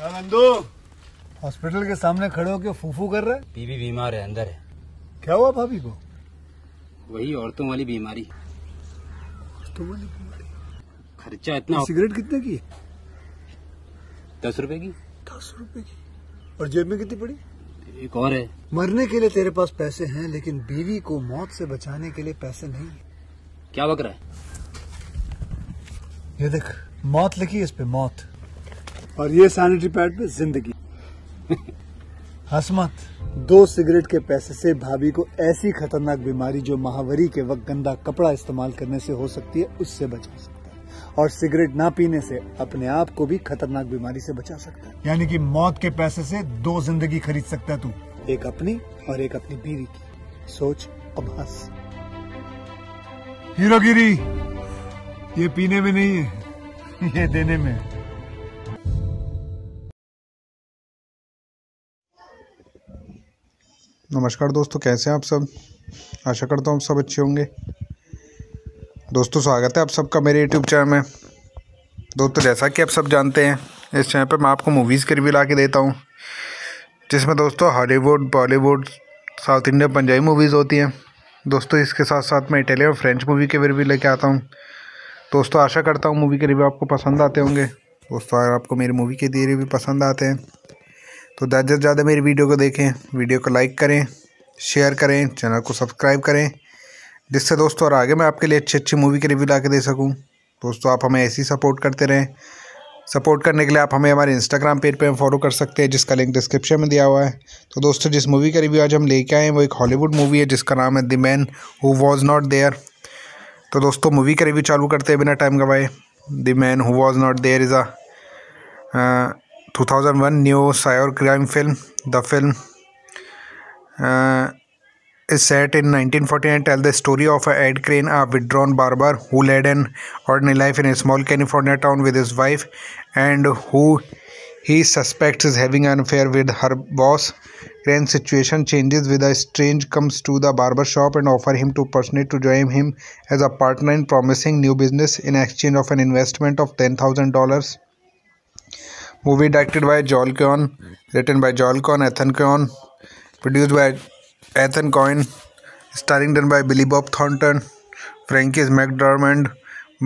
क्या नंदू? हॉस्पिटल के सामने खड़े होके फूफू कर रहे? बीबी बीमार है, अंदर है। क्या हुआ भाभी को? वही औरतों वाली बीमारी। खर्चा इतना। सिगरेट कितने की? 10 रुपए की। 10 रुपए की। और जेब में कितनी पड़ी? एक और है। मरने के लिए तेरे पास पैसे हैं, लेकिन बीवी को मौत से बचाने के लिए पैसे नहीं। क्या बक रहा है? ये देख, मौत लिखी इस पे, मौत, और ये सैनिटरी पैड पे जिंदगी। हंस मत। 2 सिगरेट के पैसे से भाभी को ऐसी खतरनाक बीमारी जो महावरी के वक्त गंदा कपड़ा इस्तेमाल करने से हो सकती है, उससे बचा सकता है, और सिगरेट ना पीने से अपने आप को भी खतरनाक बीमारी से बचा सकता है। यानी कि मौत के पैसे से 2 जिंदगी खरीद सकता है तू, एक अपनी और एक अपनी बीवी की। सोच अब हंस। हीरोगिरी ये पीने में नहीं है, ये देने में है। नमस्कार दोस्तों, कैसे हैं आप सब? आशा करता हूँ आप सब अच्छे होंगे। दोस्तों स्वागत है आप सबका मेरे YouTube चैनल में। दोस्तों जैसा कि आप सब जानते हैं, इस चैनल पर मैं आपको मूवीज़ के रिव्यू ला के देता हूँ, जिसमें दोस्तों Hollywood, Bollywood, south Indian, Punjabi movies होती हैं। दोस्तों इसके साथ साथ मैं इटालियन और फ्रेंच मूवी के रिव्यू लेके आता हूँ। दोस्तों आशा करता हूँ मूवी के रिव्यू आपको पसंद आते होंगे। दोस्तों अगर आपको मेरी मूवी के दिए रिव्यू पसंद आते हैं तो ज़्यादा से ज़्यादा मेरी वीडियो को देखें, वीडियो को लाइक करें, शेयर करें, चैनल को सब्सक्राइब करें, जिससे दोस्तों और आगे मैं आपके लिए अच्छी अच्छी मूवी के रिव्यू ला के दे सकूं। दोस्तों आप हमें ऐसे ही सपोर्ट करते रहें। सपोर्ट करने के लिए आप हमें हमारे इंस्टाग्राम पेज पे फॉलो कर सकते हैं, जिसका लिंक डिस्क्रिप्शन में दिया हुआ है। तो दोस्तों जिस मूवी का रिव्यू आज हम लेके आए हैं वो एक हॉलीवुड मूवी है, जिसका नाम है the man who was not there. तो दोस्तों मूवी का रिव्यू चालू करते हैं बिना टाइम गवाए। The man who was not there is a 2001 neo noir crime film. The film is set in 1949, tell the story of Ed Crane, a withdrawn barber who led an ordinary life in a small California town with his wife, and who he suspects is having an affair with her boss. Crane's situation changes with a stranger comes to the barber shop and offers him to personally to join him as a partner in promising new business in exchange of an investment of $10,000. Movie directed by Joel Coen, written by Joel Coen, Ethan Coen, produced by Ethan Coen, starring done by Billy Bob Thornton, Frances McDormand,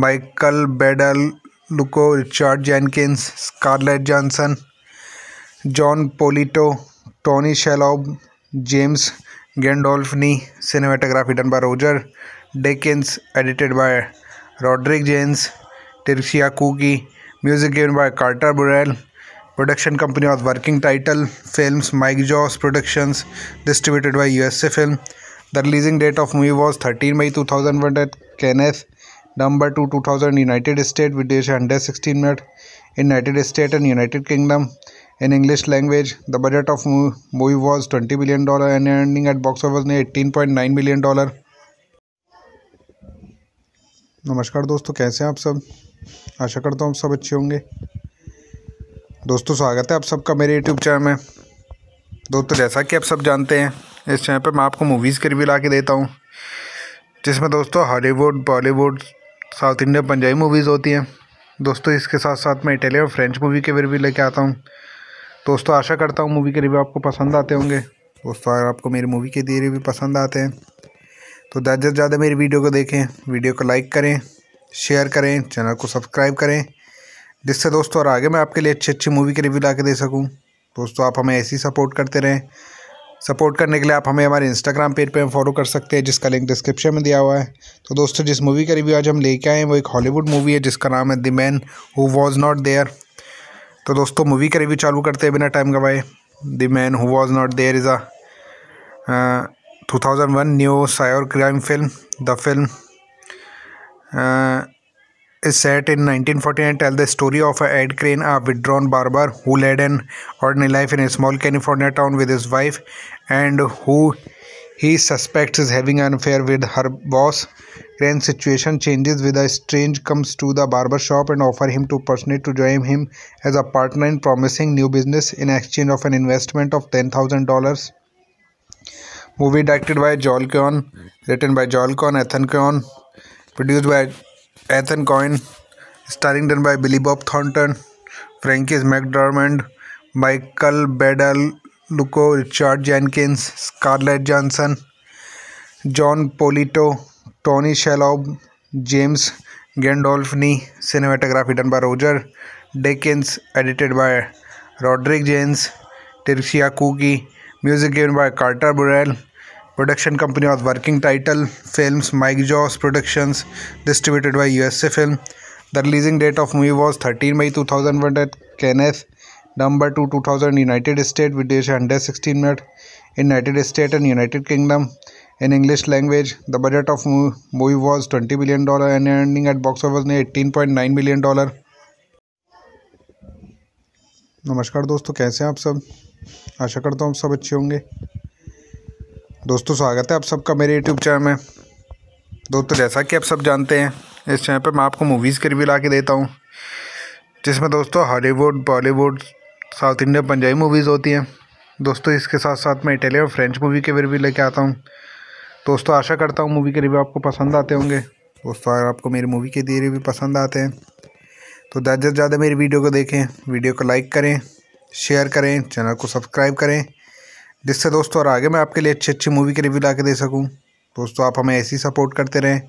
Michael Badalucco, Richard Jenkins, Scarlett Johansson, John Polito, Tony Shalhoub, James Gandolfini. Cinematography done by Roger Deakins, edited by Roderick James, Tricia Cooke. Music given by Carter Burwell. Production company was Working Title Films, Mike Jaws Productions, distributed by USA Film. The releasing date of movie was 13 May 2001 at Cannes, number 2 2000 United States, with duration 116 minutes in United States and United Kingdom in English language. The budget of movie was $20 million and ending at box office ने $18.9 million. नमस्कार दोस्तों, कैसे हैं आप सब? आशा करता हूँ आप सब अच्छे होंगे। दोस्तों स्वागत है आप सबका मेरे YouTube चैनल में। दोस्तों जैसा कि आप सब जानते हैं, इस चैनल पर मैं आपको मूवीज़ के रिव्यू ला के देता हूँ, जिसमें दोस्तों Hollywood, Bollywood, south Indian, Punjabi movies होती हैं। दोस्तों इसके साथ साथ मैं इटालियन और फ्रेंच मूवी के रिव्यू लेके आता हूँ। दोस्तों आशा करता हूँ मूवी के रिव्यू आपको पसंद आते होंगे। दोस्तों अगर आपको मेरी मूवी के दिए रिव्यू पसंद आते हैं तो ज़्यादा से ज़्यादा मेरी वीडियो को देखें, वीडियो को लाइक करें, शेयर करें, चैनल को सब्सक्राइब करें, जिससे दोस्तों और आगे मैं आपके लिए अच्छी अच्छी मूवी के रिव्यू ला के दे सकूँ। दोस्तों आप हमें ऐसे ही सपोर्ट करते रहें। सपोर्ट करने के लिए आप हमें हमारे इंस्टाग्राम पेज पे फॉलो कर सकते हैं, जिसका लिंक डिस्क्रिप्शन में दिया हुआ है। तो दोस्तों जिस मूवी का रिव्यू आज हम लेके आए हैं वो एक हॉलीवुड मूवी है, जिसका नाम है the man who was not there. तो दोस्तों मूवी का रिव्यू चालू करते हैं बिना टाइम गवाए। The man who was not there is a 2001 neo noir crime film. The film is set in 1949, tell the story of Ed Crane, a withdrawn barber who led an ordinary life in a small California town with his wife, and who he suspects is having an affair with her boss. Crane's situation changes with a stranger comes to the barber shop and offers him to personally to join him as a partner in promising new business in exchange of an investment of $10,000. Movie directed by Joel Coen, written by Joel Coen, Ethan Coen, produced by Ethan Coen, starring done by Billy Bob Thornton, Frances McDormand, Michael Badalucco, Richard Jenkins, Scarlett Johansson, John Polito, Tony Shalhoub, James Gandolfini. Cinematography done by Roger Deakins, edited by Roderick James, Tricia Cooke. Music given by Carter Burwell. Production company was Working Title Films, Mike Jaws Productions, distributed by USA Film. The releasing date of movie was 13 May 2001 at Cannes, number 2 2000 United States, with duration 116 minutes in United States and United Kingdom in English language. The budget of movie was $20 million and ending at box office ने $18.9 million. नमस्कार दोस्तों, कैसे हैं आप सब? आशा करता हूँ आप सब अच्छे होंगे। दोस्तों स्वागत है आप सबका मेरे YouTube चैनल में। दोस्तों जैसा कि आप सब जानते हैं, इस चैनल पर मैं आपको मूवीज़ के रिव्यू ला के देता हूँ, जिसमें दोस्तों Hollywood, Bollywood, south India, Punjabi movies होती हैं। दोस्तों इसके साथ साथ मैं इटालियन और फ्रेंच मूवी के रिव्यू लेके आता हूँ। दोस्तों आशा करता हूँ मूवी के रिव्यू आपको पसंद आते होंगे। दोस्तों अगर आपको मेरी मूवी के दिए रिव्यू पसंद आते हैं तो ज़्यादा से ज़्यादा मेरी वीडियो को देखें, वीडियो को लाइक करें, शेयर करें, चैनल को सब्सक्राइब करें, जिससे दोस्तों और आगे मैं आपके लिए अच्छी अच्छी मूवी के रिव्यू ला के दे सकूं। दोस्तों आप हमें ऐसे ही सपोर्ट करते रहें।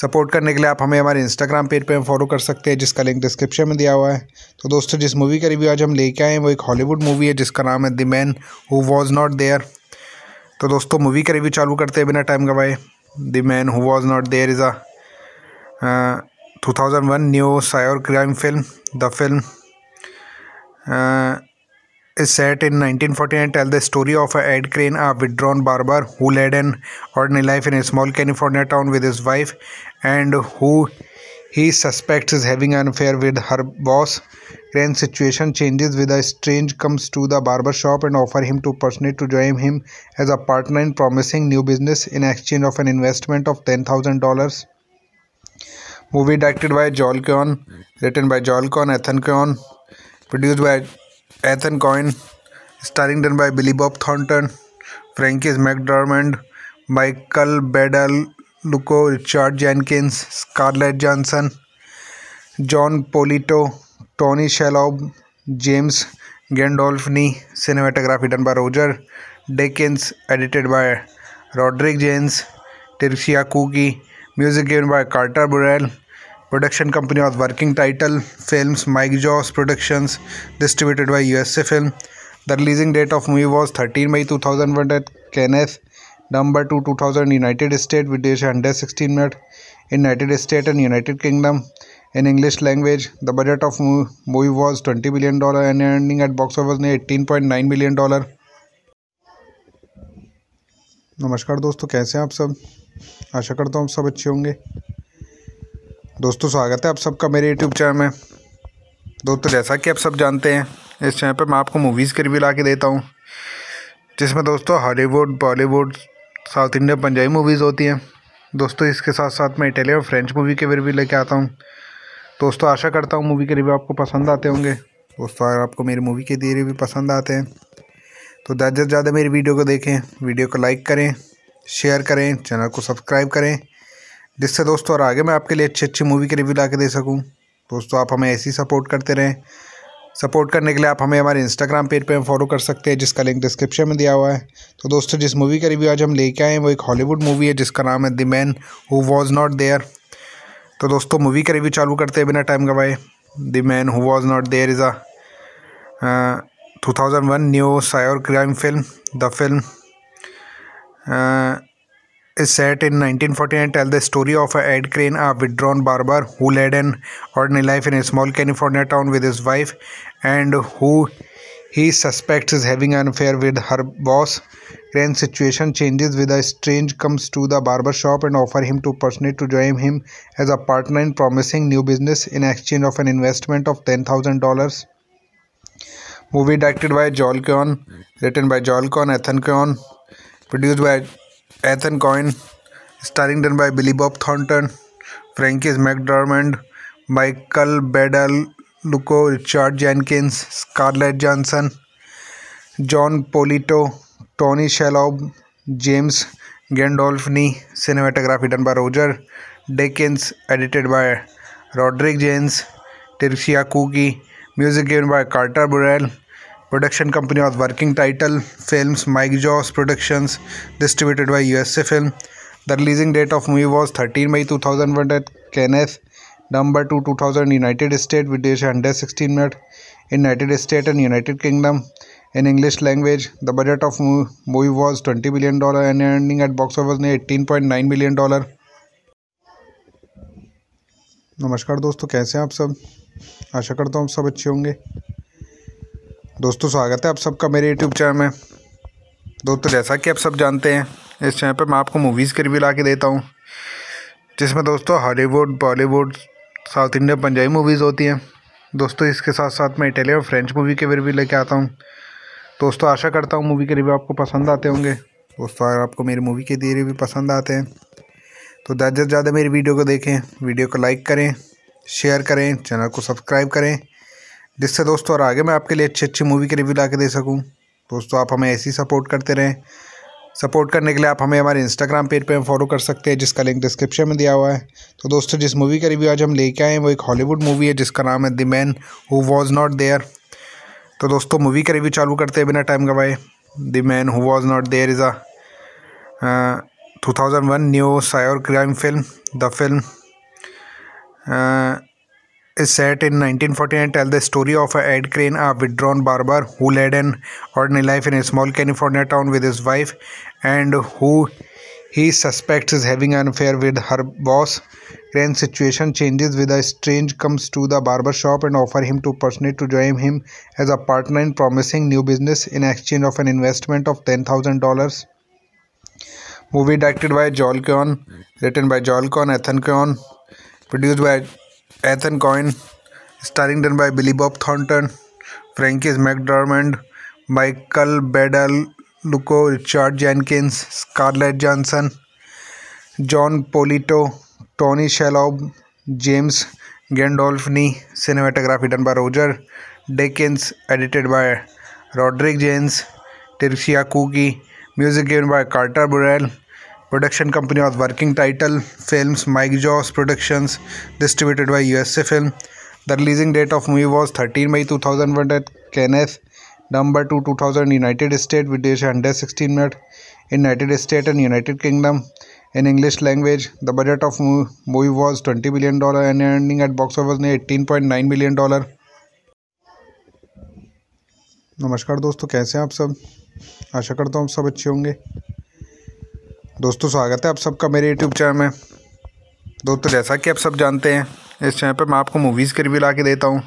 सपोर्ट करने के लिए आप हमें हमारे इंस्टाग्राम पेज पे फॉलो कर सकते हैं, जिसका लिंक डिस्क्रिप्शन में दिया हुआ है। तो दोस्तों जिस मूवी का रिव्यू आज हम लेके आए हैं वो एक हॉलीवुड मूवी है, जिसका नाम है the man who was not there. तो दोस्तों मूवी का रिव्यू चालू करते हैं बिना टाइम गवाए। The man who was not there is a 2001 neo noir crime film. The film is set in 1949 and tells the story of Ed Crane, a withdrawn barber who led an ordinary life in a small California town with his wife, and who he suspects is having an affair with her boss. Crane's situation changes with a stranger comes to the barber shop and offers him to personally to join him as a partner in promising new business in exchange of an investment of $10,000. Movie directed by Joel Coen, written by Joel Coen, Ethan Coen, produced by Ethan Coen, starring done by Billy Bob Thornton, Frances McDormand, Michael Badalucco, Richard Jenkins, Scarlett Johansson, John Polito, Tony Shalhoub, James Gandolfini. Cinematography done by Roger Deakins, edited by Roderick James, Tricia Cooke. Music given by Carter Burwell. Production company was Working Title Films, Mike Jaws Productions, distributed by USA Film. The releasing date of movie was 13 May 2001 at Cannes, number 2 2000 United States, with duration 116 minutes in United States and United Kingdom in English language. The budget of movie was $20 million and ending at box office ने $18.9 million. नमस्कार दोस्तों, कैसे हैं आप सब? आशा करता हूँ आप सब अच्छे होंगे। दोस्तों स्वागत है आप सबका मेरे YouTube चैनल में। दोस्तों जैसा कि आप सब जानते हैं, इस चैनल पर मैं आपको मूवीज़ के रिव्यू ला के देता हूँ, जिसमें दोस्तों Hollywood, Bollywood, south India, Punjabi movies होती हैं। दोस्तों इसके साथ साथ मैं इटालियन और फ्रेंच मूवी के रिव्यू लेके आता हूँ। दोस्तों आशा करता हूँ मूवी के रिव्यू आपको पसंद आते होंगे। दोस्तों अगर आपको मेरी मूवी के दिए रिव्यू पसंद आते हैं तो ज़्यादा से ज़्यादा मेरी वीडियो को देखें, वीडियो को लाइक करें, शेयर करें, चैनल को सब्सक्राइब करें, जिससे दोस्तों और आगे मैं आपके लिए अच्छी अच्छी मूवी के रिव्यू ला के दे सकूँ। दोस्तों आप हमें ऐसे ही सपोर्ट करते रहें। सपोर्ट करने के लिए आप हमें हमारे इंस्टाग्राम पेज पे फॉलो कर सकते हैं, जिसका लिंक डिस्क्रिप्शन में दिया हुआ है। तो दोस्तों जिस मूवी का रिव्यू आज हम लेके आए हैं वो एक हॉलीवुड मूवी है, जिसका नाम है the man who was not there. तो दोस्तों मूवी का रिव्यू चालू करते हैं बिना टाइम गवाए। The man who was not there is a 2001 neo noir crime film. The film is set in 1949 and tells the story of Ed Crane, a withdrawn barber who led an ordinary life in a small California town with his wife, and who he suspects is having an affair with her boss. Crane's situation changes with a stranger comes to the barber shop and offers him to personally to join him as a partner in promising new business in exchange of an investment of $10,000. Movie directed by Joel Coen, written by Joel Coen, Ethan Coen, produced by Ethan Coen, starring done by Billy Bob Thornton, Frances McDormand, Michael Badalucco, Richard Jenkins, Scarlett Johansson, John Polito, Tony Shalhoub, James Gandolfini. Cinematography done by Roger Deakins, edited by Roderick James, Tricia Cooke. Music given by Carter Burwell. Production company was Working Title Films, Mike Jaws Productions, distributed by USA Film. The releasing date of movie was 13 May 2001 at Cannes, November 2, 2000 United States, with duration under 16 minutes in United States and United Kingdom in English language. The budget of movie was $20 million and ending at box office ने $18.9 million. नमस्कार दोस्तों, कैसे हैं आप सब? आशा करता हूँ आप सब अच्छे होंगे। दोस्तों स्वागत है आप सबका मेरे YouTube चैनल में। दोस्तों जैसा कि आप सब जानते हैं, इस चैनल पर मैं आपको मूवीज़ के रिव्यू ला के देता हूँ, जिसमें दोस्तों Hollywood, Bollywood, south Indian, Punjabi movies होती हैं। दोस्तों इसके साथ साथ मैं इटालियन और फ्रेंच मूवी के रिव्यू लेके आता हूँ। दोस्तों आशा करता हूँ मूवी के रिव्यू आपको पसंद आते होंगे। दोस्तों अगर आपको मेरी मूवी के दिए रिव्यू पसंद आते हैं तो ज़्यादा से ज़्यादा मेरी वीडियो को देखें, वीडियो को लाइक करें, शेयर करें, चैनल को सब्सक्राइब करें, जिससे दोस्तों और आगे मैं आपके लिए अच्छी अच्छी मूवी के रिव्यू ला के दे सकूं। दोस्तों आप हमें ऐसे ही सपोर्ट करते रहें। सपोर्ट करने के लिए आप हमें हमारे इंस्टाग्राम पेज पे फॉलो कर सकते हैं, जिसका लिंक डिस्क्रिप्शन में दिया हुआ है। तो दोस्तों जिस मूवी का रिव्यू आज हम लेके आए हैं वो एक हॉलीवुड मूवी है, जिसका नाम है the man who was not there. तो दोस्तों मूवी का रिव्यू चालू करते हैं बिना टाइम गवाए। The man who was not there is a 2001 neo noir crime film. The film is set in 1949 and tells the story of Ed Crane, a withdrawn barber who led an ordinary life in a small California town with his wife, and who he suspects is having an affair with her boss. Crane's situation changes with a stranger comes to the barber shop and offers him to personally to join him as a partner in promising new business in exchange of an investment of $10,000. Movie directed by Joel Coen, written by Joel Coen, Ethan Coen, produced by Ethan Coen, starring done by Billy Bob Thornton, Frances McDormand, Michael Badalucco, Richard Jenkins, Scarlett Johansson, John Polito, Tony Shalhoub, James Gandolfini. Cinematography done by Roger Deakins, edited by Roderick James, Tricia Cooke, music given by Carter Burwell. Production company was Working Title Films, Mike Jaws Productions, distributed by USA Film. The releasing date of movie was 13 May 2001 at Cannes, November 2, 2000 United States, with duration under 16 minutes in United States and United Kingdom in English language. The budget of movie was $20 million and ending at box office ने $18.9 million. नमस्कार दोस्तों, कैसे हैं आप सब? आशा करता हूँ आप सब अच्छे होंगे। दोस्तों स्वागत है आप सबका मेरे YouTube चैनल में। दोस्तों जैसा कि आप सब जानते हैं, इस चैनल पर मैं आपको मूवीज़ के रिव्यू ला के देता हूँ,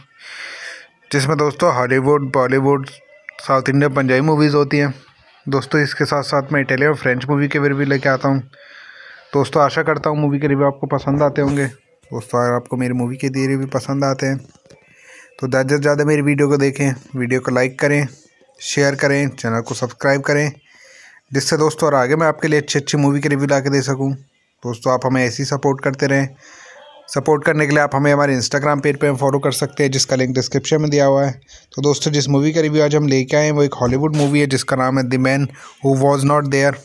जिसमें दोस्तों Hollywood, Bollywood, south Indian, Punjabi movies होती हैं। दोस्तों इसके साथ साथ मैं इटालियन और फ्रेंच मूवी के रिव्यू लेके आता हूँ। दोस्तों आशा करता हूँ मूवी के रिव्यू आपको पसंद आते होंगे। दोस्तों अगर आपको मेरी मूवी के दिए रिव्यू पसंद आते हैं तो ज़्यादा से ज़्यादा मेरी वीडियो को देखें, वीडियो को लाइक करें, शेयर करें, चैनल को सब्सक्राइब करें, जिससे दोस्तों और आगे मैं आपके लिए अच्छी अच्छी मूवी के रिव्यू ला के दे सकूँ। दोस्तों आप हमें ऐसे ही सपोर्ट करते रहें। सपोर्ट करने के लिए आप हमें हमारे इंस्टाग्राम पेज पे फॉलो कर सकते हैं, जिसका लिंक डिस्क्रिप्शन में दिया हुआ है। तो दोस्तों जिस मूवी का रिव्यू आज हम लेके आए हैं वो एक हॉलीवुड मूवी है, जिसका नाम है the man who was not there.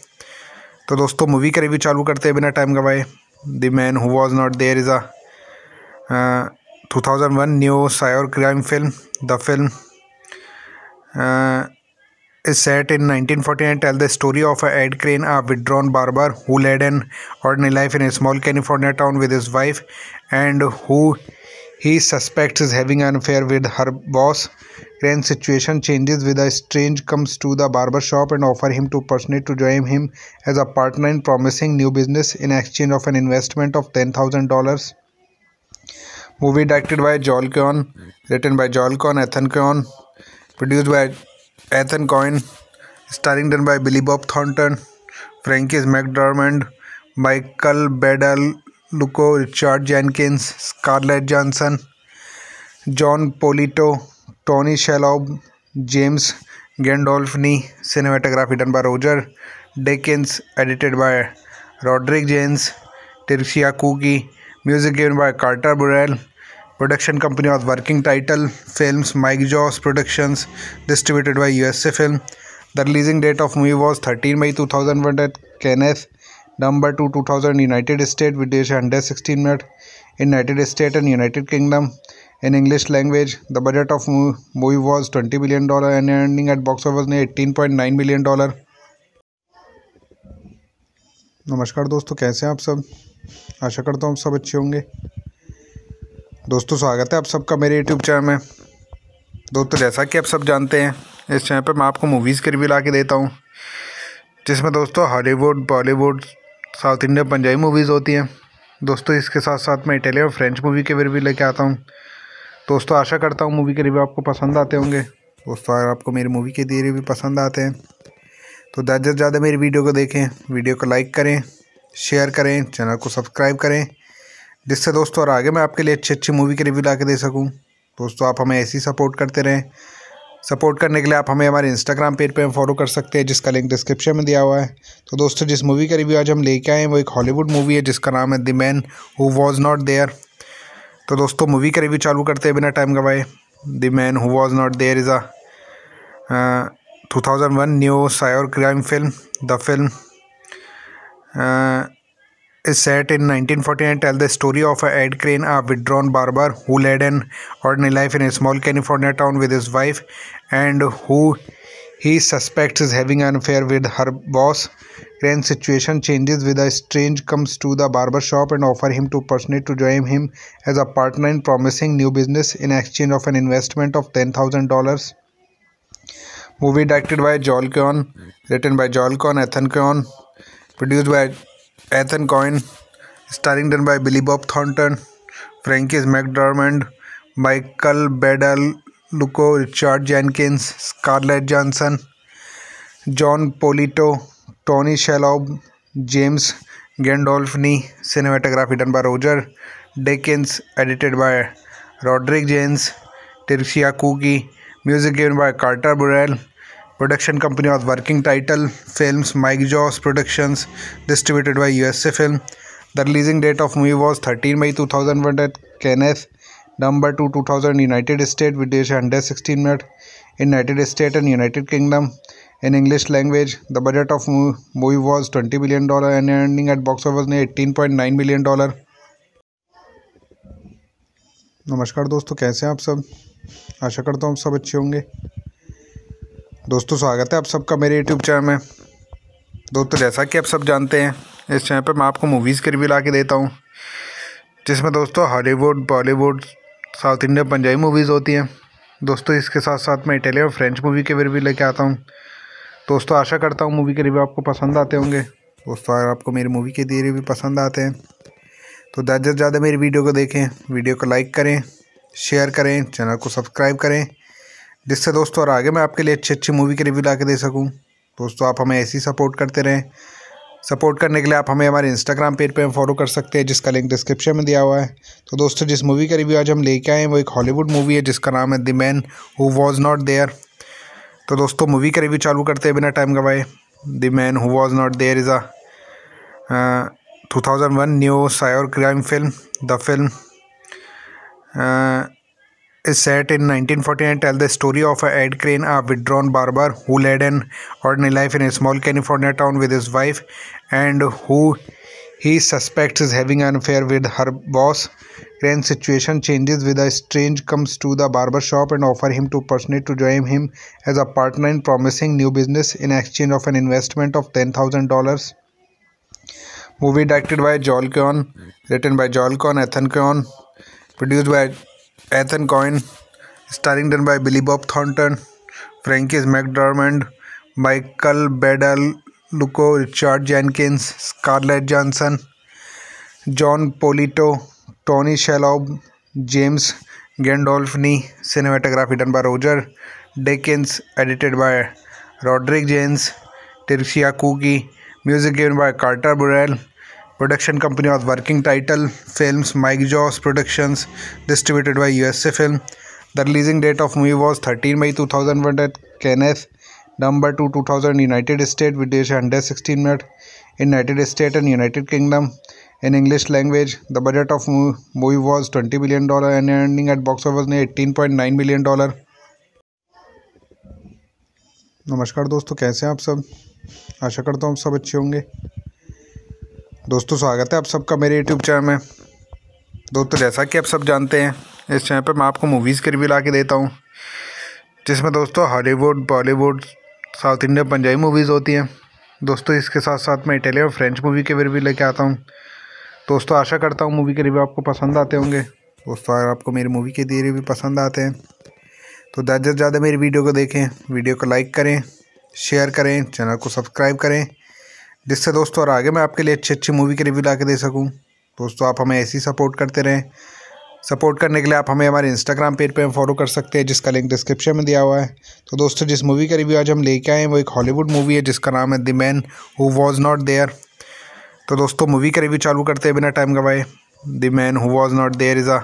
तो दोस्तों मूवी का रिव्यू चालू करते हैं बिना टाइम गवाए। The man who was not there is a 2001 neo noir crime film. The film is set in 1949 and tells the story of Ed Crane, a withdrawn barber who led an ordinary life in a small California town with his wife, and who he suspects is having an affair with her boss. Crane's situation changes with a stranger comes to the barber shop and offers him to personally to join him as a partner in promising new business in exchange of an investment of $10,000. Movie directed by Joel Coen, written by Joel Coen, Ethan Coen, produced by Ethan Coen, starring done by Billy Bob Thornton, Frances McDormand, Michael Badalucco, Richard Jenkins, Scarlett Johansson, John Polito, Tony Shalhoub, James Gandolfini. Cinematography done by Roger Deakins, edited by Roderick James, Tricia Cooke, music given by Carter Burwell. Production company was Working Title Films, Mike Jaws Productions, distributed by USA Film. The releasing date of movie was 13 May 2001 at Cannes, November 2, 2000 United States, with duration under 16 minutes in United States and United Kingdom In English language, the budget of movie was $20 million and ending at box office ने $18.9 million. नमस्कार दोस्तों, कैसे हैं आप सब? आशा करता हूँ आप सब अच्छे होंगे। दोस्तों स्वागत है आप सबका मेरे YouTube चैनल में। दोस्तों जैसा कि आप सब जानते हैं, इस चैनल पर मैं आपको मूवीज़ के रिव्यू ला के देता हूँ, जिसमें दोस्तों Hollywood, Bollywood, south India, Punjabi movies होती हैं। दोस्तों इसके साथ साथ मैं इटालियन और फ्रेंच मूवी के रिव्यू लेके आता हूँ। दोस्तों आशा करता हूँ मूवी के रिव्यू आपको पसंद आते होंगे। दोस्तों अगर आपको मेरी मूवी के दिए रिव्यू पसंद आते हैं तो ज़्यादा से ज़्यादा मेरी वीडियो को देखें, वीडियो को लाइक करें, शेयर करें, चैनल को सब्सक्राइब करें, जिससे दोस्तों और आगे मैं आपके लिए अच्छी अच्छी मूवी के रिव्यू ला के दे सकूँ। दोस्तों आप हमें ऐसे ही सपोर्ट करते रहें। सपोर्ट करने के लिए आप हमें हमारे इंस्टाग्राम पेज पे फॉलो कर सकते हैं, जिसका लिंक डिस्क्रिप्शन में दिया हुआ है। तो दोस्तों जिस मूवी का रिव्यू आज हम लेके आए हैं वो एक हॉलीवुड मूवी है, जिसका नाम है the man who was not there. तो दोस्तों मूवी का रिव्यू चालू करते हैं बिना टाइम गवाए। The man who was not there is a 2001 neo noir crime film. The film is set in 1949, tells the story of Ed Crane, a withdrawn barber who led an ordinary life in a small California town with his wife, and who he suspects is having an affair with her boss. Crane's situation changes with a stranger comes to the barber shop and offers him to personally to join him as a partner in promising new business in exchange of an investment of $10,000. Movie directed by Joel Coen, written by Joel Coen, Ethan Coen, produced by Ethan Coen, starring done by Billy Bob Thornton, Frances McDormand, Michael Badalucco, Richard Jenkins, Scarlett Johansson, John Polito, Tony Shalhoub, James Gandolfini. Cinematography done by Roger Deakins, edited by Roderick James, Tricia Cooke, music given by Carter Burwell. Production company was Working Title Films, Mike Jaws Productions, distributed by USA Film. The releasing date of movie was 13 May 2001 at Cannes, number 2 2000 United States, with duration 116 minutes in United States and United Kingdom. In English language, the budget of movie was $20 million and ending at box office ने $18.9 million. नमस्कार दोस्तों, कैसे हैं आप सब? आशा करता हूँ आप सब अच्छे होंगे। दोस्तों स्वागत है आप सबका मेरे YouTube चैनल में। दोस्तों जैसा कि आप सब जानते हैं, इस चैनल पर मैं आपको मूवीज़ के रिव्यू ला के देता हूँ, जिसमें दोस्तों Hollywood, Bollywood, south India, Punjabi movies होती हैं। दोस्तों इसके साथ साथ मैं इटालियन और फ्रेंच मूवी के रिव्यू लेके आता हूँ। दोस्तों आशा करता हूँ मूवी के रिव्यू आपको पसंद आते होंगे। दोस्तों अगर आपको मेरी मूवी के दिए रिव्यू पसंद आते हैं तो ज़्यादा से ज़्यादा मेरी वीडियो को देखें, वीडियो को लाइक करें, शेयर करें, चैनल को सब्सक्राइब करें, जिससे दोस्तों और आगे मैं आपके लिए अच्छी अच्छी मूवी के रिव्यू ला के दे सकूँ। दोस्तों आप हमें ऐसे ही सपोर्ट करते रहें। सपोर्ट करने के लिए आप हमें हमारे इंस्टाग्राम पेज पे फॉलो कर सकते हैं, जिसका लिंक डिस्क्रिप्शन में दिया हुआ है। तो दोस्तों जिस मूवी का रिव्यू आज हम लेके आए हैं वो एक हॉलीवुड मूवी है, जिसका नाम है the man who was not there. तो दोस्तों मूवी का रिव्यू चालू करते हैं बिना टाइम गवाए। The man who was not there is a 2001 neo noir crime film. The film is set in 1949 and tells the story of Ed Crane, a withdrawn barber who led an ordinary life in a small California town with his wife, and who he suspects is having an affair with her boss. Crane's situation changes with a stranger comes to the barber shop and offers him to personally to join him as a partner in promising new business in exchange of an investment of $10,000. Movie directed by Joel Coen, written by Joel Coen, Ethan Coen, produced by Ethan Coen, starring done by Billy Bob Thornton, Frances McDormand, Michael Badalucco, Richard Jenkins, Scarlett Johansson, John Polito, Tony Shalhoub, James Gandolfini. Cinematography done by Roger Deakins, edited by Roderick James, Tricia Cooke, music given by Carter Burwell. Production company was Working Title Films, Mike Jaws Productions, distributed by USA Film. The releasing date of movie was 13 May 2001 at Cannes, number 2 2000 United States, with duration 116 minutes in United States and United Kingdom. In English language, the budget of movie was $20 million and ending at box office ने $18.9 million. नमस्कार दोस्तों, कैसे हैं आप सब? आशा करता हूँ आप सब अच्छे होंगे। दोस्तों स्वागत है आप सबका मेरे YouTube चैनल में। दोस्तों जैसा कि आप सब जानते हैं, इस चैनल पर मैं आपको मूवीज़ के रिव्यू ला के देता हूँ, जिसमें दोस्तों Hollywood, Bollywood, south Indian, Punjabi movies होती हैं। दोस्तों इसके साथ साथ मैं इटालियन और फ्रेंच मूवी के रिव्यू लेके आता हूँ। दोस्तों आशा करता हूँ मूवी के रिव्यू आपको पसंद आते होंगे। दोस्तों अगर आपको मेरी मूवी के दिए रिव्यू पसंद आते हैं तो ज़्यादा से ज़्यादा मेरी वीडियो को देखें, वीडियो को लाइक करें, शेयर करें, चैनल को सब्सक्राइब करें, जिससे दोस्तों और आगे मैं आपके लिए अच्छी अच्छी मूवी के रिव्यू ला के दे सकूँ। दोस्तों आप हमें ऐसे ही सपोर्ट करते रहें। सपोर्ट करने के लिए आप हमें हमारे इंस्टाग्राम पेज पे फॉलो कर सकते हैं, जिसका लिंक डिस्क्रिप्शन में दिया हुआ है। तो दोस्तों जिस मूवी का रिव्यू आज हम लेके आए हैं वो एक हॉलीवुड मूवी है, जिसका नाम है the man who was not there. तो दोस्तों मूवी का रिव्यू चालू करते हैं बिना टाइम गवाए। The man who was not there is a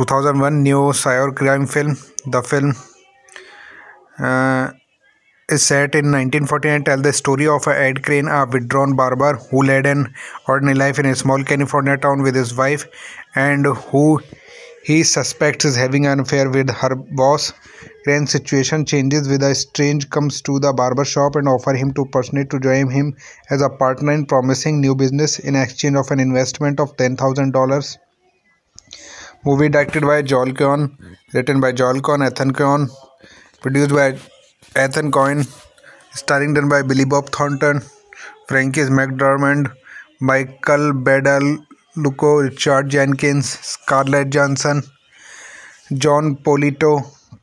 2001 neo noir crime film. The film is set in 1949, tell the story of Ed Crane, a withdrawn barber who led an ordinary life in a small California town with his wife, and who he suspects is having an affair with her boss. Crane's situation changes with a stranger comes to the barber shop and offer him to personally to join him as a partner in promising new business in exchange of an investment of $10,000. Movie directed by Joel Coen, written by Joel Coen, Ethan Coen, produced by Ethan Coen, starring done by Billy Bob Thornton, Frances McDormand, Michael Badalucco, Richard Jenkins, Scarlett Johansson, John Polito,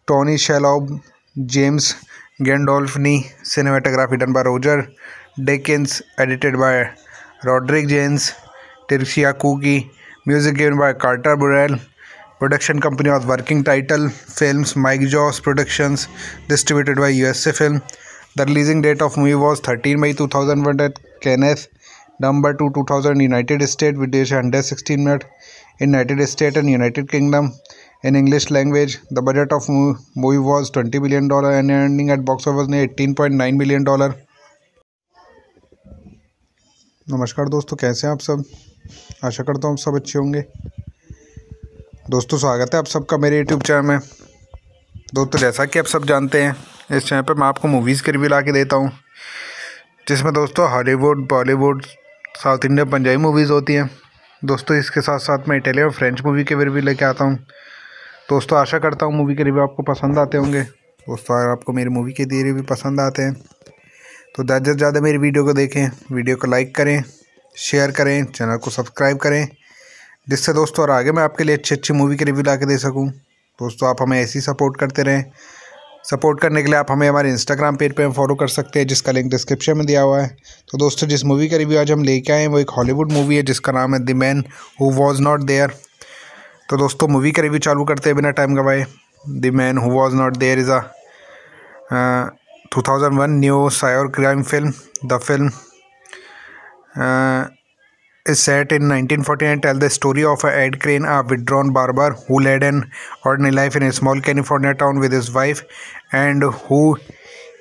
Tony Shalhoub, James Gandolfini. Cinematography done by Roger Deakins, edited by Roderick James, Tricia Cooke. Music given by Carter Burwell. Production company was Working Title Films, Mike Jaws Productions, distributed by USA Film. The releasing date of movie was 13 May 2001 at Cannes, number 2 2000 United States, with duration 116 minutes in United States and United Kingdom in English language. The budget of movie was $20 million and ending at box office ने $18.9 million. नमस्कार दोस्तों, कैसे हैं आप सब? आशा करता हूँ आप सब अच्छे होंगे। दोस्तों स्वागत है आप सबका मेरे YouTube चैनल में। दोस्तों जैसा कि आप सब जानते हैं, इस चैनल पर मैं आपको मूवीज़ के रिव्यू ला के देता हूँ, जिसमें दोस्तों Hollywood, Bollywood, south Indian, Punjabi movies होती हैं। दोस्तों इसके साथ साथ मैं इटालियन और फ्रेंच मूवी के रिव्यू लेके आता हूँ। दोस्तों आशा करता हूँ मूवी के रिव्यू आपको पसंद आते होंगे। दोस्तों अगर आपको मेरी मूवी के दिए रिव्यू पसंद आते हैं तो ज़्यादा से ज़्यादा मेरी वीडियो को देखें, वीडियो को लाइक करें, शेयर करें, चैनल को सब्सक्राइब करें, जिससे दोस्तों और आगे मैं आपके लिए अच्छी अच्छी मूवी के रिव्यू ला के दे सकूँ। दोस्तों आप हमें ऐसे ही सपोर्ट करते रहें। सपोर्ट करने के लिए आप हमें हमारे इंस्टाग्राम पेज पे फॉलो कर सकते हैं, जिसका लिंक डिस्क्रिप्शन में दिया हुआ है। तो दोस्तों जिस मूवी का रिव्यू आज हम लेके आए हैं वो एक हॉलीवुड मूवी है, जिसका नाम है the man who was not there. तो दोस्तों मूवी का रिव्यू चालू करते हैं बिना टाइम गवाए। The man who was not there is a 2001 neo noir crime film. The film is set in 1949, tell the story of Ed Crane, a withdrawn barber who led an ordinary life in a small California town with his wife, and who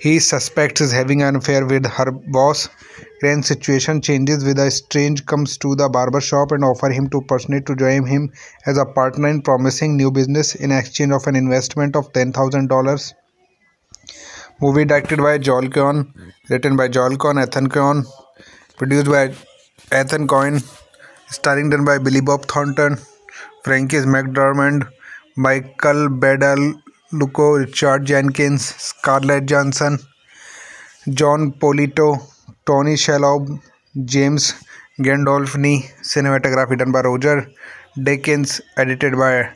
he suspects is having an affair with her boss. Crane's situation changes with a stranger comes to the barber shop and offer him to personally to join him as a partner in promising new business in exchange of an investment of $10,000. Movie directed by Joel Coen, written by Joel Coen, Ethan Coen, produced by Ethan Coen, starring done by Billy Bob Thornton, Frances McDormand, Michael Badalucco, Richard Jenkins, Scarlett Johansson, John Polito, Tony Shalhoub, James Gandolfini. Cinematography done by Roger Deakins, edited by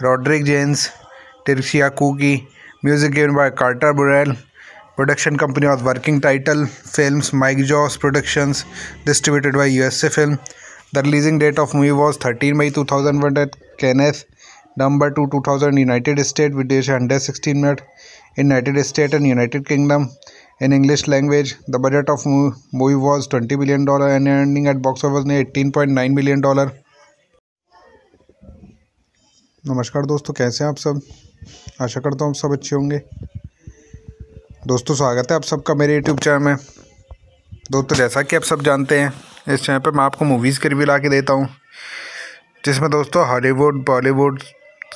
Roderick James, Tricia Cooke. Music given by Carter Burwell. Production company was Working Title Films, Mike Jaws Productions, distributed by USA Film. The releasing date of movie was 13 May 2001 at Cannes, number 2 2000 United States, with duration 116 minutes in United States and United Kingdom in English language. The budget of movie was $20 million and ending at box office ने $18.9 million. नमस्कार दोस्तों, कैसे हैं आप सब? आशा करता हूँ आप सब अच्छे होंगे। दोस्तों स्वागत है आप सबका मेरे YouTube चैनल में। दोस्तों जैसा कि आप सब जानते हैं, इस चैनल पर मैं आपको मूवीज़ के रिव्यू ला के देता हूँ, जिसमें दोस्तों Hollywood, Bollywood,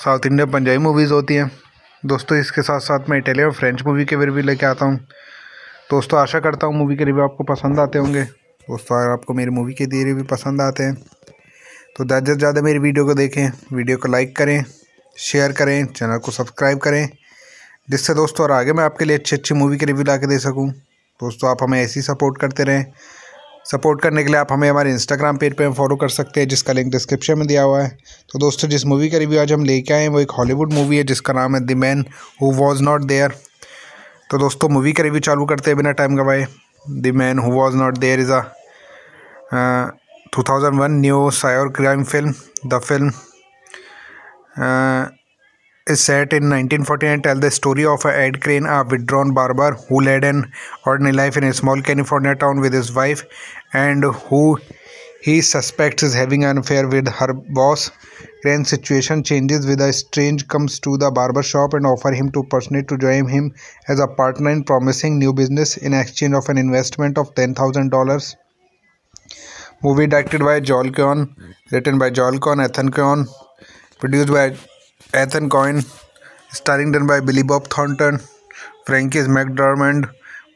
south Indian, Punjabi movies होती हैं। दोस्तों इसके साथ साथ मैं इटालियन और फ्रेंच मूवी के रिव्यू लेके आता हूँ। दोस्तों आशा करता हूँ मूवी के रिव्यू आपको पसंद आते होंगे। दोस्तों अगर आपको मेरी मूवी के दिए रिव्यू पसंद आते हैं तो ज़्यादा से ज़्यादा मेरी वीडियो को देखें, वीडियो को लाइक करें, शेयर करें, चैनल को सब्सक्राइब करें, जिससे दोस्तों और आगे मैं आपके लिए अच्छी अच्छी मूवी के रिव्यू ला के दे सकूँ। दोस्तों आप हमें ऐसे ही सपोर्ट करते रहें। सपोर्ट करने के लिए आप हमें हमारे इंस्टाग्राम पेज पे फॉलो कर सकते हैं, जिसका लिंक डिस्क्रिप्शन में दिया हुआ है। तो दोस्तों जिस मूवी का रिव्यू आज हम लेके आए हैं वो एक हॉलीवुड मूवी है जिसका नाम है the man who was not there. तो दोस्तों मूवी का रिव्यू चालू करते हैं बिना टाइम गवाए। The man who was not there is a 2001 neo noir crime film. The film is set in 1949 and tells the story of Ed Crane, a withdrawn barber who led an ordinary life in a small California town with his wife and who he suspects is having an affair with her boss. Crane's situation changes with a stranger comes to the barber shop and offers him to personally to join him as a partner in promising new business in exchange of an investment of $10,000. Movie directed by Joel Coen, written by Joel Coen, Ethan Coen, produced by Ethan Coen, starring done by Billy Bob Thornton, Frances McDormand,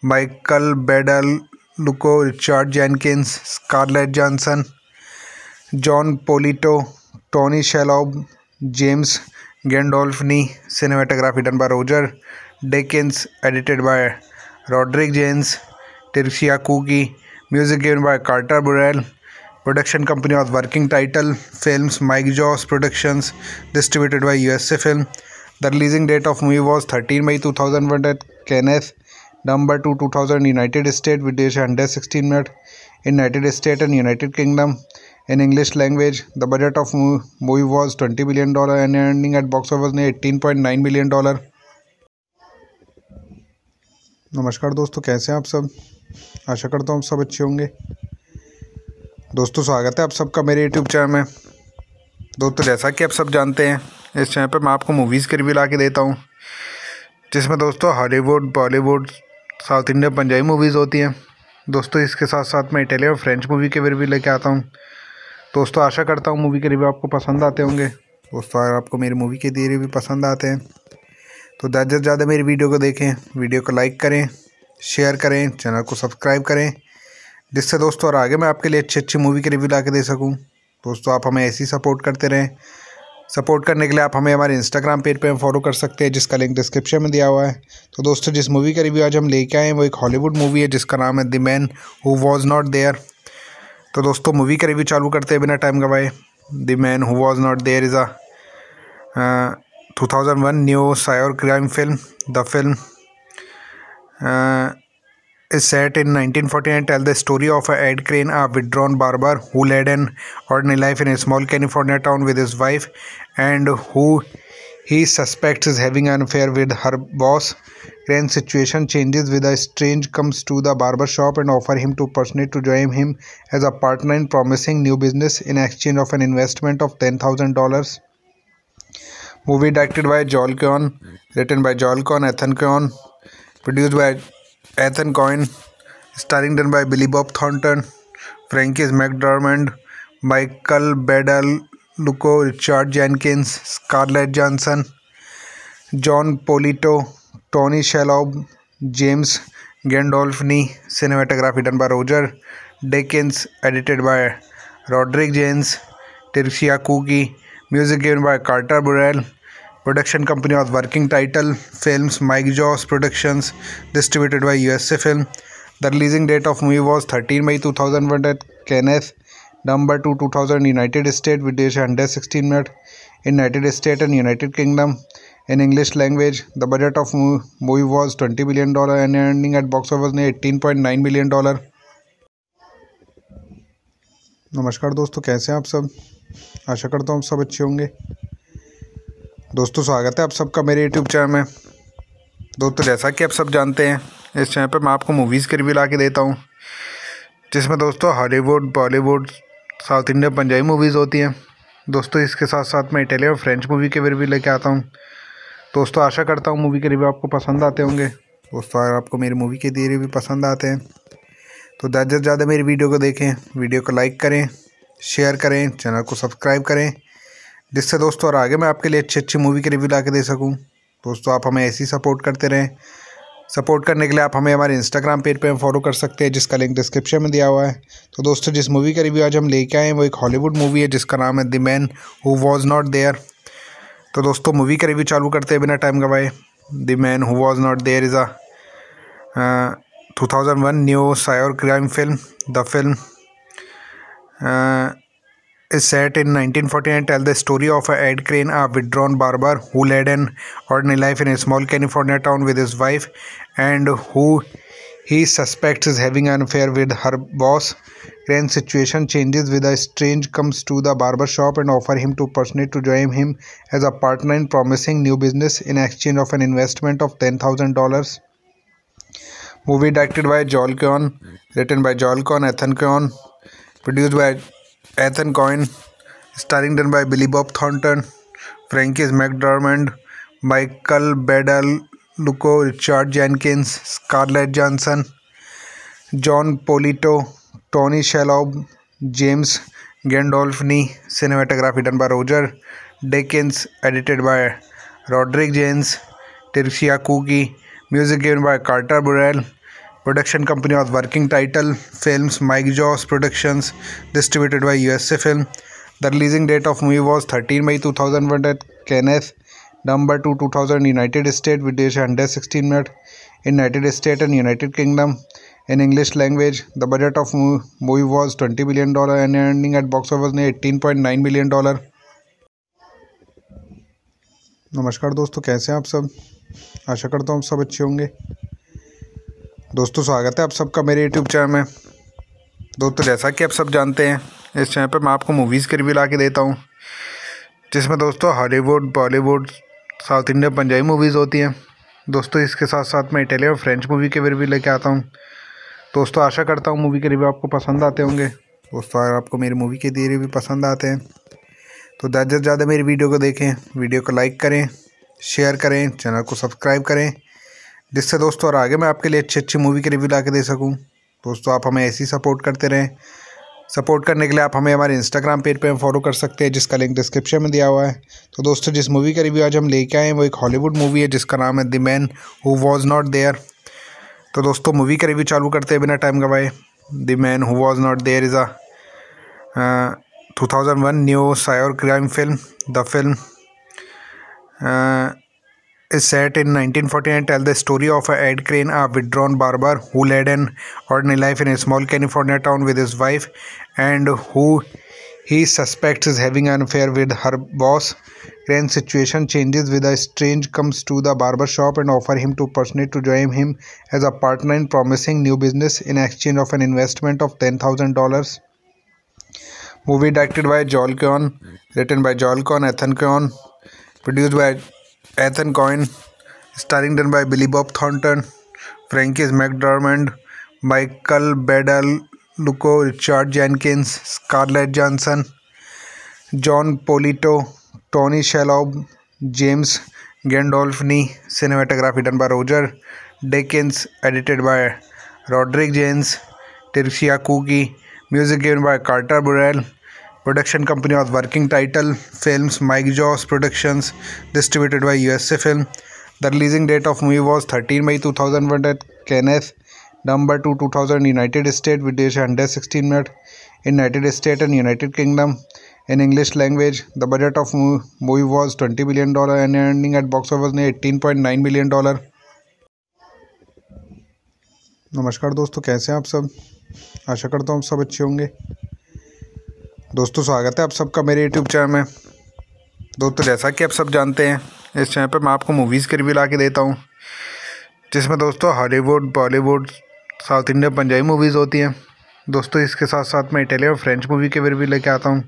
Michael Badalucco, Richard Jenkins, Scarlett Johansson, John Polito, Tony Shalhoub, James Gandolfini. Cinematography done by Roger Deakins, edited by Roderick James, Tricia Cooke. Music given by Carter Burwell. Production company was Working Title Films, Mike Jaws Productions, distributed by USA Film. The releasing date of movie was 13 May 2001 at Cannes, number 2 2000 United States, with duration 116 minutes in United States and United Kingdom in English language. The budget of movie was $20 million and ending at box office ने $18.9 million. नमस्कार दोस्तों, कैसे हैं आप सब? आशा करता हूँ आप सब अच्छे होंगे। दोस्तों स्वागत है आप सबका मेरे YouTube चैनल में। दोस्तों जैसा कि आप सब जानते हैं, इस चैनल पर मैं आपको मूवीज़ के रिव्यू ला के देता हूँ, जिसमें दोस्तों Hollywood, Bollywood, south Indian, Punjabi movies होती हैं। दोस्तों इसके साथ साथ मैं इटालियन और फ्रेंच मूवी के रिव्यू लेके आता हूँ। दोस्तों आशा करता हूँ मूवी के रिव्यू आपको पसंद आते होंगे। दोस्तों अगर आपको मेरी मूवी के दिए रिव्यू पसंद आते हैं तो ज़्यादा से ज़्यादा मेरी वीडियो को देखें, वीडियो को लाइक करें, शेयर करें, चैनल को सब्सक्राइब करें, जिससे दोस्तों और आगे मैं आपके लिए अच्छी अच्छी मूवी के रिव्यू ला के दे सकूँ। दोस्तों आप हमें ऐसे ही सपोर्ट करते रहें। सपोर्ट करने के लिए आप हमें हमारे इंस्टाग्राम पेज पे फॉलो कर सकते हैं, जिसका लिंक डिस्क्रिप्शन में दिया हुआ है। तो दोस्तों जिस मूवी का रिव्यू आज हम लेके आए हैं वो एक हॉलीवुड मूवी है जिसका नाम है the man who was not there. तो दोस्तों मूवी का रिव्यू चालू करते हैं बिना टाइम गवाए। The man who was not there is a 2001 neo noir crime film. The film is set in 1949 and tells the story of Ed Crane, a withdrawn barber who led an ordinary life in a small California town with his wife and who he suspects is having an affair with her boss. Crane's situation changes with a stranger comes to the barber shop and offers him to personally to join him as a partner in promising new business in exchange of an investment of $10,000. Movie directed by Joel Coen, written by Joel Coen, Ethan Coen, produced by Ethan Coen, starring done by Billy Bob Thornton, Frances McDormand, Michael Badalucco, Richard Jenkins, Scarlett Johansson, John Polito, Tony Shalhoub, James Gandolfini. Cinematography done by Roger Deakins, edited by Roderick James, Tricia Cooke. Music given by Carter Burwell. Production company was Working Title Films, Mike Jaws Productions, distributed by USA Film. The releasing date of movie was 13 May 2001 at Cannes, number 2 2000 United States, with duration 116 minutes in United States and United Kingdom in English language. The budget of movie was $20 million and ending at box office ने $18.9 million. नमस्कार दोस्तों, कैसे हैं आप सब? आशा करता हूँ आप सब अच्छे होंगे। दोस्तों स्वागत है आप सबका मेरे YouTube चैनल में। दोस्तों जैसा कि आप सब जानते हैं, इस चैनल पर मैं आपको मूवीज़ के रिव्यू ला के देता हूँ, जिसमें दोस्तों Hollywood, Bollywood, south Indian, Punjabi movies होती हैं। दोस्तों इसके साथ साथ मैं इटालियन और फ्रेंच मूवी के रिव्यू लेके आता हूँ। दोस्तों आशा करता हूँ मूवी के रिव्यू आपको पसंद आते होंगे। दोस्तों अगर आपको मेरी मूवी के दिए रिव्यू पसंद आते हैं तो ज़्यादा से ज़्यादा मेरी वीडियो को देखें, वीडियो को लाइक करें, शेयर करें, चैनल को सब्सक्राइब करें, जिससे दोस्तों और आगे मैं आपके लिए अच्छी अच्छी मूवी के रिव्यू ला के दे सकूँ। दोस्तों आप हमें ऐसे ही सपोर्ट करते रहें। सपोर्ट करने के लिए आप हमें हमारे इंस्टाग्राम पेज पे फॉलो कर सकते हैं, जिसका लिंक डिस्क्रिप्शन में दिया हुआ है। तो दोस्तों, जिस मूवी का रिव्यू आज हम लेके आए हैं वो एक हॉलीवुड मूवी है जिसका नाम है the man who was not there. तो दोस्तों, मूवी का रिव्यू चालू करते हैं बिना टाइम गवाए। The man who was not there is a 2001 neo noir crime film. The film is set in 1949 and tells the story of Ed Crane, a withdrawn barber who led an ordinary life in a small California town with his wife and who he suspects is having an affair with her boss. Crane's situation changes with a stranger comes to the barber shop and offers him to personally to join him as a partner in promising new business in exchange of an investment of $10,000. Movie directed by Joel Coen, written by Joel Coen, Ethan Coen, produced by Ethan Coen, starring done by Billy Bob Thornton, Frances McDormand, Michael Badalucco, Richard Jenkins, Scarlett Johansson, John Polito, Tony Shalhoub, James Gandolfini. Cinematography done by Roger Deakins, edited by Roderick James, Tricia Cooke, music given by Carter Burwell. Production company was Working Title Films, Mike Jaws Productions, distributed by USA Film. The releasing date of movie was 13 May 2001 at Cannes, number 2 2000 United States, with duration 116 minutes in United States and United Kingdom in English language. The budget of movie was $20 million and ending at box office ने $18.9 million. नमस्कार दोस्तों, कैसे हैं आप सब? आशा करता हूँ आप सब अच्छे होंगे। दोस्तों, स्वागत है आप सबका मेरे YouTube चैनल में। दोस्तों, जैसा कि आप सब जानते हैं, इस चैनल पर मैं आपको मूवीज़ के रिव्यू ला के देता हूँ, जिसमें दोस्तों Hollywood, Bollywood, south Indian, Punjabi movies होती हैं। दोस्तों, इसके साथ साथ मैं इटालियन और फ्रेंच मूवी के रिव्यू लेके आता हूँ। दोस्तों, आशा करता हूँ मूवी के रिव्यू आपको पसंद आते होंगे। दोस्तों, अगर आपको मेरी मूवी के दिए रिव्यू पसंद आते हैं तो ज़्यादा से ज़्यादा मेरी वीडियो को देखें, वीडियो को लाइक करें, शेयर करें, चैनल को सब्सक्राइब करें, जिससे दोस्तों और आगे मैं आपके लिए अच्छी अच्छी मूवी के रिव्यू ला के दे सकूं। दोस्तों, आप हमें ऐसी सपोर्ट करते रहें। सपोर्ट करने के लिए आप हमें हमारे इंस्टाग्राम पेज पे फॉलो कर सकते हैं, जिसका लिंक डिस्क्रिप्शन में दिया हुआ है। तो दोस्तों, जिस मूवी का रिव्यू आज हम लेके आए हैं वो एक हॉलीवुड मूवी है जिसका नाम है the man who was not there. तो दोस्तों, मूवी का रिव्यू चालू करते हैं बिना टाइम गवाए। The man who was not there is a 2001 neo noir crime film. The film is set in 1949 and tells the story of Ed Crane, a withdrawn barber who led an ordinary life in a small California town with his wife and who he suspects is having an affair with her boss. Crane's situation changes with a stranger comes to the barber shop and offers him to personally to join him as a partner in promising new business in exchange of an investment of $10,000. Movie directed by Joel Coen, written by Joel Coen, Ethan Coen, produced by Ethan Coen, starring done by Billy Bob Thornton, Frances McDormand, Michael Badalucco, Richard Jenkins, Scarlett Johansson, John Polito, Tony Shalhoub, James Gandolfini. Cinematography done by Roger Deakins, edited by Roderick James, Tricia Cooke, music given by Carter Burwell. Production company was Working Title Films, Mike Jaws Productions, distributed by USA Film. The releasing date of movie was 13 May 2001 at Cannes, number 2 2000 United States, with duration 116 minutes in United States and United Kingdom in English language. The budget of movie was $20 million and ending at box office ने $18.9 million. नमस्कार दोस्तों, कैसे हैं आप सब? आशा करता हूँ आप सब अच्छे होंगे। दोस्तों, स्वागत है आप सबका मेरे YouTube चैनल में। दोस्तों, जैसा कि आप सब जानते हैं, इस चैनल पर मैं आपको मूवीज़ के रिव्यू ला के देता हूँ, जिसमें दोस्तों Hollywood, Bollywood, south Indian, Punjabi movies होती हैं। दोस्तों, इसके साथ साथ मैं इटालियन और फ्रेंच मूवी के रिव्यू लेके आता हूँ।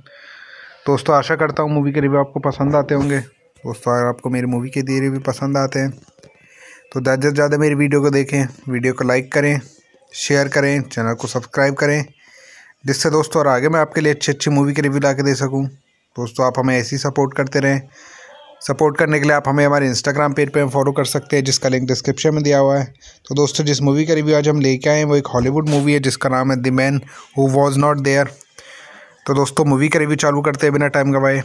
दोस्तों, आशा करता हूँ मूवी के रिव्यू आपको पसंद आते होंगे। दोस्तों, अगर आपको मेरी मूवी के दिए रिव्यू पसंद आते हैं तो ज़्यादा से ज़्यादा मेरी वीडियो को देखें, वीडियो को लाइक करें, शेयर करें, चैनल को सब्सक्राइब करें, जिससे दोस्तों और आगे मैं आपके लिए अच्छी अच्छी मूवी के रिव्यू ला के दे सकूँ। दोस्तों, आप हमें ऐसी सपोर्ट करते रहें। सपोर्ट करने के लिए आप हमें हमारे इंस्टाग्राम पेज पे फॉलो कर सकते हैं, जिसका लिंक डिस्क्रिप्शन में दिया हुआ है। तो दोस्तों, जिस मूवी का रिव्यू आज हम लेके आए हैं वो एक हॉलीवुड मूवी है जिसका नाम है the man who was not there. तो दोस्तों, मूवी का रिव्यू चालू करते हैं बिना टाइम गवाए।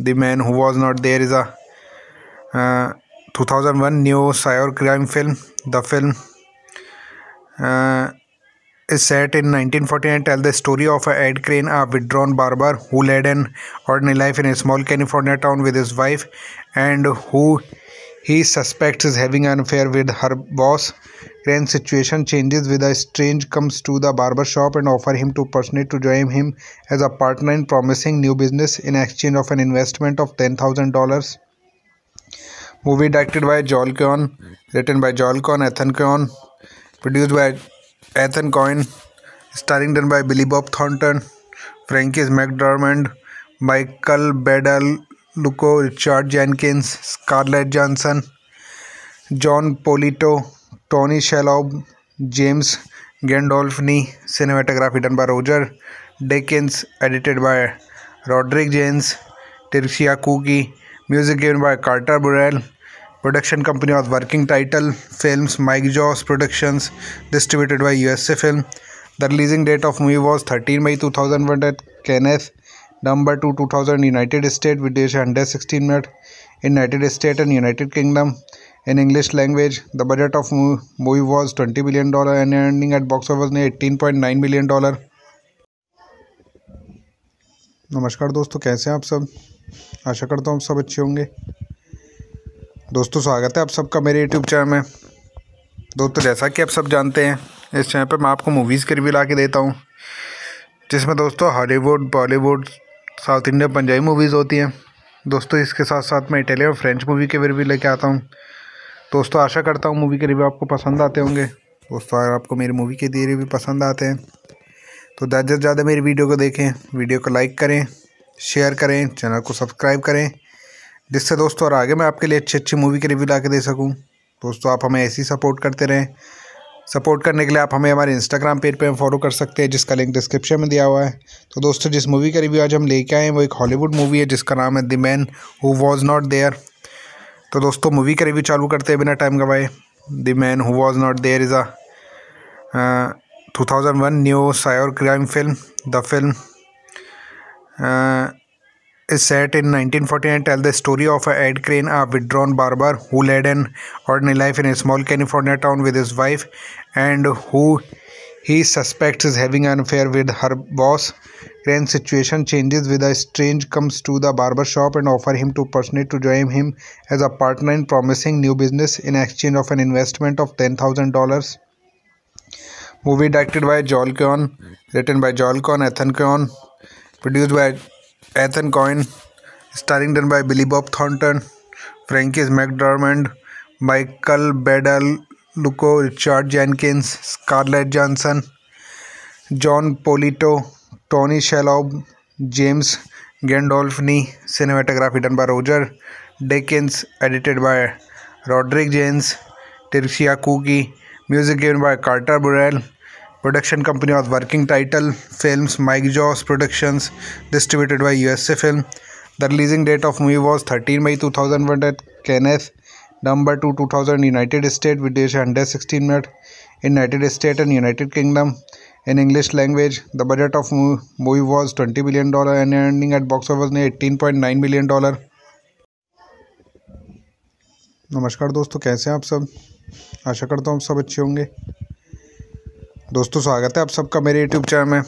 The man who was not there is a 2001 neo noir crime film. The film is set in 1949 and tells the story of Ed Crane, a withdrawn barber who led an ordinary life in a small California town with his wife and who he suspects is having an affair with her boss. Crane's situation changes with a stranger comes to the barber shop and offers him to personally to join him as a partner in promising new business in exchange of an investment of $10,000. Movie directed by Joel Coen, written by Joel Coen, Ethan Coen, produced by Ethan Coen, starring done by Billy Bob Thornton, Frances McDormand, Michael Badalucco, Richard Jenkins, Scarlett Johansson, John Polito, Tony Shalhoub, James Gandolfini. Cinematography done by Roger Deakins, edited by Roderick James, Tricia Cooke, music given by Carter Burwell. Production company was Working Title Films, Mike Jaws Productions, distributed by USA Film. The releasing date of movie was 13 May 2001 at Cannes, number 2 2000 United States, with duration under 16 minutes in United States and United Kingdom in English language. The budget of movie was $20 million and ending at box office ने $18.9 million. नमस्कार दोस्तों, कैसे हैं आप सब? आशा करता हूँ आप सब अच्छे होंगे. दोस्तों स्वागत है आप सबका मेरे YouTube चैनल में. दोस्तों जैसा कि आप सब जानते हैं, इस चैनल पर मैं आपको मूवीज़ के रिव्यू ला के देता हूँ, जिसमें दोस्तों Hollywood, Bollywood, south Indian, Punjabi movies होती हैं. दोस्तों इसके साथ साथ मैं इटालियन और फ्रेंच मूवी के रिव्यू लेके आता हूँ. दोस्तों आशा करता हूँ मूवी के रिव्यू आपको पसंद आते होंगे. दोस्तों अगर आपको मेरी मूवी के दिए रिव्यू पसंद आते हैं तो ज़्यादा से ज़्यादा मेरी वीडियो को देखें, वीडियो को लाइक करें, शेयर करें, चैनल को सब्सक्राइब करें, जिससे दोस्तों और आगे मैं आपके लिए अच्छी अच्छी मूवी के रिव्यू ला के दे सकूं. दोस्तों आप हमें ऐसे ही सपोर्ट करते रहें. सपोर्ट करने के लिए आप हमें हमारे इंस्टाग्राम पेज पे फॉलो कर सकते हैं, जिसका लिंक डिस्क्रिप्शन में दिया हुआ है. तो दोस्तों जिस मूवी का रिव्यू आज हम लेके आए हैं वो एक हॉलीवुड मूवी है, जिसका नाम है the man who was not there. तो दोस्तों मूवी का रिव्यू चालू करते हैं बिना टाइम गवाए. The man who was not there is a 2001 neo noir crime film. The film is set in 1949 and tells the story of Ed Crane, a withdrawn barber who led an ordinary life in a small California town with his wife and who he suspects is having an affair with her boss. Crane's situation changes with a stranger comes to the barber shop and offers him to personally to join him as a partner in promising new business in exchange of an investment of $10,000. Movie directed by Joel Coen, written by Joel Coen, Ethan Coen, produced by Ethan Coen, starring done by Billy Bob Thornton, Frances McDormand, Michael Badalucco, Richard Jenkins, Scarlett Johansson, John Polito, Tony Shalhoub, James Gandolfini. Cinematography done by Roger Deakins, edited by Roderick James, Tricia Cooke, music given by Carter Burwell. Production company was Working Title Films, Mike Jaws Productions, distributed by USA Film. The releasing date of movie was 13 May 2001 at Cannes, number 2 2000 United States, with duration under 16 minutes in United States and United Kingdom in English language. The budget of movie was $20 million and ending at box office ने $18.9 million. नमस्कार दोस्तों, कैसे हैं आप सब? आशा करता हूँ आप सब अच्छे होंगे. दोस्तों स्वागत है आप सबका मेरे YouTube चैनल में.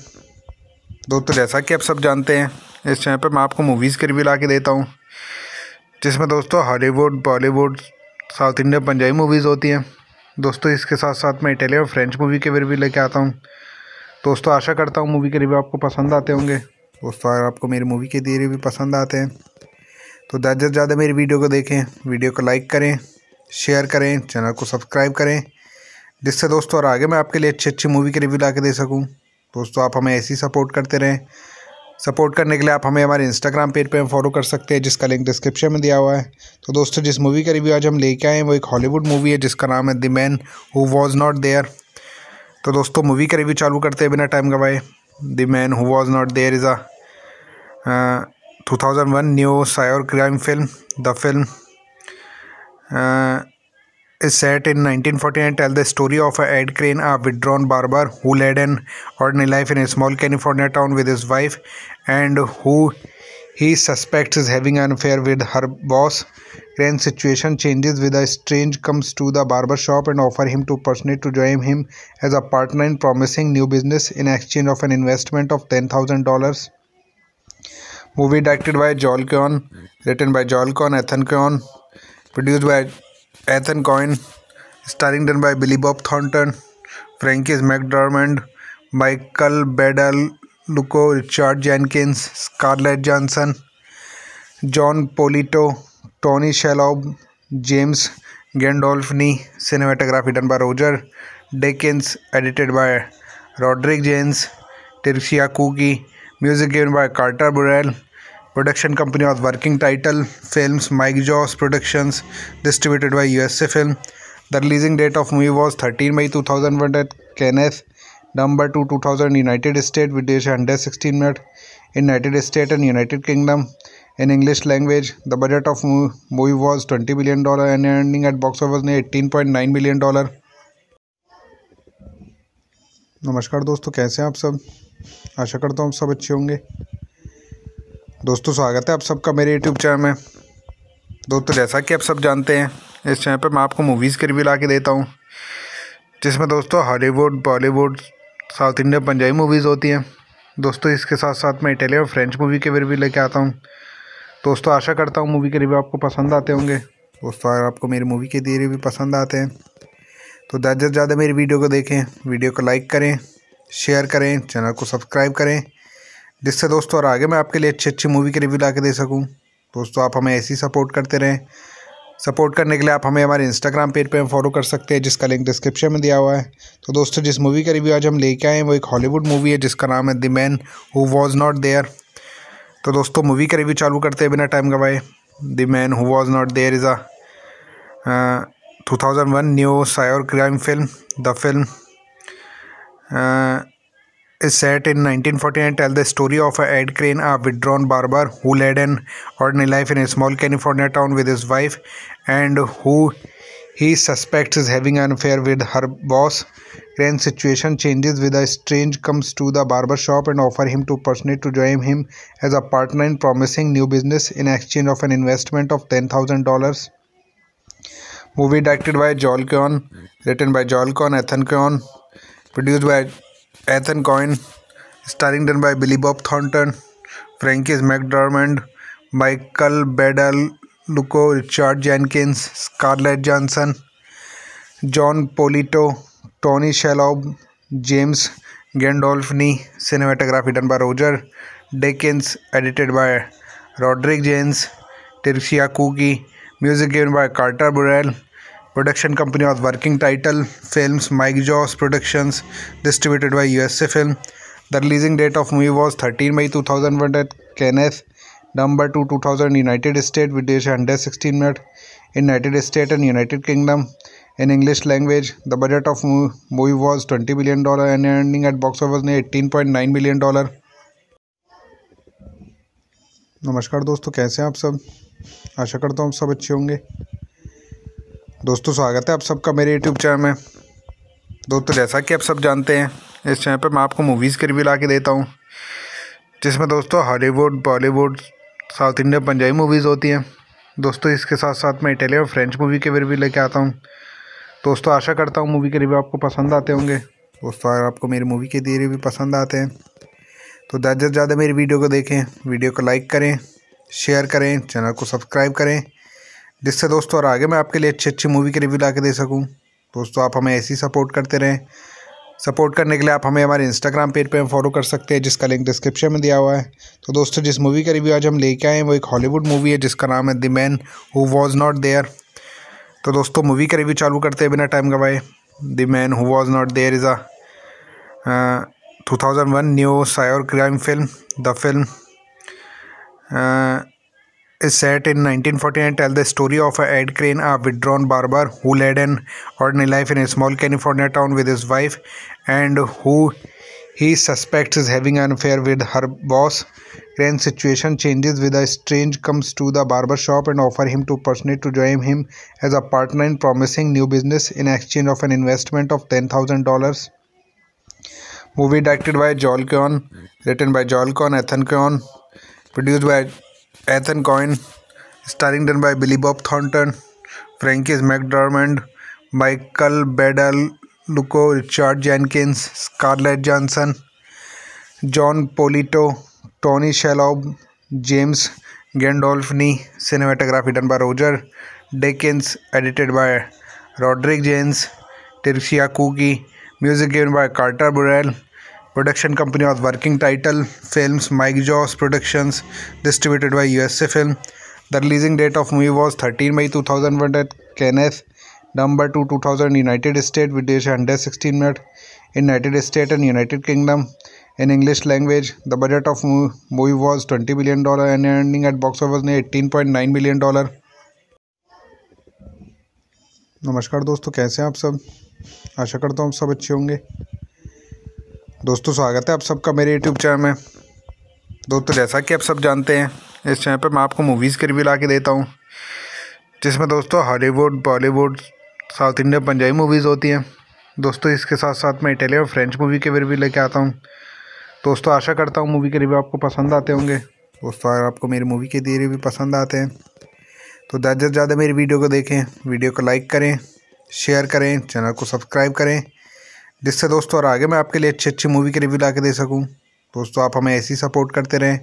दोस्तों जैसा कि आप सब जानते हैं, इस चैनल पर मैं आपको मूवीज़ के रिव्यू ला के देता हूँ, जिसमें दोस्तों Hollywood, Bollywood, south Indian, Punjabi movies होती हैं. दोस्तों इसके साथ साथ मैं इटालियन और फ्रेंच मूवी के रिव्यू लेके आता हूँ. दोस्तों आशा करता हूँ मूवी के रिव्यू आपको पसंद आते होंगे. दोस्तों अगर आपको मेरी मूवी के दिए रिव्यू पसंद आते हैं तो ज़्यादा से ज़्यादा मेरी वीडियो को देखें, वीडियो को लाइक करें, शेयर करें, चैनल को सब्सक्राइब करें, जिससे दोस्तों और आगे मैं आपके लिए अच्छी अच्छी मूवी के रिव्यू ला के दे सकूँ. दोस्तों आप हमें ऐसे ही सपोर्ट करते रहें. सपोर्ट करने के लिए आप हमें हमारे इंस्टाग्राम पेज पे फॉलो कर सकते हैं, जिसका लिंक डिस्क्रिप्शन में दिया हुआ है. तो दोस्तों जिस मूवी का रिव्यू आज हम लेके आए हैं वो एक हॉलीवुड मूवी है, जिसका नाम है the man who was not there. तो दोस्तों मूवी का रिव्यू चालू करते हैं बिना टाइम गवाए. The man who was not there is a 2001 neo noir crime film. The film is set in 1949 and tells the story of Ed Crane, a withdrawn barber who led an ordinary life in a small California town with his wife and who he suspects is having an affair with her boss. Gran's situation changes with a stranger comes to the barber shop and offers him to personally to join him as a partner in promising new business in exchange of an investment of $10,000. Movie directed by Joel Coen, written by Joel Coen, Ethan Coen, produced by Ethan Coen, starring done by Billy Bob Thornton, Frances McDormand, Michael Badalucco, Richard Jenkins, Scarlett Johansson, John Polito, Tony Shalhoub, James Gandolfini. Cinematography done by Roger Deakins, edited by Roderick James, Tricia Cooke. Music given by Carter Burwell. Production company was Working Title Films, Mike Jaws Productions, distributed by USA Film. The releasing date of movie was 13 May 2001 at Cannes, number 2 2000 United States, with duration under 16 minutes in United States and United Kingdom. In English language, the budget of movie was $20 million and ending at box office ने $18.9 million. नमस्कार दोस्तों, कैसे हैं आप सब? आशा करता हूँ आप सब अच्छे होंगे. दोस्तों स्वागत है आप सबका मेरे YouTube चैनल में. दोस्तों जैसा कि आप सब जानते हैं, इस चैनल पर मैं आपको मूवीज़ के रिव्यू ला के देता हूँ, जिसमें दोस्तों Hollywood, Bollywood, south Indian, Punjabi movies होती हैं. दोस्तों इसके साथ साथ मैं इटालियन और फ्रेंच मूवी के रिव्यू लेके आता हूँ. दोस्तों आशा करता हूँ मूवी के रिव्यू आपको पसंद आते होंगे. दोस्तों अगर आपको मेरी मूवी के दिए रिव्यू पसंद आते हैं तो ज़्यादा से ज़्यादा मेरी वीडियो को देखें, वीडियो को लाइक करें, शेयर करें, चैनल को सब्सक्राइब करें, जिससे दोस्तों और आगे मैं आपके लिए अच्छी अच्छी मूवी के रिव्यू ला के दे सकूं. दोस्तों आप हमें ऐसे ही सपोर्ट करते रहें. सपोर्ट करने के लिए आप हमें हमारे इंस्टाग्राम पेज पे फॉलो कर सकते हैं, जिसका लिंक डिस्क्रिप्शन में दिया हुआ है. तो दोस्तों जिस मूवी का रिव्यू आज हम लेके आए हैं वो एक हॉलीवुड मूवी है, जिसका नाम है the man who was not there. तो दोस्तों मूवी का रिव्यू चालू करते हैं बिना टाइम गवाए. The man who was not there is a 2001 neo noir crime film. The film is set in 1949 and tells the story of Ed Crane, a withdrawn barber who led an ordinary life in a small California town with his wife, and who he suspects is having an affair with her boss. Crane's situation changes with a stranger comes to the barber shop and offers him to personally to join him as a partner in promising new business in exchange of an investment of $10,000. Movie directed by Joel Coen, written by Joel Coen, Ethan Coen, produced by Ethan Coen, starring done by Billy Bob Thornton, Frances McDormand, Michael Badalucco, Richard Jenkins, Scarlett Johansson, John Polito, Tony Shalhoub, James Gandolfini. Cinematography done by Roger Deakins, edited by Roderick James, Tricia Cooke. Music given by Carter Burwell. Production company was Working Title Films, Mike Jaws Productions, distributed by USA Film. The releasing date of movie was 13 May 2001 at Cannes, number 2 2000 United States, with duration under 16 minutes in United States and United Kingdom. In English language, the budget of movie was $20 million and ending at box office ने $18.9 million. नमस्कार दोस्तों, कैसे हैं आप सब? आशा करता हूँ आप सब अच्छे होंगे. दोस्तों स्वागत है आप सबका मेरे YouTube चैनल में. दोस्तों जैसा कि आप सब जानते हैं, इस चैनल पर मैं आपको मूवीज़ के रिव्यू ला के देता हूँ, जिसमें दोस्तों Hollywood, Bollywood, south Indian, Punjabi movies होती हैं. दोस्तों इसके साथ साथ मैं इटालियन और फ्रेंच मूवी के रिव्यू लेके आता हूँ. दोस्तों आशा करता हूँ मूवी के रिव्यू आपको पसंद आते होंगे. दोस्तों अगर आपको मेरी मूवी के दिए रिव्यू पसंद आते हैं तो ज़्यादा से ज़्यादा मेरी वीडियो को देखें, वीडियो को लाइक करें, शेयर करें, चैनल को सब्सक्राइब करें, जिससे दोस्तों और आगे मैं आपके लिए अच्छी अच्छी मूवी के रिव्यू ला के दे सकूँ. दोस्तों आप हमें ऐसे ही सपोर्ट करते रहें. सपोर्ट करने के लिए आप हमें हमारे इंस्टाग्राम पेज पे फॉलो कर सकते हैं, जिसका लिंक डिस्क्रिप्शन में दिया हुआ है. तो दोस्तों जिस मूवी का रिव्यू आज हम लेके आए हैं वो एक हॉलीवुड मूवी है, जिसका नाम है the man who was not there. तो दोस्तों मूवी का रिव्यू चालू करते हैं बिना टाइम गवाए. The man who was not there is a 2001 neo noir crime film. The film is set in 1949 and tells the story of Ed Crane, a withdrawn barber who led an ordinary life in a small California town with his wife, and who he suspects is having an affair with her boss. Crane's situation changes with a stranger comes to the barber shop and offers him to personally to join him as a partner in promising new business in exchange of an investment of $10,000. Movie directed by Joel Coen, written by Joel Coen, Ethan Coen, produced by Ethan Coen, starring done by Billy Bob Thornton, Frances McDormand, Michael Badalucco, Richard Jenkins, Scarlett Johansson, John Polito, Tony Shalhoub, James Gandolfini. Cinematography done by Roger Deakins, edited by Roderick James, Tricia Cooke. Music given by Carter Burwell. Production company was Working Title Films, Mike Jaws Productions, distributed by USA Film. The releasing date of movie was 13 May 2001 at Cannes, November 2, 2000 United States, with duration under 16 minutes in United States and United Kingdom in English language. The budget of movie was $20 million and ending at box office ने $18.9 million. नमस्कार दोस्तों, कैसे हैं आप सब? आशा करता हूँ आप सब अच्छे होंगे। दोस्तों स्वागत है आप सबका मेरे YouTube चैनल में। दोस्तों जैसा कि आप सब जानते हैं, इस चैनल पर मैं आपको मूवीज़ के रिव्यू ला के देता हूँ, जिसमें दोस्तों Hollywood, Bollywood, south Indian, Punjabi movies होती हैं। दोस्तों इसके साथ साथ मैं इटालियन और फ्रेंच मूवी के रिव्यू लेके आता हूँ। दोस्तों आशा करता हूँ मूवी के रिव्यू आपको पसंद आते होंगे। दोस्तों अगर आपको मेरी मूवी के दिए रिव्यू पसंद आते हैं तो ज़्यादा से ज़्यादा मेरी वीडियो को देखें, वीडियो को लाइक करें, शेयर करें, चैनल को सब्सक्राइब करें, जिससे दोस्तों और आगे मैं आपके लिए अच्छी अच्छी मूवी के रिव्यू ला के दे सकूं। दोस्तों आप हमें ऐसे ही सपोर्ट करते रहें।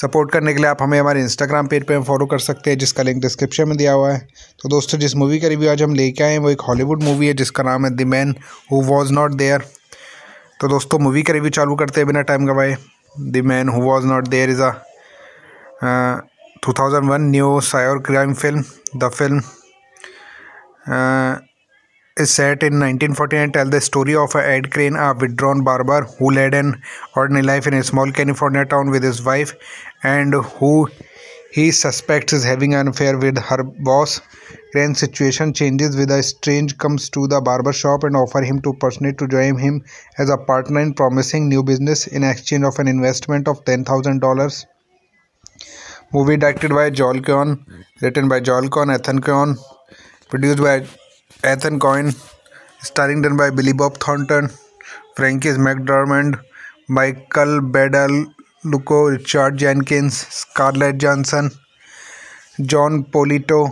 सपोर्ट करने के लिए आप हमें हमारे इंस्टाग्राम पेज पे फॉलो कर सकते हैं, जिसका लिंक डिस्क्रिप्शन में दिया हुआ है। तो दोस्तों जिस मूवी का रिव्यू आज हम लेके आए हैं वो एक हॉलीवुड मूवी है, जिसका नाम है the man who was not there. तो दोस्तों मूवी का रिव्यू चालू करते हैं बिना टाइम गवाए। The man who was not there is a 2001 neo noir crime film. The film is set in 1949 and tells the story of Ed Crane, a withdrawn barber who led an ordinary life in a small California town with his wife, and who he suspects is having an affair with her boss. Crane's situation changes with a stranger comes to the barber shop and offers him to personally to join him as a partner in promising new business in exchange of an investment of $10,000. Movie directed by Joel Coen, written by Joel Coen, Ethan Coen, produced by Ethan Coen, starring done by Billy Bob Thornton, Frances McDormand, Michael Badalucco, Richard Jenkins, Scarlett Johansson, John Polito,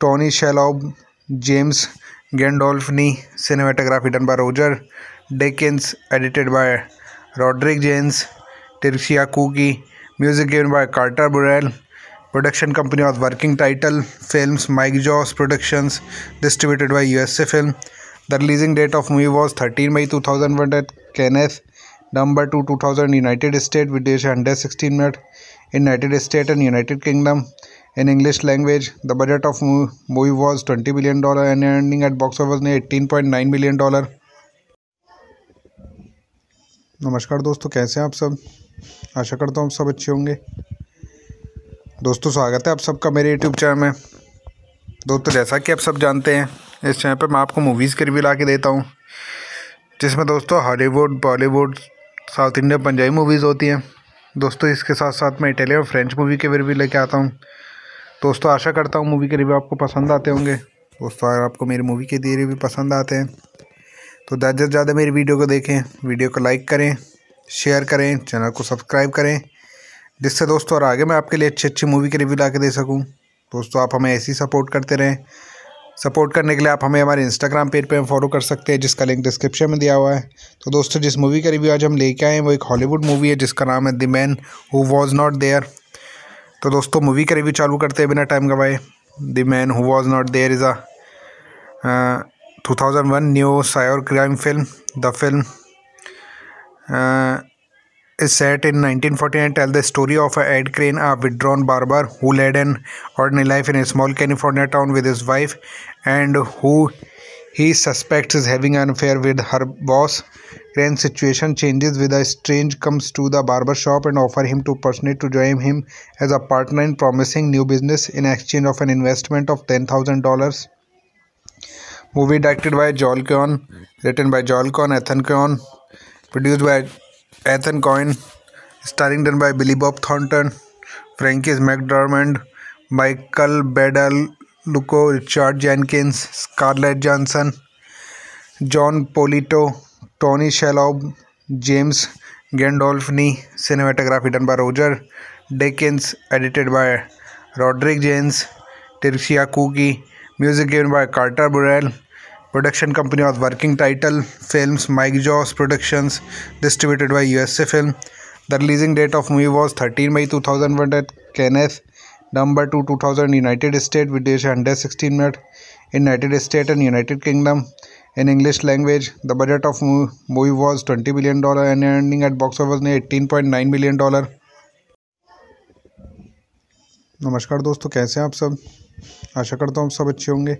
Tony Shalhoub, James Gandolfini. Cinematography done by Roger Deakins, edited by Roderick James, Tricia Cooke. Music given by Carter Burwell. Production company was Working Title Films, Mike Jaws Productions, distributed by USA Film. The releasing date of movie was 13 May 2001 at Cannes, November 2, 2000 United States, with duration under 16 minutes in United States and United Kingdom in English language. The budget of movie was $20 million and ending at box office ने $18.9 million. नमस्कार दोस्तों, कैसे हैं आप सब? आशा करता हूँ आप सब अच्छे होंगे। दोस्तों स्वागत है आप सबका मेरे YouTube चैनल में। दोस्तों जैसा कि आप सब जानते हैं, इस चैनल पर मैं आपको मूवीज़ के रिव्यू ला के देता हूँ, जिसमें दोस्तों Hollywood, Bollywood, south Indian, Punjabi movies होती हैं। दोस्तों इसके साथ साथ मैं इटालियन और फ्रेंच मूवी के रिव्यू लेके आता हूँ। दोस्तों आशा करता हूँ मूवी के रिव्यू आपको पसंद आते होंगे। दोस्तों अगर आपको मेरी मूवी के दिए रिव्यू पसंद आते हैं तो ज़्यादा से ज़्यादा मेरी वीडियो को देखें, वीडियो को लाइक करें, शेयर करें, चैनल को सब्सक्राइब करें, जिससे दोस्तों और आगे मैं आपके लिए अच्छी अच्छी मूवी के रिव्यू ला के दे सकूँ। दोस्तों आप हमें ऐसे ही सपोर्ट करते रहें। सपोर्ट करने के लिए आप हमें हमारे इंस्टाग्राम पेज पे फॉलो कर सकते हैं, जिसका लिंक डिस्क्रिप्शन में दिया हुआ है। तो दोस्तों जिस मूवी का रिव्यू आज हम लेके आए हैं वो एक हॉलीवुड मूवी है, जिसका नाम है the man who was not there. तो दोस्तों मूवी का रिव्यू चालू करते हैं बिना टाइम गवाए। The man who was not there is a 2001 neo noir crime film. The film is set in 1949 and tells the story of Ed Crane, a withdrawn barber who led an ordinary life in a small California town with his wife, and who he suspects is having an affair with her boss. Crane's situation changes with a stranger comes to the barber shop and offers him to personally to join him as a partner in promising new business in exchange of an investment of $10,000. Movie directed by Joel Coen, written by Joel Coen, Ethan Coen, produced by Ethan Coen, starring done by Billy Bob Thornton, Frances McDormand, Michael Badalucco, Richard Jenkins, Scarlett Johansson, John Polito, Tony Shalhoub, James Gandolfini. Cinematography done by Roger Deakins, edited by Roderick James, Tricia Cooke, music given by Carter Burwell. Production company was Working Title Films, Mike Jaws Productions, distributed by USA Film. The releasing date of movie was 13 May 2001 at Cannes, November 2, 2000 United States, with duration under 16 minutes in United States and United Kingdom in English language. The budget of movie was $20 million and ending at box office ने $18.9 million. नमस्कार दोस्तों, कैसे हैं आप सब? आशा करता हूँ आप सब अच्छे होंगे।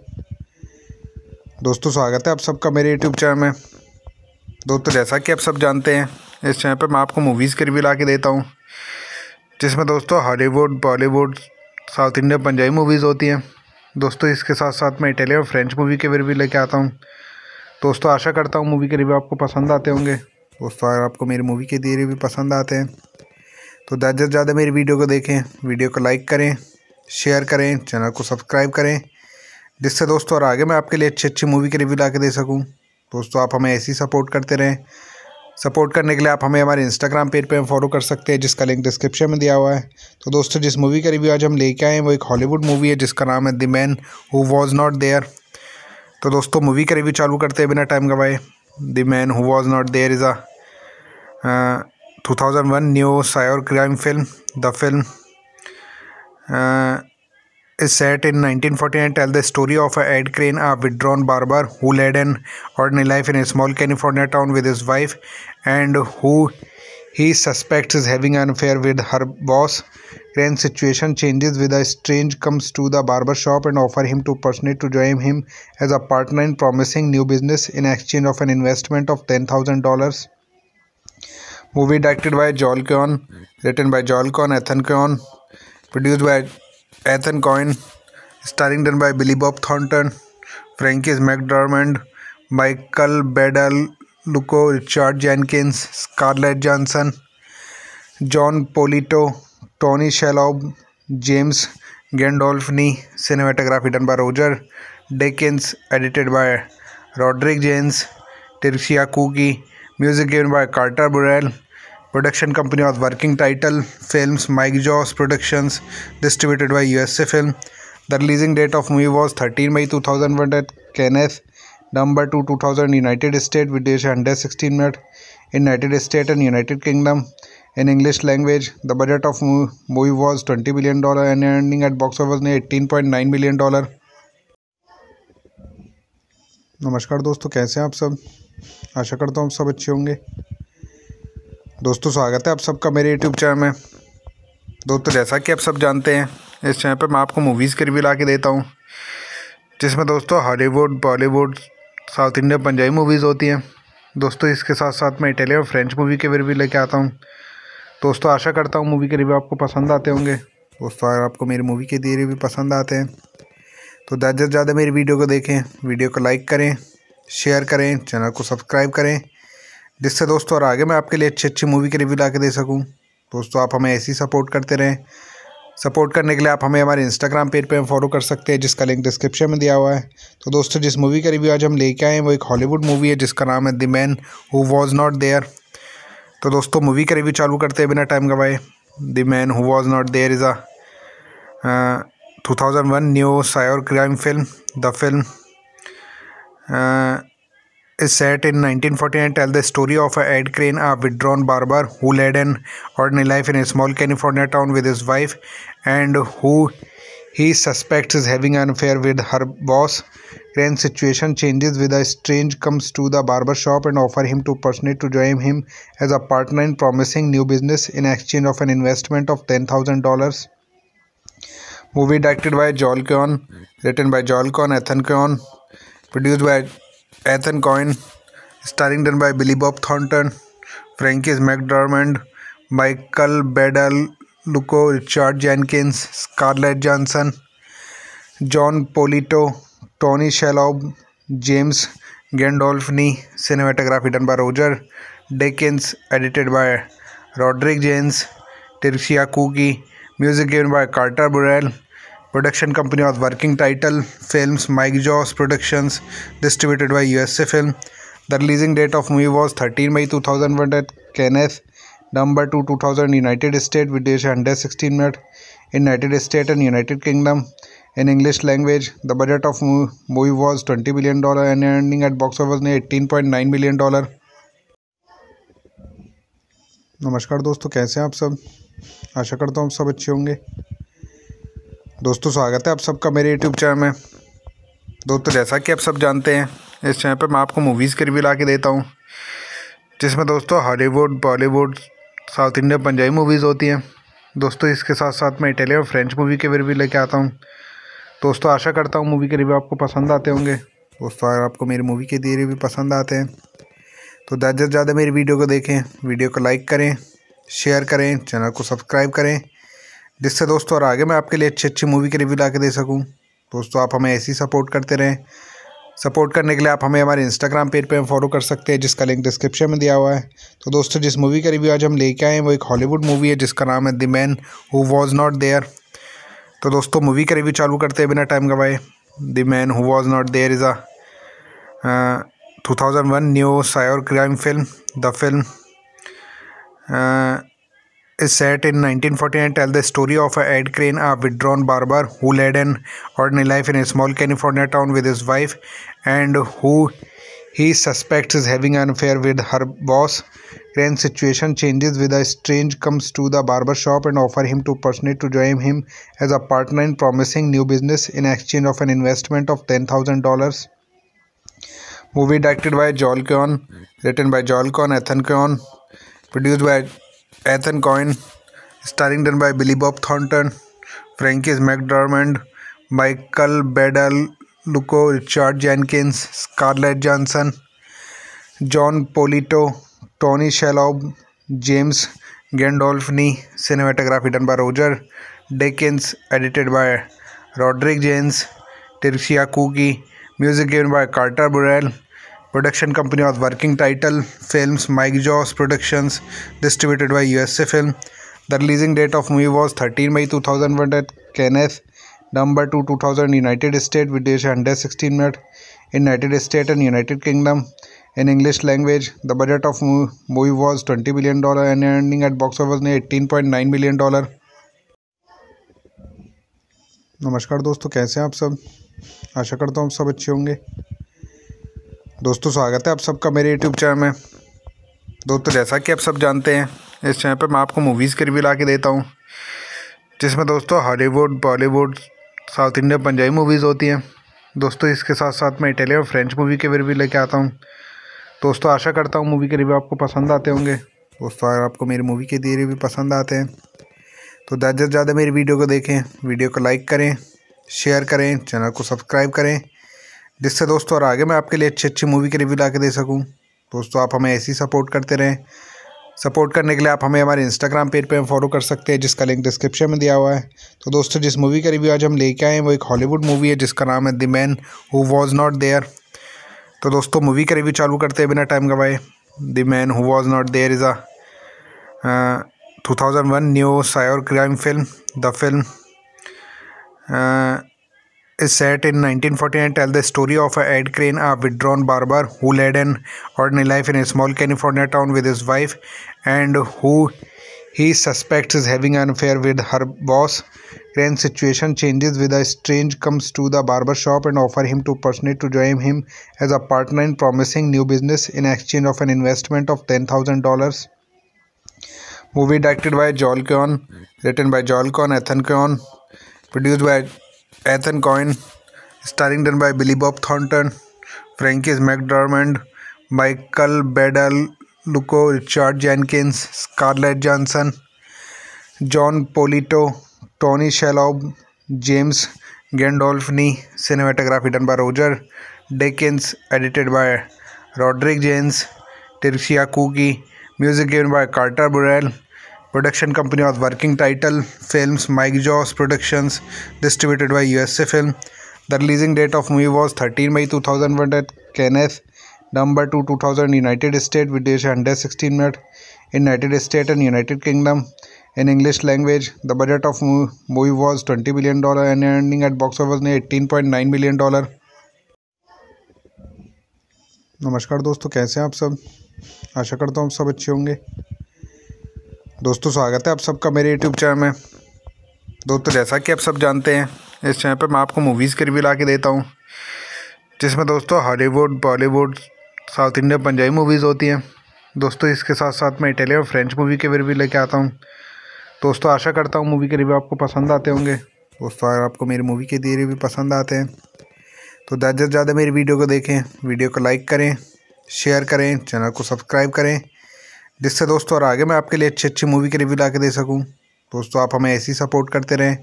दोस्तों स्वागत है आप सबका मेरे YouTube चैनल में। दोस्तों जैसा कि आप सब जानते हैं, इस चैनल पर मैं आपको मूवीज़ के रिव्यू ला के देता हूँ, जिसमें दोस्तों Hollywood, Bollywood, south Indian, Punjabi movies होती हैं। दोस्तों इसके साथ साथ मैं इटालियन और फ्रेंच मूवी के रिव्यू लेके आता हूँ। दोस्तों आशा करता हूँ मूवी के रिव्यू आपको पसंद आते होंगे। दोस्तों अगर आपको मेरी मूवी के दिए रिव्यू पसंद आते हैं तो ज़्यादा से ज़्यादा मेरी वीडियो को देखें, वीडियो को लाइक करें, शेयर करें, चैनल को सब्सक्राइब करें, जिससे दोस्तों और आगे मैं आपके लिए अच्छी अच्छी मूवी के रिव्यू ला के दे सकूं। दोस्तों आप हमें ऐसे ही सपोर्ट करते रहें। सपोर्ट करने के लिए आप हमें हमारे इंस्टाग्राम पेज पे फॉलो कर सकते हैं, जिसका लिंक डिस्क्रिप्शन में दिया हुआ है। तो दोस्तों जिस मूवी का रिव्यू आज हम लेके आए हैं वो एक हॉलीवुड मूवी है, जिसका नाम है the man who was not there. तो दोस्तों मूवी का रिव्यू चालू करते हैं बिना टाइम गवाए। The man who was not there is a 2001 neo noir crime film. The film is set in 1949, tells the story of Ed Crane, a withdrawn barber who led an ordinary life in a small California town with his wife, and who he suspects is having an affair with her boss. Crane's situation changes with a stranger comes to the barber shop and offers him to personally to join him as a partner in promising new business in exchange of an investment of $10,000. Movie directed by Joel Coen, written by Joel Coen, Ethan Coen, produced by Ethan Coen, starring done by Billy Bob Thornton, Frances McDormand, Michael Badalucco, Richard Jenkins, Scarlett Johansson, John Polito, Tony Shalhoub, James Gandolfini. Cinematography done by Roger Deakins, edited by Roderick James, Tricia Cooke, music given by Carter Burwell. Production company was Working Title Films, Mike Jaws Productions, distributed by USA Film. The releasing date of movie was 13 May 2001 at Cannes, November 2, 2000 United States, with duration under 16 minutes in United States and United Kingdom in English language. The budget of movie was $20 million and ending at box office ने $18.9 million. नमस्कार दोस्तों, कैसे हैं आप सब? आशा करता हूँ आप सब अच्छे होंगे। दोस्तों स्वागत है आप सबका मेरे YouTube चैनल में। दोस्तों जैसा कि आप सब जानते हैं, इस चैनल पर मैं आपको मूवीज़ के रिव्यू ला के देता हूँ, जिसमें दोस्तों Hollywood, Bollywood, south Indian, Punjabi movies होती हैं। दोस्तों इसके साथ साथ मैं इटालियन और फ्रेंच मूवी के रिव्यू लेके आता हूँ। दोस्तों आशा करता हूँ मूवी के रिव्यू आपको पसंद आते होंगे। दोस्तों अगर आपको मेरी मूवी के दिए रिव्यू पसंद आते हैं तो ज़्यादा से ज़्यादा मेरी वीडियो को देखें, वीडियो को लाइक करें, शेयर करें, चैनल को सब्सक्राइब करें, जिससे दोस्तों और आगे मैं आपके लिए अच्छी अच्छी मूवी के रिव्यू ला के दे सकूँ। दोस्तों आप हमें ऐसे ही सपोर्ट करते रहें। सपोर्ट करने के लिए आप हमें हमारे इंस्टाग्राम पेज पे फॉलो कर सकते हैं, जिसका लिंक डिस्क्रिप्शन में दिया हुआ है। तो दोस्तों जिस मूवी का रिव्यू आज हम लेके आए हैं वो एक हॉलीवुड मूवी है, जिसका नाम है the man who was not there. तो दोस्तों मूवी का रिव्यू चालू करते हैं बिना टाइम गवाए। The man who was not there is a 2001 neo noir crime film. The film is set in 1949, tells the story of Ed Crane, a withdrawn barber who led an ordinary life in a small California town with his wife, and who he suspects is having an affair with her boss. Crane's situation changes with a stranger comes to the barber shop and offers him to personally to join him as a partner in promising new business in exchange of an investment of $10,000. Movie directed by Joel Coen, written by Joel Coen, Ethan Coen, produced by Ethan Coen, starring done by Billy Bob Thornton, Frances McDormand, Michael Badalucco, Richard Jenkins, Scarlett Johansson, John Polito, Tony Shalhoub, James Gandolfini. Cinematography done by Roger Deakins, edited by Roderick James, Tricia Cooke, music given by Carter Burwell. Production company was Working Title Films, Mike Jaws Productions, distributed by USA Film. The releasing date of movie was 13 May 2001 at Cannes, number 2 2000 United States, which is under 16 minutes in United States and United Kingdom in English language. The budget of movie was $20 million and ending at box office ने $18.9 million. नमस्कार दोस्तों, कैसे हैं आप सब? आशा करता हूँ आप सब अच्छे होंगे। दोस्तों स्वागत है आप सबका मेरे YouTube चैनल में। दोस्तों जैसा कि आप सब जानते हैं, इस चैनल पर मैं आपको मूवीज़ के रिव्यू ला के देता हूँ, जिसमें दोस्तों Hollywood, Bollywood, south India, Punjabi movies होती हैं। दोस्तों इसके साथ साथ मैं इटालियन और फ्रेंच मूवी के रिव्यू लेके आता हूँ। दोस्तों आशा करता हूँ मूवी के रिव्यू आपको पसंद आते होंगे। दोस्तों अगर आपको मेरी मूवी के दिए रिव्यू पसंद आते हैं तो ज़्यादा से ज़्यादा मेरी वीडियो को देखें, वीडियो को लाइक करें, शेयर करें, चैनल को सब्सक्राइब करें, जिससे दोस्तों और आगे मैं आपके लिए अच्छी अच्छी मूवी के रिव्यू ला के दे सकूँ। दोस्तों आप हमें ऐसे ही सपोर्ट करते रहें। सपोर्ट करने के लिए आप हमें हमारे इंस्टाग्राम पेज पे फॉलो कर सकते हैं, जिसका लिंक डिस्क्रिप्शन में दिया हुआ है। तो दोस्तों जिस मूवी का रिव्यू आज हम लेके आए हैं वो एक हॉलीवुड मूवी है, जिसका नाम है the man who was not there. तो दोस्तों मूवी का रिव्यू चालू करते हैं बिना टाइम गवाए। The man who was not there is a 2001 neo noir crime film. The film is set in 1949 and tells the story of Ed Crane, a withdrawn barber who led an ordinary life in a small California town with his wife, and who he suspects is having an affair with her boss. Crane's situation changes with a stranger comes to the barber shop and offers him to personally to join him as a partner in promising new business in exchange of an investment of $10,000. Movie directed by Joel Coen, written by Joel Coen, Ethan Coen, produced by Ethan Coen, starring done by Billy Bob Thornton, Frances McDormand, Michael Badalucco, Richard Jenkins, Scarlett Johansson, John Polito, Tony Shalhoub, James Gandolfini. Cinematography done by Roger Deakins, edited by Roderick James, Tricia Cooke. Music given by Carter Burwell. Production company was Working Title Films, Mike Jaws Productions, distributed by USA Film. The releasing date of movie was 13 May 2001 at Cannes, number 2 2000 United States, which is under 16 minutes in United States and United Kingdom in English language. The budget of movie was $20 million and ending at box office ने $18.9 million. नमस्कार दोस्तों, कैसे हैं आप सब? आशा करता हूँ आप सब अच्छे होंगे। दोस्तों स्वागत है आप सबका मेरे YouTube चैनल में। दोस्तों जैसा कि आप सब जानते हैं, इस चैनल पर मैं आपको मूवीज़ के रिव्यू ला के देता हूँ, जिसमें दोस्तों Hollywood, Bollywood, south India, Punjabi movies होती हैं। दोस्तों इसके साथ साथ मैं इटालियन और फ्रेंच मूवी के रिव्यू लेके आता हूँ। दोस्तों आशा करता हूँ मूवी के रिव्यू आपको पसंद आते होंगे। दोस्तों अगर आपको मेरी मूवी के दिए रिव्यू पसंद आते हैं तो ज़्यादा से ज़्यादा मेरी वीडियो को देखें, वीडियो को लाइक करें, शेयर करें, चैनल को सब्सक्राइब करें, जिससे दोस्तों और आगे मैं आपके लिए अच्छी अच्छी मूवी के रिव्यू ला के दे सकूँ। दोस्तों आप हमें ऐसे ही सपोर्ट करते रहें। सपोर्ट करने के लिए आप हमें हमारे इंस्टाग्राम पेज पे फॉलो कर सकते हैं, जिसका लिंक डिस्क्रिप्शन में दिया हुआ है। तो दोस्तों जिस मूवी का रिव्यू आज हम लेके आए हैं वो एक हॉलीवुड मूवी है, जिसका नाम है the man who was not there. तो दोस्तों मूवी का रिव्यू चालू करते हैं बिना टाइम गवाए। The man who was not there is a 2001 neo noir crime film. The film is set in 1949 and tells the story of Ed Crane, a withdrawn barber who led an ordinary life in a small California town with his wife, and who he suspects is having an affair with her boss. Crane's situation changes with a stranger comes to the barber shop and offers him to personally to join him as a partner in promising new business in exchange of an investment of $10,000. Movie directed by Joel Coen, written by Joel Coen, Ethan Coen, produced by Ethan Coen, starring done by Billy Bob Thornton, Frances McDormand, Michael Badalucco, Richard Jenkins, Scarlett Johansson, John Polito, Tony Shalhoub, James Gandolfini. Cinematography done by Roger Deakins, edited by Roderick James, Tricia Cooke. Music given by Carter Burwell. Production company was Working Title Films, Mike Jaws Productions, distributed by USA Film. The releasing date of movie was 13 May 2001 at Cannes, number 2 2000 United States, which is under 16 minutes in United States and United Kingdom in English language. The budget of movie was $20 million and ending at box office ने $18.9 million. नमस्कार दोस्तों, कैसे हैं आप सब? आशा करता हूँ आप सब अच्छे होंगे। दोस्तों स्वागत है आप सबका मेरे YouTube चैनल में। दोस्तों जैसा कि आप सब जानते हैं, इस चैनल पर मैं आपको मूवीज़ के रिव्यू ला के देता हूँ, जिसमें दोस्तों Hollywood, Bollywood, south Indian, Punjabi movies होती हैं। दोस्तों इसके साथ साथ मैं इटालियन और फ्रेंच मूवी के रिव्यू लेके आता हूँ। दोस्तों आशा करता हूँ मूवी के रिव्यू आपको पसंद आते होंगे। दोस्तों अगर आपको मेरी मूवी के दिए रिव्यू पसंद आते हैं तो ज़्यादा से ज़्यादा मेरी वीडियो को देखें, वीडियो को लाइक करें, शेयर करें, चैनल को सब्सक्राइब करें, जिससे दोस्तों और आगे मैं आपके लिए अच्छी अच्छी मूवी के रिव्यू ला के दे सकूं। दोस्तों आप हमें ऐसे ही सपोर्ट करते रहें।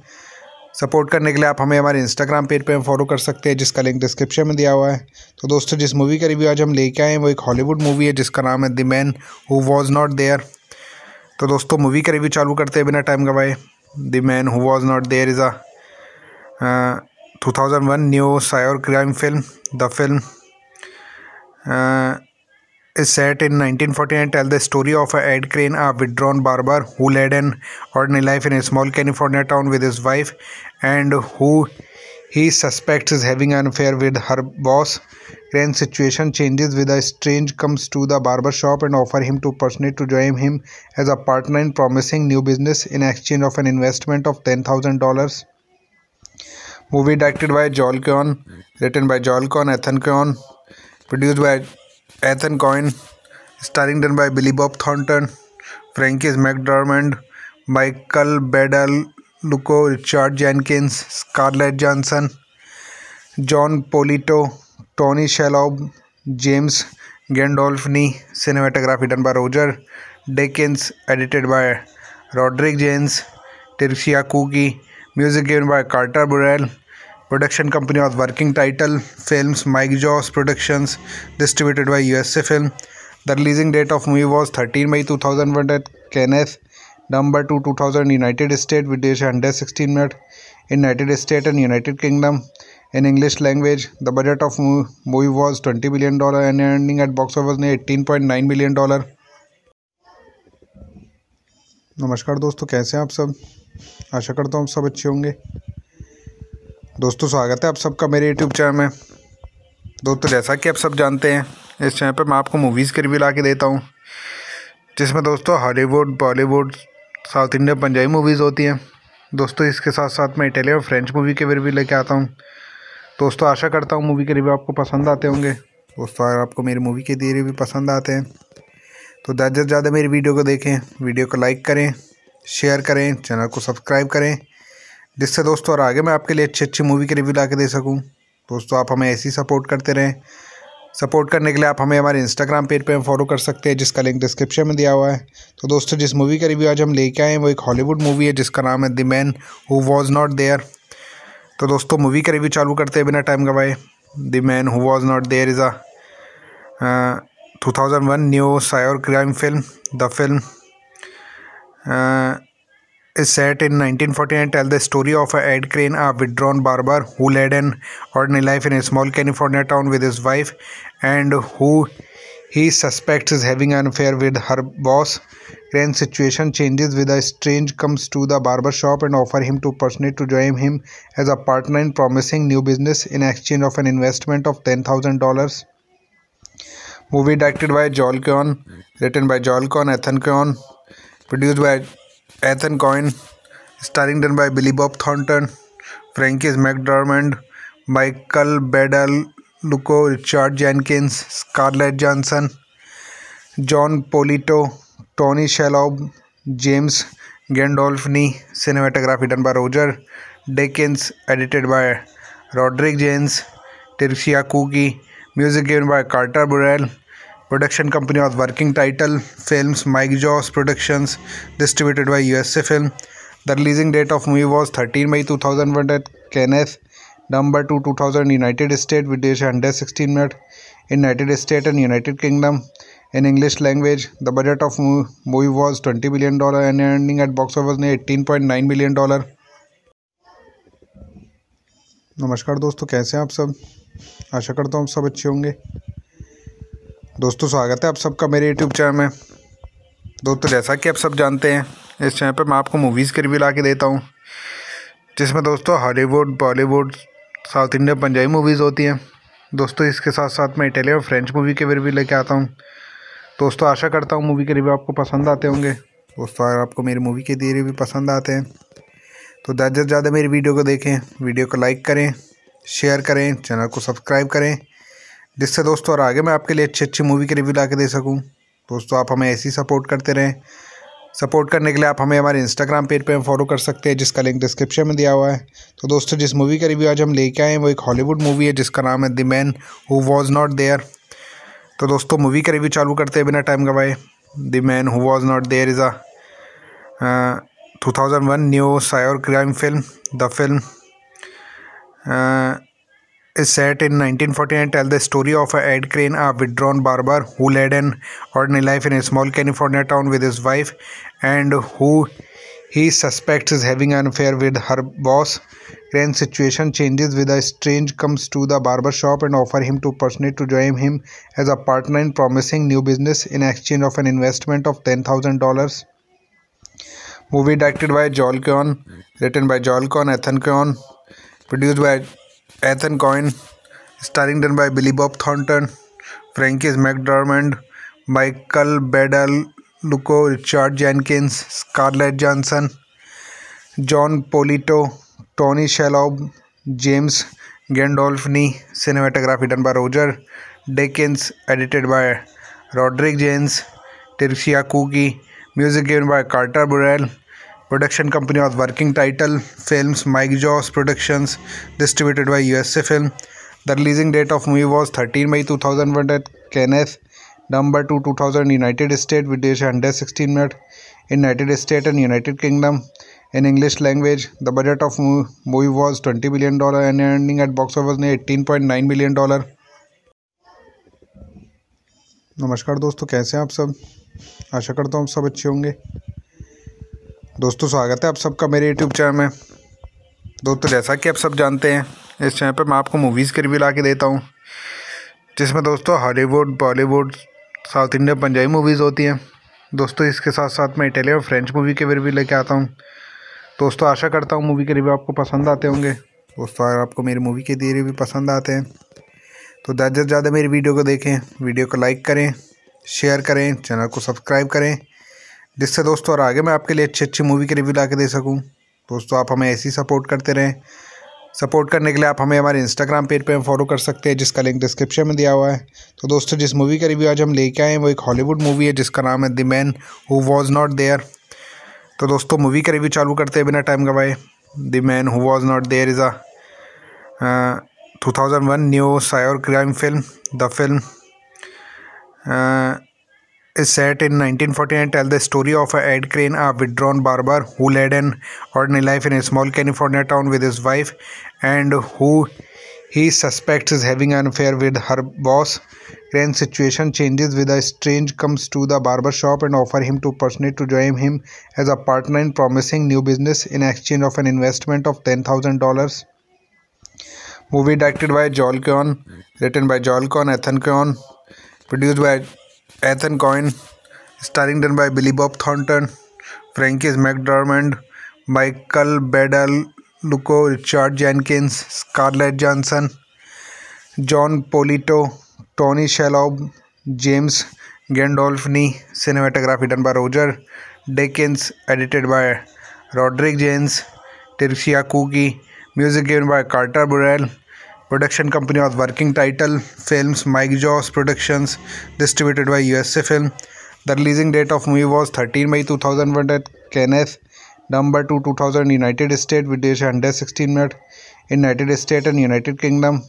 सपोर्ट करने के लिए आप हमें हमारे इंस्टाग्राम पेज पे फॉलो कर सकते हैं, जिसका लिंक डिस्क्रिप्शन में दिया हुआ है। तो दोस्तों जिस मूवी का रिव्यू आज हम लेके आए हैं वो एक हॉलीवुड मूवी है, जिसका नाम है the man who was not there. तो दोस्तों मूवी का रिव्यू चालू करते हैं बिना टाइम गवाए। The man who was not there is a 2001 neo noir crime film. The film is set in 1949, tells the story of Ed Crane, a withdrawn barber who led an ordinary life in a small California town with his wife, and who he suspects is having an affair with her boss. Crane's situation changes with a stranger comes to the barber shop and offers him to personally to join him as a partner in promising new business in exchange of an investment of $10,000. Movie directed by Joel Coen, written by Joel Coen, Ethan Coen, produced by Ethan Coen, starring done by Billy Bob Thornton, Frances McDormand, Michael Badalucco, Richard Jenkins, Scarlett Johansson, John Polito, Tony Shalhoub, James Gandolfini. Cinematography done by Roger Deakins, edited by Roderick James, Tricia Cooke, music given by Carter Burwell. Production company was Working Title Films, Mike Jaws Productions, distributed by USA Film. The releasing date of movie was 13 May 2001 at Cannes, number 2 2000 United States, with duration 116 minutes in United States and United Kingdom in English language. The budget of movie was $20 million and ending at box office ने $18.9 million. नमस्कार दोस्तों, कैसे हैं आप सब? आशा करता हूँ आप सब अच्छे होंगे। दोस्तों स्वागत है आप सबका मेरे YouTube चैनल में। दोस्तों जैसा कि आप सब जानते हैं, इस चैनल पर मैं आपको मूवीज़ के रिव्यू ला के देता हूँ, जिसमें दोस्तों Hollywood, Bollywood, south Indian, Punjabi movies होती हैं। दोस्तों इसके साथ साथ मैं इटालियन और फ्रेंच मूवी के रिव्यू लेके आता हूँ। दोस्तों आशा करता हूँ मूवी के रिव्यू आपको पसंद आते होंगे। दोस्तों अगर आपको मेरी मूवी के दिए रिव्यू पसंद आते हैं तो ज़्यादा से ज़्यादा मेरी वीडियो को देखें, वीडियो को लाइक करें, शेयर करें, चैनल को सब्सक्राइब करें, जिससे दोस्तों और आगे मैं आपके लिए अच्छी अच्छी मूवी के रिव्यू ला के दे सकूँ। दोस्तों आप हमें ऐसे ही सपोर्ट करते रहें। सपोर्ट करने के लिए आप हमें हमारे इंस्टाग्राम पेज पे फॉलो कर सकते हैं, जिसका लिंक डिस्क्रिप्शन में दिया हुआ है। तो दोस्तों जिस मूवी का रिव्यू आज हम लेके आए हैं वो एक हॉलीवुड मूवी है, जिसका नाम है the man who was not there. तो दोस्तों मूवी का रिव्यू चालू करते हैं बिना टाइम गवाए। The man who was not there is a 2001 neo noir crime film. The film is set in 1949, tells the story of Ed Crane, a withdrawn barber who led an ordinary life in a small California town with his wife, and who he suspects is having an affair with her boss. Crane's situation changes with a stranger comes to the barber shop and offers him to personally to join him as a partner in promising new business in exchange of an investment of $10,000. Movie directed by Joel Coen, written by Joel Coen, Ethan Coen, produced by Ethan Coen, starring done by Billy Bob Thornton, Frances McDormand, Michael Badalucco, Richard Jenkins, Scarlett Johansson, John Polito, Tony Shalhoub, James Gandolfini. Cinematography done by Roger Deakins, edited by Roderick James, Tricia Cooke, music given by Carter Burwell. Production company was Working Title Films, Mike Jaws Productions, distributed by USA Film. The releasing date of movie was 13 May 2001 at Cannes, number 2 2000 United States, with duration 116 minutes in United States and United Kingdom in English language. The budget of movie was $20 million and ending at box office ने $18.9 million. नमस्कार दोस्तों, कैसे हैं आप सब? आशा करता हूँ आप सब अच्छे होंगे। दोस्तों स्वागत है आप सबका मेरे YouTube चैनल में। दोस्तों जैसा कि आप सब जानते हैं, इस चैनल पर मैं आपको मूवीज़ के रिव्यू ला के देता हूँ, जिसमें दोस्तों Hollywood, Bollywood, south Indian, Punjabi movies होती हैं। दोस्तों इसके साथ साथ मैं इटालियन और फ्रेंच मूवी के रिव्यू लेके आता हूँ। दोस्तों आशा करता हूँ मूवी के रिव्यू आपको पसंद आते होंगे। दोस्तों अगर आपको मेरी मूवी के दिए रिव्यू पसंद आते हैं तो ज़्यादा से ज़्यादा मेरी वीडियो को देखें, वीडियो को लाइक करें, शेयर करें, चैनल को सब्सक्राइब करें, जिससे दोस्तों और आगे मैं आपके लिए अच्छी अच्छी मूवी के रिव्यू ला के दे सकूँ। दोस्तों आप हमें ऐसे ही सपोर्ट करते रहें। सपोर्ट करने के लिए आप हमें हमारे इंस्टाग्राम पेज पे फॉलो कर सकते हैं, जिसका लिंक डिस्क्रिप्शन में दिया हुआ है। तो दोस्तों जिस मूवी का रिव्यू आज हम लेके आए हैं वो एक हॉलीवुड मूवी है जिसका नाम है the man who was not there. तो दोस्तों मूवी का रिव्यू चालू करते हैं बिना टाइम गवाए। The man who was not there is a 2001 neo noir crime film. The film is set in 1949, tells the story of Ed Crane, a withdrawn barber who led an ordinary life in a small California town with his wife, and who he suspects is having an affair with her boss. Crane's situation changes with a stranger comes to the barber shop and offers him to personally to join him as a partner in promising new business in exchange of an investment of $10,000. Movie directed by Joel Coen, written by Joel Coen, Ethan Coen, produced by Ethan Coen, starring done by Billy Bob Thornton, Frances McDormand, Michael Badalucco, Richard Jenkins, Scarlett Johansson, John Polito, Tony Shalhoub, James Gandolfini. Cinematography done by Roger Deakins, edited by Roderick James, Tricia Cooke, music given by Carter Burwell. Production company was Working Title Films, Mike Jaws Productions, distributed by USA Film. The releasing date of movie was 13 May 2001 at Cannes, number 2 2000 United States, with duration 116 minutes in United States and United Kingdom in English language. The budget of movie was $20 million and ending at box office ने $18.9 million. नमस्कार दोस्तों, कैसे हैं आप सब? आशा करता हूँ आप सब अच्छे होंगे। दोस्तों स्वागत है आप सबका मेरे YouTube चैनल में। दोस्तों जैसा कि आप सब जानते हैं, इस चैनल पर मैं आपको मूवीज़ के रिव्यू ला के देता हूँ, जिसमें दोस्तों Hollywood, Bollywood, south Indian, Punjabi movies होती हैं। दोस्तों इसके साथ साथ मैं इटालियन और फ्रेंच मूवी के रिव्यू लेके आता हूँ। दोस्तों आशा करता हूँ मूवी के रिव्यू आपको पसंद आते होंगे। दोस्तों अगर आपको मेरी मूवी के दिए रिव्यू पसंद आते हैं तो ज़्यादा से ज़्यादा मेरी वीडियो को देखें, वीडियो को लाइक करें, शेयर करें, चैनल को सब्सक्राइब करें, जिससे दोस्तों और आगे मैं आपके लिए अच्छी अच्छी मूवी के रिव्यू ला के दे सकूँ। दोस्तों आप हमें ऐसे ही सपोर्ट करते रहें। सपोर्ट करने के लिए आप हमें हमारे इंस्टाग्राम पेज पे फॉलो कर सकते हैं, जिसका लिंक डिस्क्रिप्शन में दिया हुआ है। तो दोस्तों जिस मूवी का रिव्यू आज हम लेके आए हैं वो एक हॉलीवुड मूवी है जिसका नाम है the man who was not there. तो दोस्तों मूवी का रिव्यू चालू करते हैं बिना टाइम गवाए। The man who was not there is a 2001 neo noir crime film. The film is set in 1949, tells the story of Ed Crane, a withdrawn barber who led an ordinary life in a small California town with his wife, and who he suspects is having an affair with her boss. Crane's situation changes with a stranger comes to the barber shop and offers him to personally to join him as a partner in promising new business in exchange of an investment of $10,000. Movie directed by Joel Coen, written by Joel Coen, Ethan Coen, produced by Ethan Coen, starring done by Billy Bob Thornton, Frances McDormand, Michael Badalucco, Richard Jenkins, Scarlett Johansson, John Polito, Tony Shalhoub, James Gandolfini. Cinematography done by Roger Deakins, edited by Roderick James, Tricia Cooke, music given by Carter Burwell. Production company was Working Title Films, Mike Jaws Productions, distributed by USA Film. The releasing date of movie was 13 May 2001 at Cannes, number 2 2000 United States, with duration 116 minutes in United States and United Kingdom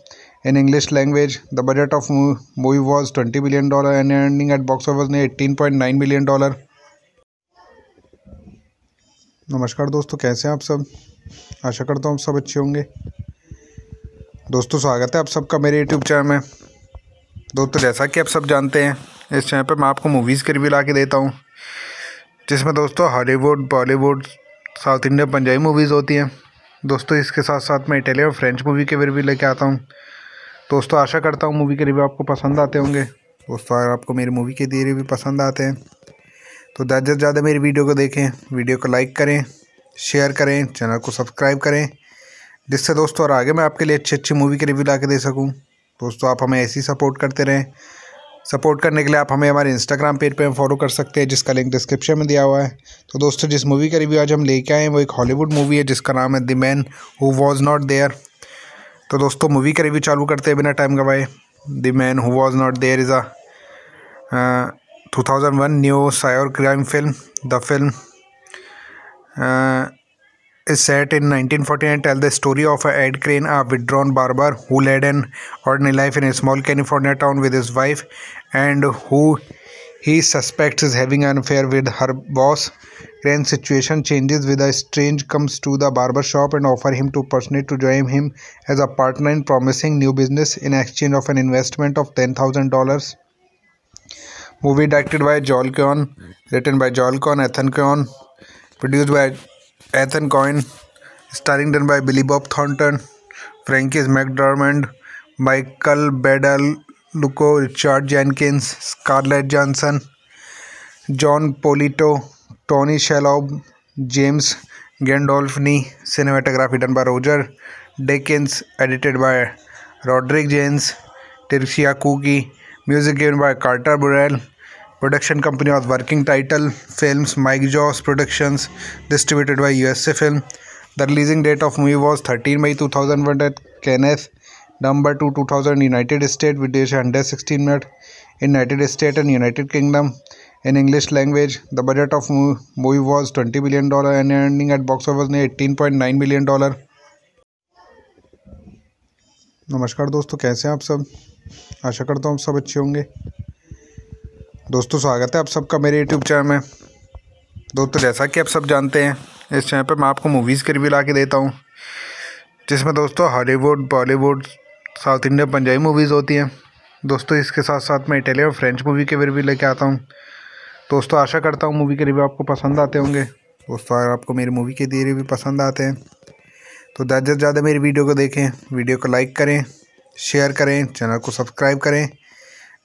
in English language. The budget of movie was $20 million and ending at box office ने $18.9 million. नमस्कार दोस्तों, कैसे हैं आप सब? आशा करता हूँ आप सब अच्छे होंगे। दोस्तों स्वागत है आप सबका मेरे YouTube चैनल में। दोस्तों जैसा कि आप सब जानते हैं, इस चैनल पर मैं आपको मूवीज़ के रिव्यू ला के देता हूँ, जिसमें दोस्तों Hollywood, Bollywood, south Indian, Punjabi movies होती हैं। दोस्तों इसके साथ साथ मैं इटालियन और फ्रेंच मूवी के रिव्यू लेके आता हूँ। दोस्तों आशा करता हूँ मूवी के रिव्यू आपको पसंद आते होंगे। दोस्तों अगर आपको मेरी मूवी के दिए रिव्यू पसंद आते हैं तो ज़्यादा से ज़्यादा मेरी वीडियो को देखें, वीडियो को लाइक करें, शेयर करें, चैनल को सब्सक्राइब करें, जिससे दोस्तों और आगे मैं आपके लिए अच्छी अच्छी मूवी के रिव्यू ला के दे सकूँ। दोस्तों आप हमें ऐसे ही सपोर्ट करते रहें। सपोर्ट करने के लिए आप हमें हमारे इंस्टाग्राम पेज पे फॉलो कर सकते हैं, जिसका लिंक डिस्क्रिप्शन में दिया हुआ है। तो दोस्तों, जिस मूवी का रिव्यू आज हम लेके आए हैं वो एक हॉलीवुड मूवी है जिसका नाम है the man who was not there. तो दोस्तों, मूवी का रिव्यू चालू करते हैं बिना टाइम गवाए। The man who was not there is a 2001 neo noir crime film. The film is set in 1949 and tells the story of Ed Crane, a withdrawn barber who led an ordinary life in a small California town with his wife and who he suspects is having an affair with her boss. Crane's situation changes with a stranger comes to the barber shop and offers him to personally to join him as a partner in promising new business in exchange of an investment of $10,000. Movie directed by Joel Coen, written by Joel Coen, Ethan Coen, produced by Ethan Coen, starring done by Billy Bob Thornton, Frances McDormand, Michael Badalucco, Richard Jenkins, Scarlett Johansson, John Polito, Tony Shalhoub, James Gandolfini. Cinematography done by Roger Deakins, edited by Roderick James, Tricia Cooke, music given by Carter Burwell. Production company was Working Title Films, Mike Jaws Productions, distributed by USA Film. The releasing date of movie was 13 May 2001 at Cannes, number 2 2000 United States, with duration 116 minutes in United States and United Kingdom in English language. The budget of movie was $20 million and ending at box office ने $18.9 million. नमस्कार दोस्तों, कैसे हैं आप सब? आशा करता हूँ आप सब अच्छे होंगे। दोस्तों, स्वागत है आप सबका मेरे YouTube चैनल में। दोस्तों, जैसा कि आप सब जानते हैं, इस चैनल पर मैं आपको मूवीज़ के रिव्यू ला के देता हूँ, जिसमें दोस्तों Hollywood, Bollywood, south Indian, Punjabi movies होती हैं। दोस्तों, इसके साथ साथ मैं इटालियन और फ्रेंच मूवी के रिव्यू लेके आता हूँ। दोस्तों, आशा करता हूँ मूवी के रिव्यू आपको पसंद आते होंगे। दोस्तों, अगर आपको मेरी मूवी के दिए रिव्यू पसंद आते हैं तो ज़्यादा से ज़्यादा मेरी वीडियो को देखें, वीडियो को लाइक करें, शेयर करें, चैनल को सब्सक्राइब करें,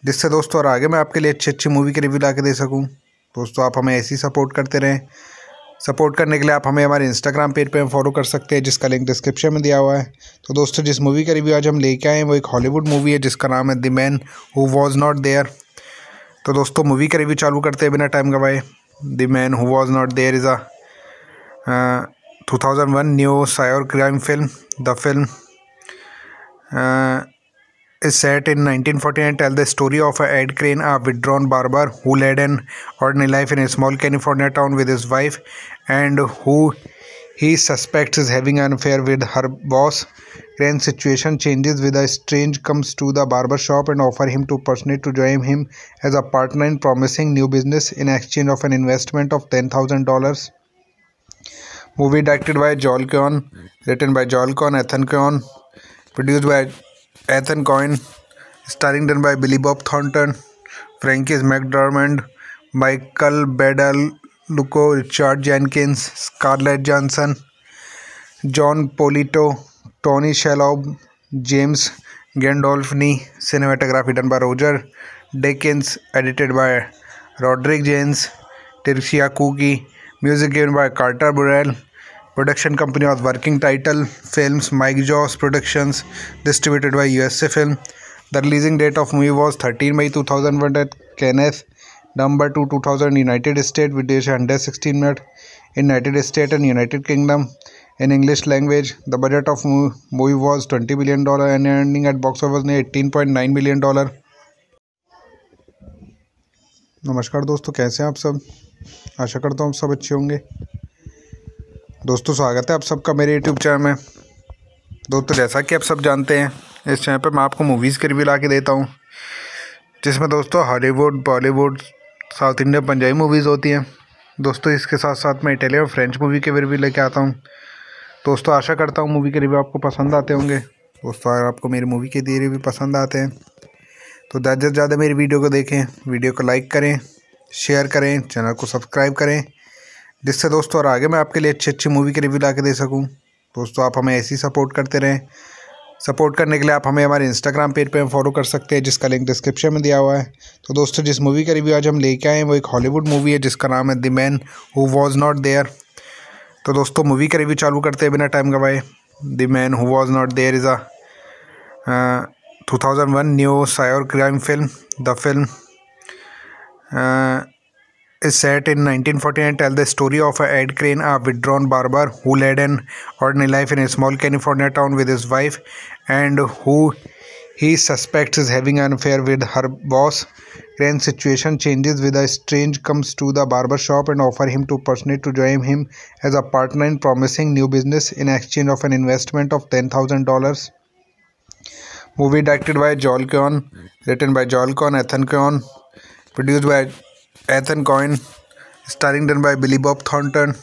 जिससे दोस्तों और आगे मैं आपके लिए अच्छी अच्छी मूवी के रिव्यू ला के दे सकूं। दोस्तों, आप हमें ऐसी सपोर्ट करते रहें। सपोर्ट करने के लिए आप हमें हमारे इंस्टाग्राम पेज पे फॉलो कर सकते हैं, जिसका लिंक डिस्क्रिप्शन में दिया हुआ है। तो दोस्तों, जिस मूवी का रिव्यू आज हम लेके आए हैं वो एक हॉलीवुड मूवी है जिसका नाम है the man who was not there. तो दोस्तों, मूवी का रिव्यू चालू करते हैं बिना टाइम गवाए। The man who was not there is a 2001 neo noir crime film. The film is set in 1949 and tells the story of Ed Crane, a withdrawn barber who led an ordinary life in a small California town with his wife and who he suspects is having an affair with her boss. Crane's situation changes with a stranger comes to the barber shop and offers him to personally to join him as a partner in promising new business in exchange of an investment of $10,000. Movie directed by Joel Coen, written by Joel Coen, Ethan Coen, produced by Ethan Coen, starring done by Billy Bob Thornton, Frances McDormand, Michael Badalucco, Richard Jenkins, Scarlett Johansson, John Polito, Tony Shalhoub, James Gandolfini. Cinematography done by Roger Deakins, edited by Roderick James, Tricia Cooke, music given by Carter Burwell. Production company was Working Title Films, Mike Jaws Productions, distributed by USA Film. The releasing date of movie was 13 May 2001 at Cannes, number 2 2000 United States, with duration 116 minutes in United States and United Kingdom in English language. The budget of movie was $20 million and ending at box office ने $18.9 million. नमस्कार दोस्तों, कैसे हैं आप सब? आशा करता हूँ आप सब अच्छे होंगे। दोस्तों, स्वागत है आप सबका मेरे YouTube चैनल में। दोस्तों, जैसा कि आप सब जानते हैं, इस चैनल पर मैं आपको मूवीज़ के रिव्यू ला के देता हूँ, जिसमें दोस्तों Hollywood, Bollywood, south Indian, Punjabi movies होती हैं। दोस्तों, इसके साथ साथ मैं इटालियन और फ्रेंच मूवी के रिव्यू लेके आता हूँ। दोस्तों, आशा करता हूँ मूवी के रिव्यू आपको पसंद आते होंगे। दोस्तों, अगर आपको मेरी मूवी के दिए रिव्यू पसंद आते हैं तो ज़्यादा से ज़्यादा मेरी वीडियो को देखें, वीडियो को लाइक करें, शेयर करें, चैनल को सब्सक्राइब करें, जिससे दोस्तों और आगे मैं आपके लिए अच्छी अच्छी मूवी के रिव्यू ला के दे सकूँ। दोस्तों, आप हमें ऐसी सपोर्ट करते रहें। सपोर्ट करने के लिए आप हमें हमारे इंस्टाग्राम पेज पे फॉलो कर सकते हैं, जिसका लिंक डिस्क्रिप्शन में दिया हुआ है। तो दोस्तों, जिस मूवी का रिव्यू आज हम लेके आए हैं वो एक हॉलीवुड मूवी है जिसका नाम है the man who was not there. तो दोस्तों, मूवी का रिव्यू चालू करते हैं बिना टाइम गवाए। The man who was not there is a 2001 new Syr crime film. The film is set in 1949, tells the story of Ed Crane, a withdrawn barber who led an ordinary life in a small California town with his wife, and who he suspects is having an affair with her boss. Crane's situation changes with a stranger comes to the barber shop and offers him to personally to join him as a partner in promising new business in exchange of an investment of $10,000. Movie directed by Joel Coen, written by Joel Coen, Ethan Coen, produced by Ethan Coen, starring done by Billy Bob Thornton,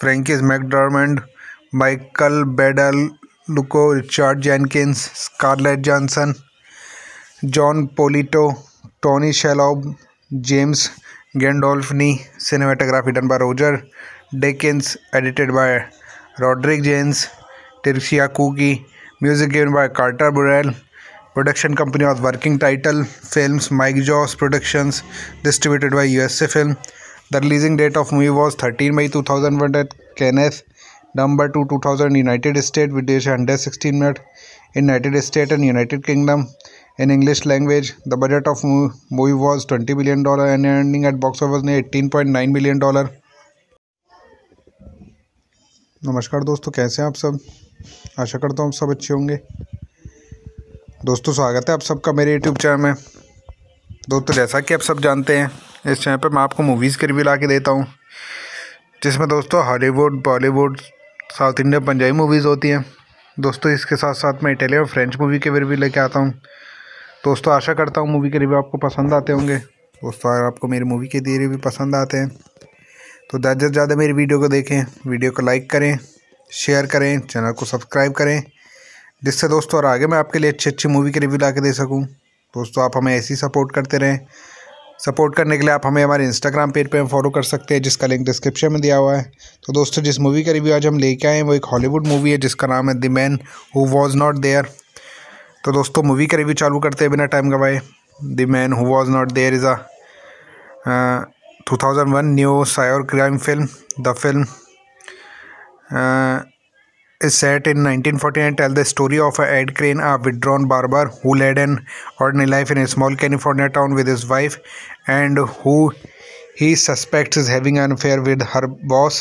Frances McDormand, Michael Badalucco, Richard Jenkins, Scarlett Johansson, John Polito, Tony Shalhoub, James Gandolfini. Cinematography done by Roger Deakins, edited by Roderick James, Tricia Cooke, music given by Carter Burwell. Production company was Working Title Films, Mike Jaws Productions, distributed by USA Film. The releasing date of movie was 13 May 2001 at Cannes, number 2 2000 United States, with duration 116 minutes in United States and United Kingdom in English language. The budget of movie was $20 million and ending at box office ने $18.9 million. नमस्कार दोस्तों, कैसे हैं आप सब? आशा करता हूँ आप सब अच्छे होंगे. दोस्तों स्वागत है आप सबका मेरे YouTube चैनल में. दोस्तों जैसा कि आप सब जानते हैं, इस चैनल पर मैं आपको मूवीज़ के रिव्यू ला के देता हूँ, जिसमें दोस्तों Hollywood, Bollywood, south Indian, Punjabi movies होती हैं. दोस्तों इसके साथ साथ मैं इटालियन और फ्रेंच मूवी के रिव्यू लेके आता हूँ. दोस्तों आशा करता हूँ मूवी के रिव्यू आपको पसंद आते होंगे. दोस्तों अगर आपको मेरी मूवी के दिए रिव्यू पसंद आते हैं तो ज़्यादा से ज़्यादा मेरी वीडियो को देखें, वीडियो को लाइक करें, शेयर करें, चैनल को सब्सक्राइब करें, जिससे दोस्तों और आगे मैं आपके लिए अच्छी अच्छी मूवी के रिव्यू ला के दे सकूं. दोस्तों आप हमें ऐसे ही सपोर्ट करते रहें. सपोर्ट करने के लिए आप हमें हमारे इंस्टाग्राम पेज पे फॉलो कर सकते हैं, जिसका लिंक डिस्क्रिप्शन में दिया हुआ है. तो दोस्तों जिस मूवी का रिव्यू आज हम लेके आए हैं वो एक हॉलीवुड मूवी है, जिसका नाम है the man who was not there. तो दोस्तों मूवी का रिव्यू चालू करते हैं बिना टाइम गवाए. The man who was not there is a 2001 neo noir crime film. The film is set in 1949, tells the story of Ed Crane, a withdrawn barber who led an ordinary life in a small California town with his wife, and who he suspects is having an affair with her boss.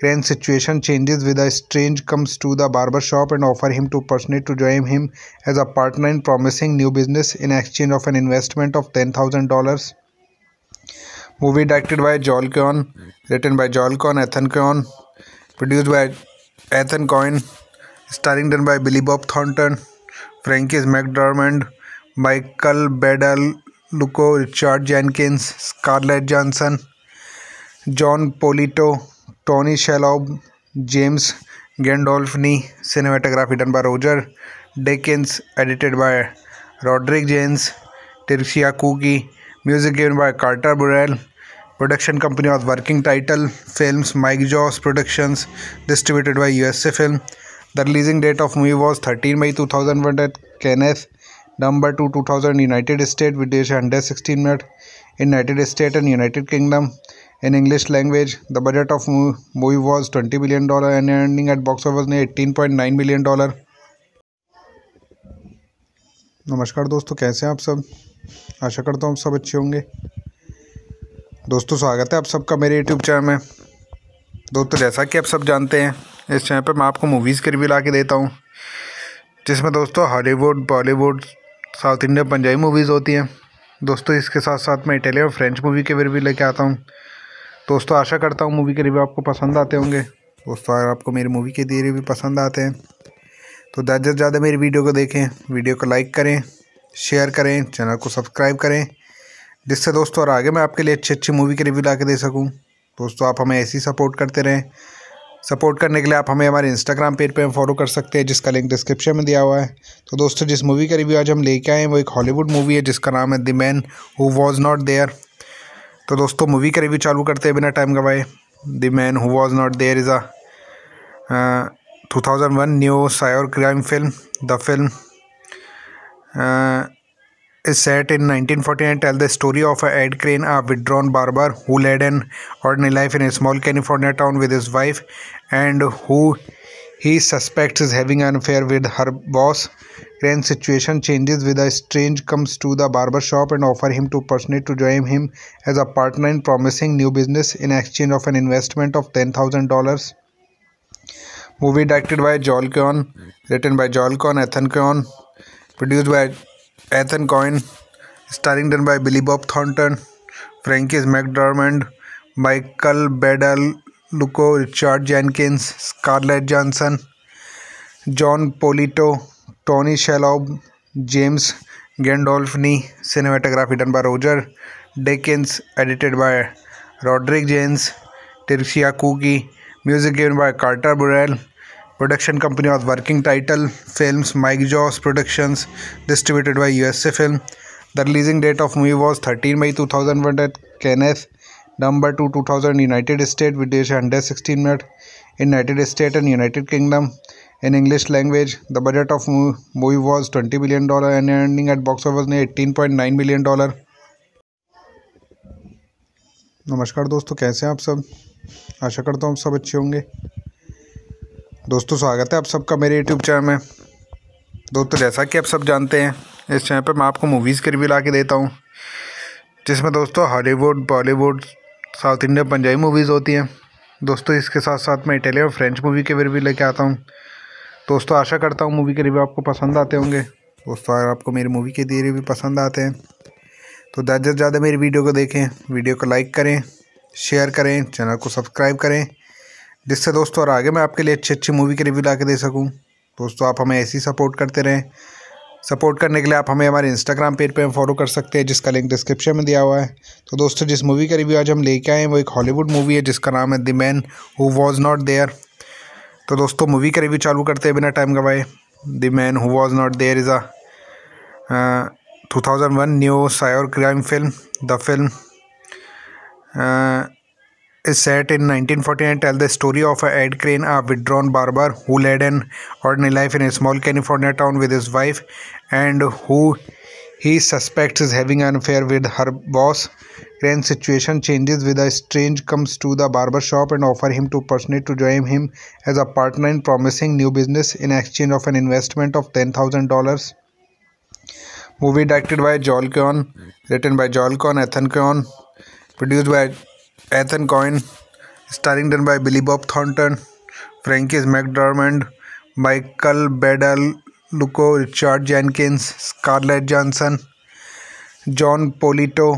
Crane's situation changes with a stranger comes to the barber shop and offers him to personally to join him as a partner in promising new business in exchange of an investment of $10,000. Movie directed by Joel Coen, written by Joel Coen, Ethan Coen, produced by Ethan Coen, starring done by Billy Bob Thornton, Frances McDormand, Michael Badalucco, Richard Jenkins, Scarlett Johansson, John Polito, Tony Shalhoub, James Gandolfini. Cinematography done by Roger Deakins, edited by Roderick James, Tricia Cooke, music given by Carter Burwell. Production company was Working Title Films, Mike Jaws Productions, distributed by USA Film. The releasing date of movie was 13 May 2001 at Cannes, number 2 2000 United States, with duration 116 minutes in United States and United Kingdom in English language. The budget of movie was $20 million and ending at box office ने $18.9 million. नमस्कार दोस्तों, कैसे हैं आप सब? आशा करता हूँ आप सब अच्छे होंगे. दोस्तों स्वागत है आप सबका मेरे YouTube चैनल में. दोस्तों जैसा कि आप सब जानते हैं, इस चैनल पर मैं आपको मूवीज़ के रिव्यू ला के देता हूँ, जिसमें दोस्तों Hollywood, Bollywood, south Indian, Punjabi movies होती हैं. दोस्तों इसके साथ साथ मैं इटालियन और फ्रेंच मूवी के रिव्यू लेके आता हूँ. दोस्तों आशा करता हूँ मूवी के रिव्यू आपको पसंद आते होंगे. दोस्तों अगर आपको मेरी मूवी के दिए रिव्यू पसंद आते हैं तो ज़्यादा से ज़्यादा मेरी वीडियो को देखें, वीडियो को लाइक करें, शेयर करें, चैनल को सब्सक्राइब करें, जिससे दोस्तों और आगे मैं आपके लिए अच्छी अच्छी मूवी के रिव्यू ला के दे सकूँ. दोस्तों आप हमें ऐसे ही सपोर्ट करते रहें. सपोर्ट करने के लिए आप हमें हमारे इंस्टाग्राम पेज पे फॉलो कर सकते हैं, जिसका लिंक डिस्क्रिप्शन में दिया हुआ है. तो दोस्तों जिस मूवी का रिव्यू आज हम लेके आए हैं वो एक हॉलीवुड मूवी है, जिसका नाम है the man who was not there. तो दोस्तों मूवी का रिव्यू चालू करते हैं बिना टाइम गवाए. The man who was not there is a 2001 neo noir crime film. The film is set in 1949, tells the story of Ed Crane, a withdrawn barber who led an ordinary life in a small California town with his wife, and who he suspects is having an affair with her boss. Gran's situation changes with a stranger comes to the barber shop and offers him to personally to join him as a partner in promising new business in exchange of an investment of $10,000. Movie directed by Joel Coen, written by Joel Coen, Ethan Coen, produced by Ethan Coen, starring done by Billy Bob Thornton, Frances McDormand, Michael Badalucco, Richard Jenkins, Scarlett Johansson, John Polito, Tony Shalhoub, James Gandolfini. Cinematography done by Roger Deakins, edited by Roderick James, Tricia Cooke. Music given by Carter Burwell. Production company was Working Title Films, Mike Jaws Productions, distributed by USA Film. The releasing date of movie was 13 May 2001 at Cannes, November 2, 2000 United States, with duration under 16 minutes in United States and United Kingdom. In English language, the budget of movie was $20 million and ending at box office ने $18.9 million. नमस्कार दोस्तों, कैसे हैं आप सब? आशा करता हूँ आप सब अच्छे होंगे. दोस्तों स्वागत है आप सबका मेरे YouTube चैनल में. दोस्तों जैसा कि आप सब जानते हैं, इस चैनल पर मैं आपको मूवीज़ के रिव्यू ला के देता हूँ, जिसमें दोस्तों Hollywood, Bollywood, south Indian, Punjabi movies होती हैं. दोस्तों इसके साथ साथ मैं इटालियन और फ्रेंच मूवी के रिव्यू लेके आता हूँ. दोस्तों आशा करता हूँ मूवी के रिव्यू आपको पसंद आते होंगे. दोस्तों अगर आपको मेरी मूवी के दिए रिव्यू पसंद आते हैं तो ज़्यादा से ज़्यादा मेरी वीडियो को देखें, वीडियो को लाइक करें, शेयर करें, चैनल को सब्सक्राइब करें, जिससे दोस्तों और आगे मैं आपके लिए अच्छी अच्छी मूवी के रिव्यू ला के दे सकूं. दोस्तों आप हमें ऐसे ही सपोर्ट करते रहें. सपोर्ट करने के लिए आप हमें हमारे इंस्टाग्राम पेज पे फॉलो कर सकते हैं, जिसका लिंक डिस्क्रिप्शन में दिया हुआ है. तो दोस्तों जिस मूवी का रिव्यू आज हम लेके आए हैं वो एक हॉलीवुड मूवी है, जिसका नाम है the man who was not there. तो दोस्तों मूवी का रिव्यू चालू करते हैं बिना टाइम गवाए. The man who was not there is a 2001 neo noir crime film. The film is set in 1949 and tells the story of Ed Crane, a withdrawn barber who led an ordinary life in a small California town with his wife, and who he suspects is having an affair with her boss. Crane's situation changes with a stranger comes to the barber shop and offers him to personally to join him as a partner in promising new business in exchange of an investment of $10,000. Movie directed by Joel Coen, written by Joel Coen, Ethan Coen, produced by Ethan Coen, starring done by Billy Bob Thornton, Frances McDormand, Michael Badalucco, Richard Jenkins, Scarlett Johansson, John Polito,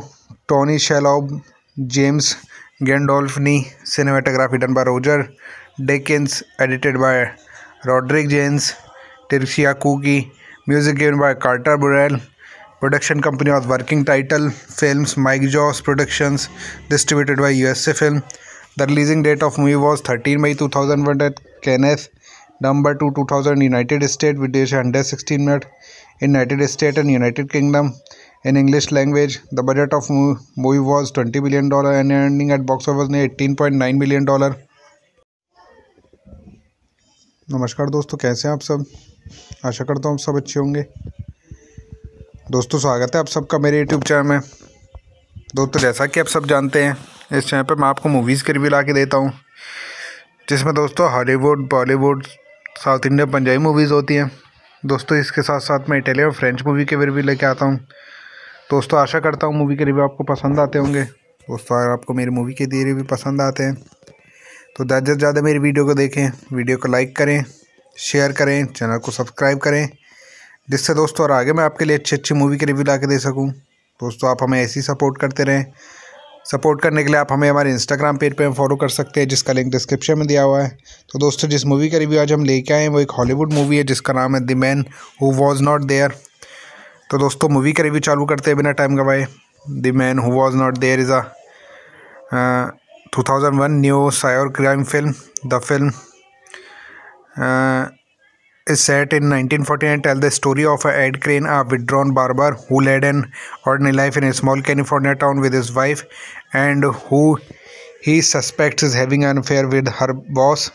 Tony Shalhoub, James Gandolfini. Cinematography done by Roger Deakins, edited by Roderick James, Tricia Cooke. Music given by Carter Burwell. Production company was Working Title Films, Mike Jaws Productions, distributed by USA Film. The releasing date of movie was 13 May 2001 at Cannes, November 2, 2000 United States, with duration under 16 minutes in United States and United Kingdom. In English language, the budget of movie was $20 million and ending at box office ने $18.9 million. नमस्कार दोस्तों, कैसे हैं आप सब? आशा करता हूँ आप सब अच्छे होंगे. दोस्तों स्वागत है आप सबका मेरे YouTube चैनल में. दोस्तों जैसा कि आप सब जानते हैं, इस चैनल पर मैं आपको मूवीज़ के रिव्यू ला के देता हूँ, जिसमें दोस्तों Hollywood, Bollywood, south Indian, Punjabi movies होती हैं. दोस्तों इसके साथ साथ मैं इटालियन और फ्रेंच मूवी के रिव्यू लेके आता हूँ. दोस्तों आशा करता हूँ मूवी के रिव्यू आपको पसंद आते होंगे. दोस्तों अगर आपको मेरी मूवी के दिए रिव्यू पसंद आते हैं तो ज़्यादा से ज़्यादा मेरी वीडियो को देखें, वीडियो को लाइक करें, शेयर करें, चैनल को सब्सक्राइब करें, जिससे दोस्तों और आगे मैं आपके लिए अच्छी अच्छी मूवी के रिव्यू ला के दे सकूँ. दोस्तों आप हमें ऐसे ही सपोर्ट करते रहें. सपोर्ट करने के लिए आप हमें हमारे इंस्टाग्राम पेज पे फॉलो कर सकते हैं, जिसका लिंक डिस्क्रिप्शन में दिया हुआ है. तो दोस्तों जिस मूवी का रिव्यू आज हम लेके आए हैं वो एक हॉलीवुड मूवी है, जिसका नाम है the man who was not there. तो दोस्तों मूवी का रिव्यू चालू करते हैं बिना टाइम गवाए. The man who was not there is a 2001 neo noir crime film. The film is set in 1949 and tells the story of Ed Crane, a withdrawn barber who led an ordinary life in a small California town with his wife, and who he suspects is having an affair with her boss.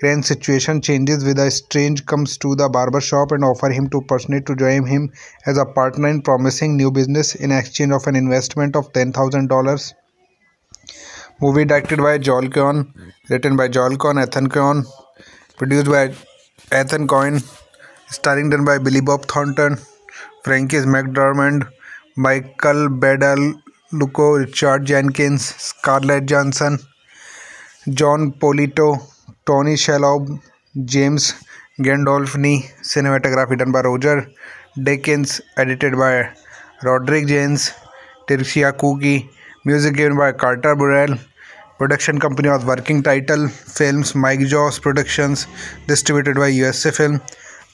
Crane's situation changes with a stranger comes to the barber shop and offers him to personally to join him as a partner in promising new business in exchange of an investment of $10,000. Movie directed by Joel Coen, written by Joel Coen, Ethan Coen, produced by Ethan Coen, starring done by Billy Bob Thornton, Frances McDormand, Michael Badalucco, Richard Jenkins, Scarlett Johansson, John Polito, Tony Shalhoub, James Gandolfini. Cinematography done by Roger Deakins, edited by Roderick James, Tricia Cooke. Music given by Carter Burwell. Production company was Working Title Films, Mike Jaws Productions, distributed by USA Film.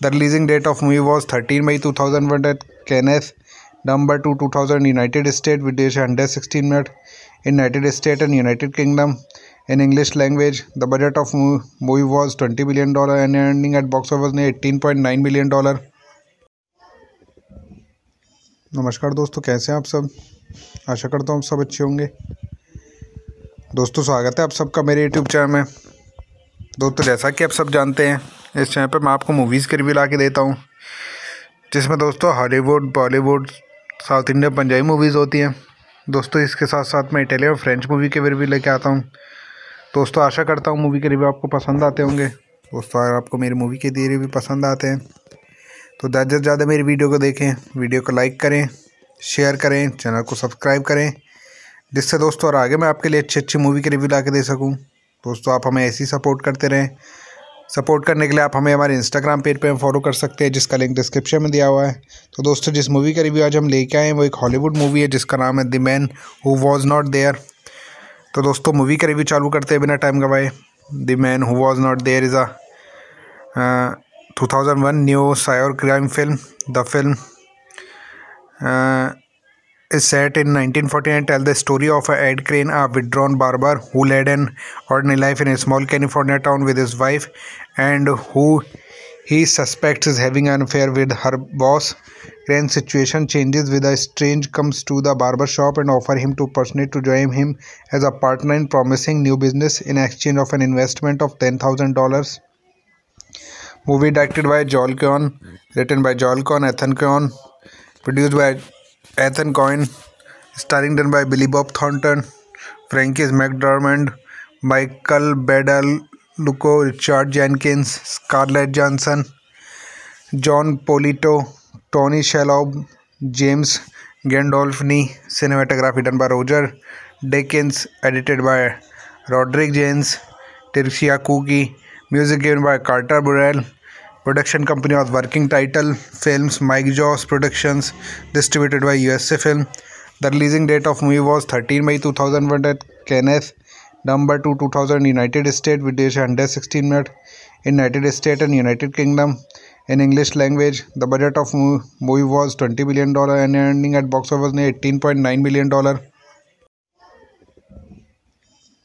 The releasing date of movie was 13 May 2001 at Cannes, November 2, 2000 United States, with duration under 16 minutes in United States and United Kingdom in English language. The budget of movie was $20 million and ending at box office ने $18.9 million. नमस्कार दोस्तों, कैसे हैं आप सब? आशा करता हूँ आप सब अच्छे होंगे। दोस्तों स्वागत है आप सबका मेरे YouTube चैनल में। दोस्तों जैसा कि आप सब जानते हैं, इस चैनल पर मैं आपको मूवीज़ के रिव्यू ला के देता हूँ, जिसमें दोस्तों Hollywood, Bollywood, south Indian, Punjabi movies होती हैं। दोस्तों इसके साथ साथ मैं इटालियन और फ्रेंच मूवी के रिव्यू लेके आता हूँ। दोस्तों आशा करता हूँ मूवी के रिव्यू आपको पसंद आते होंगे। दोस्तों अगर आपको मेरी मूवी के दिए रिव्यू पसंद आते हैं तो ज़्यादा से ज़्यादा मेरी वीडियो को देखें, वीडियो को लाइक करें, शेयर करें, चैनल को सब्सक्राइब करें, जिससे दोस्तों और आगे मैं आपके लिए अच्छी अच्छी मूवी के रिव्यू ला के दे सकूं। दोस्तों आप हमें ऐसे ही सपोर्ट करते रहें। सपोर्ट करने के लिए आप हमें हमारे इंस्टाग्राम पेज पे फॉलो कर सकते हैं, जिसका लिंक डिस्क्रिप्शन में दिया हुआ है। तो दोस्तों जिस मूवी का रिव्यू आज हम लेके आए हैं वो एक हॉलीवुड मूवी है, जिसका नाम है the man who was not there. तो दोस्तों मूवी का रिव्यू चालू करते हैं बिना टाइम गवाए। The man who was not there is a 2001 neo noir crime film. The film is set in 1949 and tells the story of Ed Crane, a withdrawn barber who led an ordinary life in a small California town with his wife, and who he suspects is having an affair with her boss. Crane's situation changes with a stranger comes to the barber shop and offers him to personally to join him as a partner in promising new business in exchange of an investment of $10,000. Movie directed by Joel Coen, written by Joel Coen, Ethan Coen, produced by Ethan Coen, starring done by Billy Bob Thornton, Frances McDormand, Michael Badalucco, Richard Jenkins, Scarlett Johansson, John Polito, Tony Shalhoub, James Gandolfini. Cinematography done by Roger Deakins, edited by Roderick James, Tricia Cooke. Music given by Carter Burwell. Production company was Working Title Films, Mike Jaws Productions, distributed by USA Film. The releasing date of movie was 13 May 2001 at Cannes, November 2, 2000 United States, with duration under 16 minutes in United States and United Kingdom in English language. The budget of movie was $20 million and ending at box office ने $18.9 million.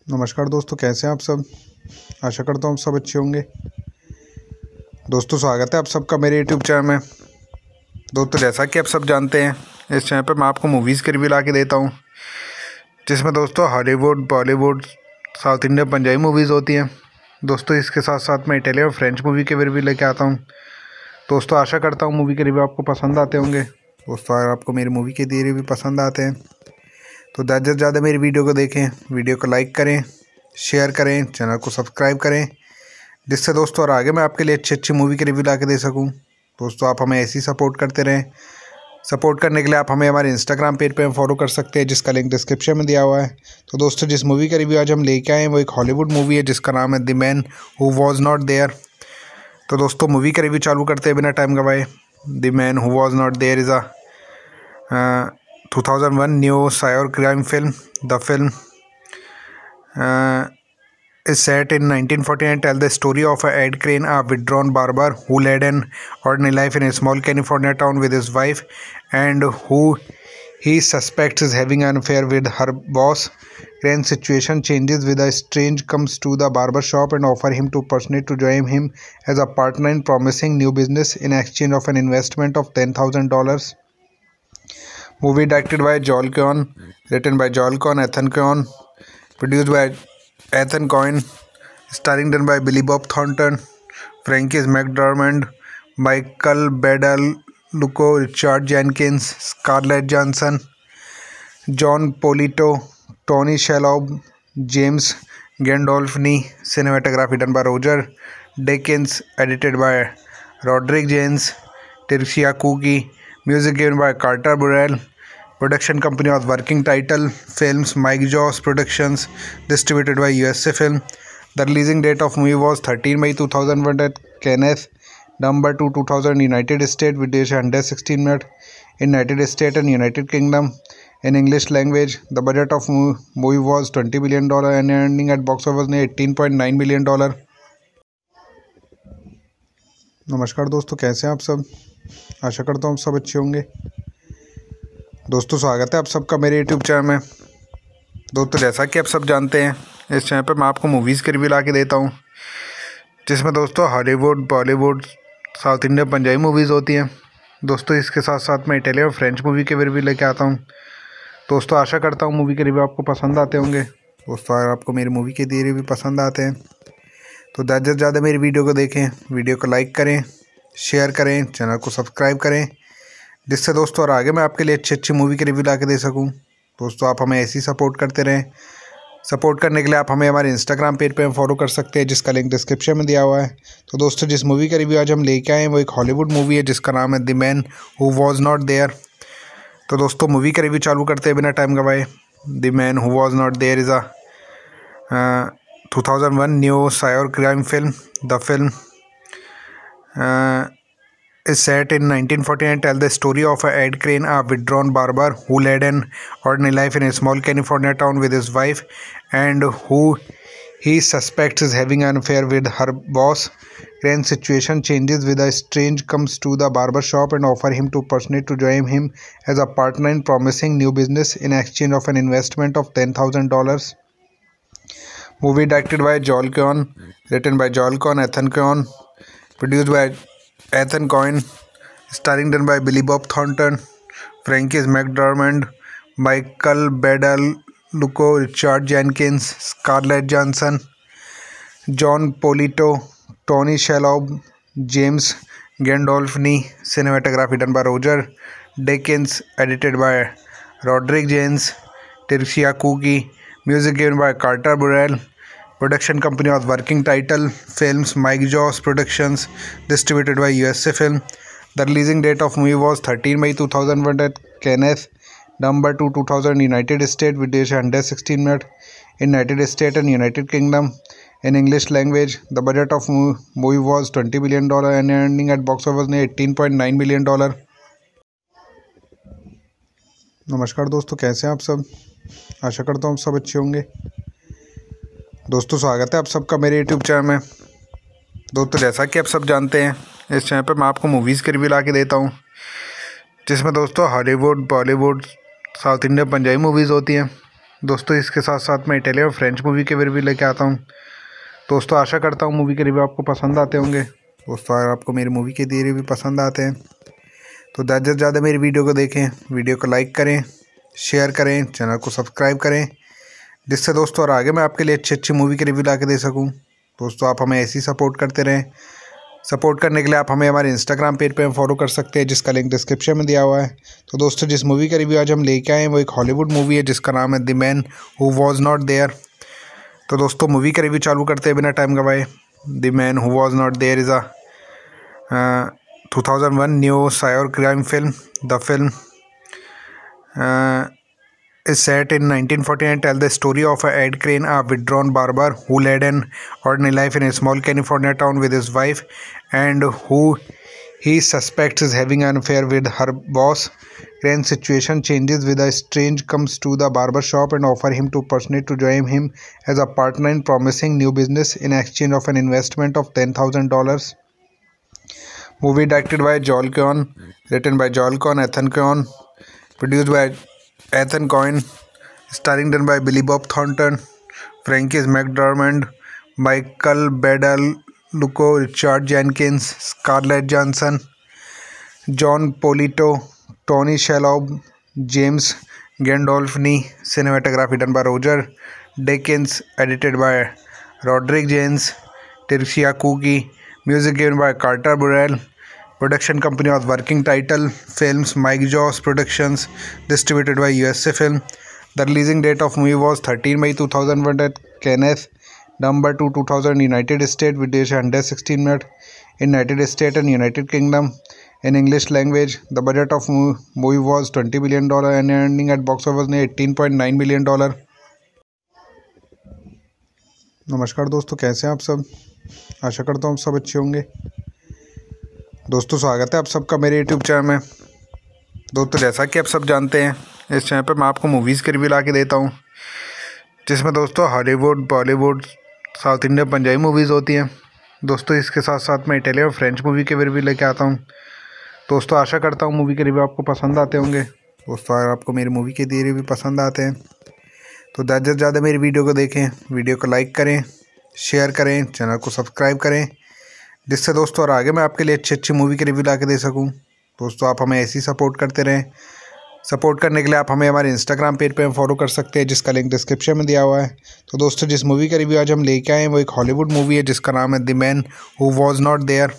नमस्कार दोस्तों, कैसे हैं आप सब? आशा करता हूँ आप सब अच्छे होंगे। दोस्तों स्वागत है आप सबका मेरे YouTube चैनल में। दोस्तों जैसा कि आप सब जानते हैं, इस चैनल पर मैं आपको मूवीज़ के रिव्यू ला के देता हूँ, जिसमें दोस्तों Hollywood, Bollywood, south Indian, Punjabi movies होती हैं। दोस्तों इसके साथ साथ मैं इटालियन और फ्रेंच मूवी के रिव्यू लेके आता हूँ। दोस्तों आशा करता हूँ मूवी के रिव्यू आपको पसंद आते होंगे। दोस्तों अगर आपको मेरी मूवी के दिए रिव्यू पसंद आते हैं तो ज़्यादा से ज़्यादा मेरी वीडियो को देखें, वीडियो को लाइक करें, शेयर करें, चैनल को सब्सक्राइब करें, जिससे दोस्तों और आगे मैं आपके लिए अच्छी अच्छी मूवी के रिव्यू ला के दे सकूँ। दोस्तों आप हमें ऐसे ही सपोर्ट करते रहें। सपोर्ट करने के लिए आप हमें हमारे इंस्टाग्राम पेज पे फॉलो कर सकते हैं, जिसका लिंक डिस्क्रिप्शन में दिया हुआ है। तो दोस्तों जिस मूवी का रिव्यू आज हम लेके आए हैं वो एक हॉलीवुड मूवी है, जिसका नाम है the man who was not there. तो दोस्तों मूवी का रिव्यू चालू करते हैं बिना टाइम गवाए। The man who was not there is a 2001 neo noir crime film. The film is set in 1949 and tells the story of Ed Crane, a withdrawn barber who led an ordinary life in a small California town with his wife, and who he suspects is having an affair with her boss. Crane's situation changes with a stranger comes to the barber shop and offers him to personally to join him as a partner in promising new business in exchange of an investment of $10,000. Movie directed by Joel Coen, written by Joel Coen, Ethan Coen, produced by Ethan Coen, starring done by Billy Bob Thornton, Frances McDormand, Michael Badalucco, Richard Jenkins, Scarlett Johansson, John Polito, Tony Shalhoub, James Gandolfini. Cinematography done by Roger Deakins, edited by Roderick James, Tricia Cooke, music given by Carter Burwell. Production company was Working Title Films, Mike Jaws Productions, distributed by USA Film. The releasing date of movie was 13 May 2001 at Cannes, November 2, 2000 United States, with duration under 16 minutes in United States and United Kingdom in English language. The budget of movie was $20 million and ending at box office ने $18.9 million. नमस्कार दोस्तों, कैसे हैं आप सब? आशा करता हूँ आप सब अच्छे होंगे। दोस्तों स्वागत है आप सबका मेरे YouTube चैनल में। दोस्तों जैसा कि आप सब जानते हैं, इस चैनल पर मैं आपको मूवीज़ के रिव्यू ला के देता हूँ, जिसमें दोस्तों Hollywood, Bollywood, south Indian, Punjabi movies होती हैं। दोस्तों इसके साथ साथ मैं इटालियन और फ्रेंच मूवी के रिव्यू लेके आता हूँ। दोस्तों आशा करता हूँ मूवी के रिव्यू आपको पसंद आते होंगे। दोस्तों अगर आपको मेरी मूवी के दिए रिव्यू पसंद आते हैं तो ज़्यादा से ज़्यादा मेरी वीडियो को देखें, वीडियो को लाइक करें, शेयर करें, चैनल को सब्सक्राइब करें, जिससे दोस्तों और आगे मैं आपके लिए अच्छी अच्छी मूवी के रिव्यू ला के दे सकूं। दोस्तों आप हमें ऐसे ही सपोर्ट करते रहें। सपोर्ट करने के लिए आप हमें हमारे इंस्टाग्राम पेज पे फॉलो कर सकते हैं, जिसका लिंक डिस्क्रिप्शन में दिया हुआ है। तो दोस्तों जिस मूवी का रिव्यू आज हम लेके आए हैं वो एक हॉलीवुड मूवी है, जिसका नाम है the man who was not there. तो दोस्तों मूवी का रिव्यू चालू करते हैं बिना टाइम गवाए। The man who was not there is a 2001 neo noir crime film. The film is set in 1949 and tells the story of Ed Crane, a withdrawn barber who led an ordinary life in a small California town with his wife, and who he suspects is having an affair with her boss. Crane's situation changes with a stranger comes to the barber shop and offers him to personally to join him as a partner in promising new business in exchange of an investment of $10,000. Movie directed by Joel Coen, written by Joel Coen, Ethan Coen, produced by Ethan Coen, starring done by Billy Bob Thornton, Frances McDormand, Michael Badalucco, Richard Jenkins, Scarlett Johansson, John Polito, Tony Shalhoub, James Gandolfini. Cinematography done by Roger Deakins, edited by Roderick James, Tricia Cooke, music given by Carter Burwell. Production company was Working Title Films, Mike Jaws Productions, distributed by USA Film. The releasing date of movie was 13 May 2001 at Cannes, November 2, 2000 United States, with duration under 16 minutes in United States and United Kingdom in English language. The budget of movie was $20 million and ending at box office ने $18.9 million. नमस्कार दोस्तों, कैसे हैं आप सब? आशा करता हूँ आप सब अच्छे होंगे। दोस्तों स्वागत है आप सबका मेरे YouTube चैनल में। दोस्तों जैसा कि आप सब जानते हैं, इस चैनल पर मैं आपको मूवीज़ के रिव्यू ला के देता हूँ, जिसमें दोस्तों Hollywood, Bollywood, south Indian, Punjabi movies होती हैं। दोस्तों इसके साथ साथ मैं इटालियन और फ्रेंच मूवी के रिव्यू लेके आता हूँ। दोस्तों आशा करता हूँ मूवी के रिव्यू आपको पसंद आते होंगे। दोस्तों अगर आपको मेरी मूवी के दिए रिव्यू पसंद आते हैं तो ज़्यादा से ज़्यादा मेरी वीडियो को देखें, वीडियो को लाइक करें, शेयर करें, चैनल को सब्सक्राइब करें, जिससे दोस्तों और आगे मैं आपके लिए अच्छी अच्छी मूवी के रिव्यू ला के दे सकूँ। दोस्तों आप हमें ऐसे ही सपोर्ट करते रहें। सपोर्ट करने के लिए आप हमें हमारे इंस्टाग्राम पेज पे फॉलो कर सकते हैं, जिसका लिंक डिस्क्रिप्शन में दिया हुआ है। तो दोस्तों जिस मूवी का रिव्यू आज हम लेके आए हैं वो एक हॉलीवुड मूवी है, जिसका नाम है the man who was not there. तो दोस्तों मूवी का रिव्यू चालू करते हैं बिना टाइम गवाए। The man who was not there is a 2001 neo noir crime film. The film is set in 1949 and tells the story of Ed Crane, a withdrawn barber who led an ordinary life in a small California town with his wife, and who he suspects is having an affair with her boss. Crane's situation changes with a stranger comes to the barber shop and offers him to personally to join him as a partner in promising new business in exchange of an investment of $10,000. Movie directed by Joel Coen, written by Joel Coen, Ethan Coen, produced by Ethan Coen, starring done by Billy Bob Thornton, Frances McDormand, Michael Badalucco, Richard Jenkins, Scarlett Johansson, John Polito, Tony Shalhoub, James Gandolfini. Cinematography done by Roger Deakins, edited by Roderick James, Tricia Cooke, music given by Carter Burwell. Production company was Working Title Films, Mike Jaws Productions, distributed by USA Film. The releasing date of movie was 13 May 2001 at Cannes, number 2 2000 United States, which is under 16 minutes in United States and United Kingdom in English language. The budget of movie was $20 million and ending at box office ने $18.9 million. नमस्कार दोस्तों, कैसे हैं आप सब? आशा करता हूँ आप सब अच्छे होंगे। दोस्तों स्वागत है आप सबका मेरे YouTube चैनल में। दोस्तों जैसा कि आप सब जानते हैं, इस चैनल पर मैं आपको मूवीज़ के रिव्यू ला के देता हूँ, जिसमें दोस्तों Hollywood, Bollywood, south Indian, Punjabi movies होती हैं। दोस्तों इसके साथ साथ मैं इटालियन और फ्रेंच मूवी के रिव्यू लेके आता हूँ। दोस्तों आशा करता हूँ मूवी के रिव्यू आपको पसंद आते होंगे। दोस्तों अगर आपको मेरी मूवी के दिए रिव्यू पसंद आते हैं तो ज़्यादा से ज़्यादा मेरी वीडियो को देखें, वीडियो को लाइक करें, शेयर करें, चैनल को सब्सक्राइब करें, जिससे दोस्तों और आगे मैं आपके लिए अच्छी अच्छी मूवी के रिव्यू ला के दे सकूँ। दोस्तों आप हमें ऐसे ही सपोर्ट करते रहें। सपोर्ट करने के लिए आप हमें हमारे इंस्टाग्राम पेज पे फॉलो कर सकते हैं, जिसका लिंक डिस्क्रिप्शन में दिया हुआ है। तो दोस्तों जिस मूवी का रिव्यू आज हम लेके आए हैं वो एक हॉलीवुड मूवी है, जिसका नाम है the man who was not there.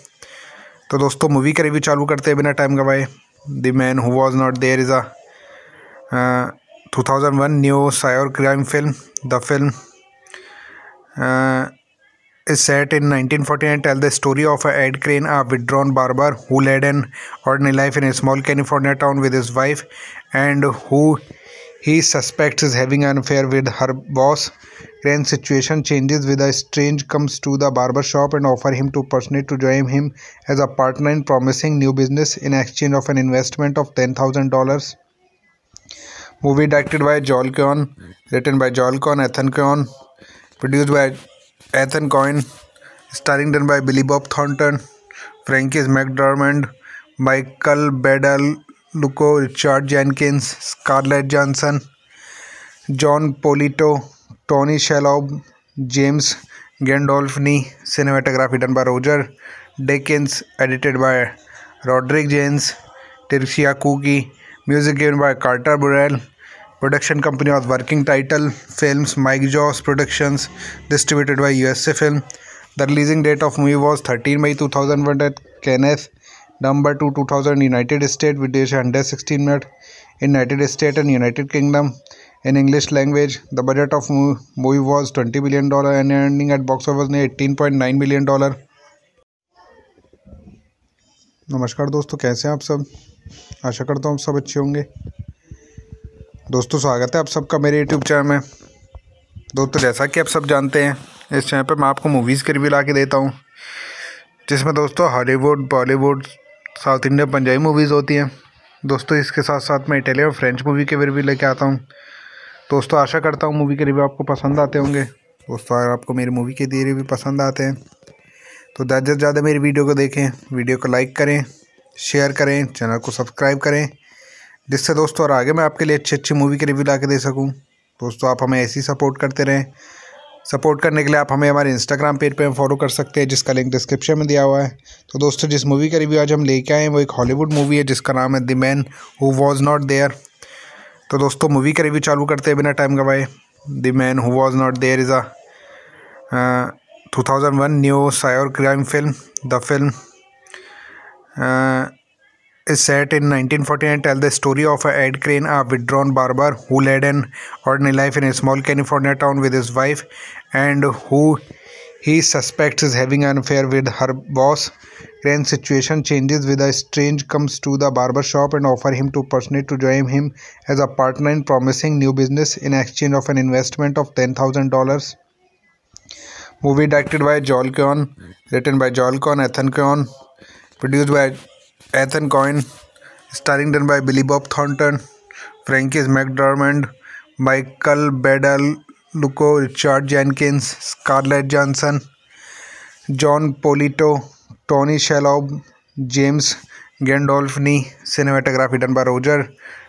तो दोस्तों मूवी का रिव्यू चालू करते हैं बिना टाइम गवाए। The man who was not there is a 2001 neo noir crime film. The film is set in 1949, tell the story of Ed Crane, a withdrawn barber who led an ordinary life in a small California town with his wife, and who he suspects is having an affair with her boss. Crane's situation changes with a stranger comes to the barber shop and offer him to personally to join him as a partner in promising new business in exchange of an investment of $10,000. Movie directed by Joel Coen, written by Joel Coen, Ethan Coen, produced by Ethan Coen, starring done by Billy Bob Thornton, Frances McDormand, Michael Badalucco, Richard Jenkins, Scarlett Johansson, John Polito, Tony Shalhoub, James Gandolfini. Cinematography done by Roger Deakins, edited by Roderick James, Tricia Cooke. Music given by Carter Burwell. Production company was Working Title Films, Mike Jaws Productions, distributed by USA Film. The releasing date of movie was 13 May 2001 at Cannes, number 2 2000 United States, which is under 16 minutes in United States and United Kingdom in English language. The budget of movie was $20 million and ending at box office ने $18.9 million. नमस्कार दोस्तों, कैसे हैं आप सब? आशा करता हूँ आप सब अच्छे होंगे। दोस्तों स्वागत है आप सबका मेरे YouTube चैनल में। दोस्तों जैसा कि आप सब जानते हैं, इस चैनल पर मैं आपको मूवीज़ के रिव्यू ला के देता हूँ, जिसमें दोस्तों Hollywood, Bollywood, south Indian, Punjabi movies होती हैं। दोस्तों इसके साथ साथ मैं इटालियन और फ्रेंच मूवी के रिव्यू लेके आता हूँ। दोस्तों आशा करता हूँ मूवी के रिव्यू आपको पसंद आते होंगे। दोस्तों अगर आपको मेरी मूवी के दिए रिव्यू पसंद आते हैं तो ज़्यादा से ज़्यादा मेरी वीडियो को देखें, वीडियो को लाइक करें, शेयर करें, चैनल को सब्सक्राइब करें, जिससे दोस्तों और आगे मैं आपके लिए अच्छी अच्छी मूवी के रिव्यू ला के दे सकूँ। दोस्तों आप हमें ऐसे ही सपोर्ट करते रहें। सपोर्ट करने के लिए आप हमें हमारे इंस्टाग्राम पेज पे फॉलो कर सकते हैं, जिसका लिंक डिस्क्रिप्शन में दिया हुआ है। तो दोस्तों जिस मूवी का रिव्यू आज हम लेके आए हैं वो एक हॉलीवुड मूवी है, जिसका नाम है the man who was not there. तो दोस्तों मूवी का रिव्यू चालू करते हैं बिना टाइम गवाए। The man who was not there is a 2001 neo noir crime film. The film is set in 1949, tell the story of Ed Crane, a withdrawn barber who led an ordinary life in a small California town with his wife, and who he suspects is having an affair with her boss. Crane's situation changes with a stranger comes to the barber shop and offer him to personally to join him as a partner in promising new business in exchange of an investment of $10,000. Movie directed by Joel Coen, written by Joel Coen, Ethan Coen, produced by Ethan Coen, starring done by Billy Bob Thornton, Frances McDormand, Michael Badalucco, Richard Jenkins, Scarlett Johansson, John Polito, Tony Shalhoub, James Gandolfini. Cinematography done by Roger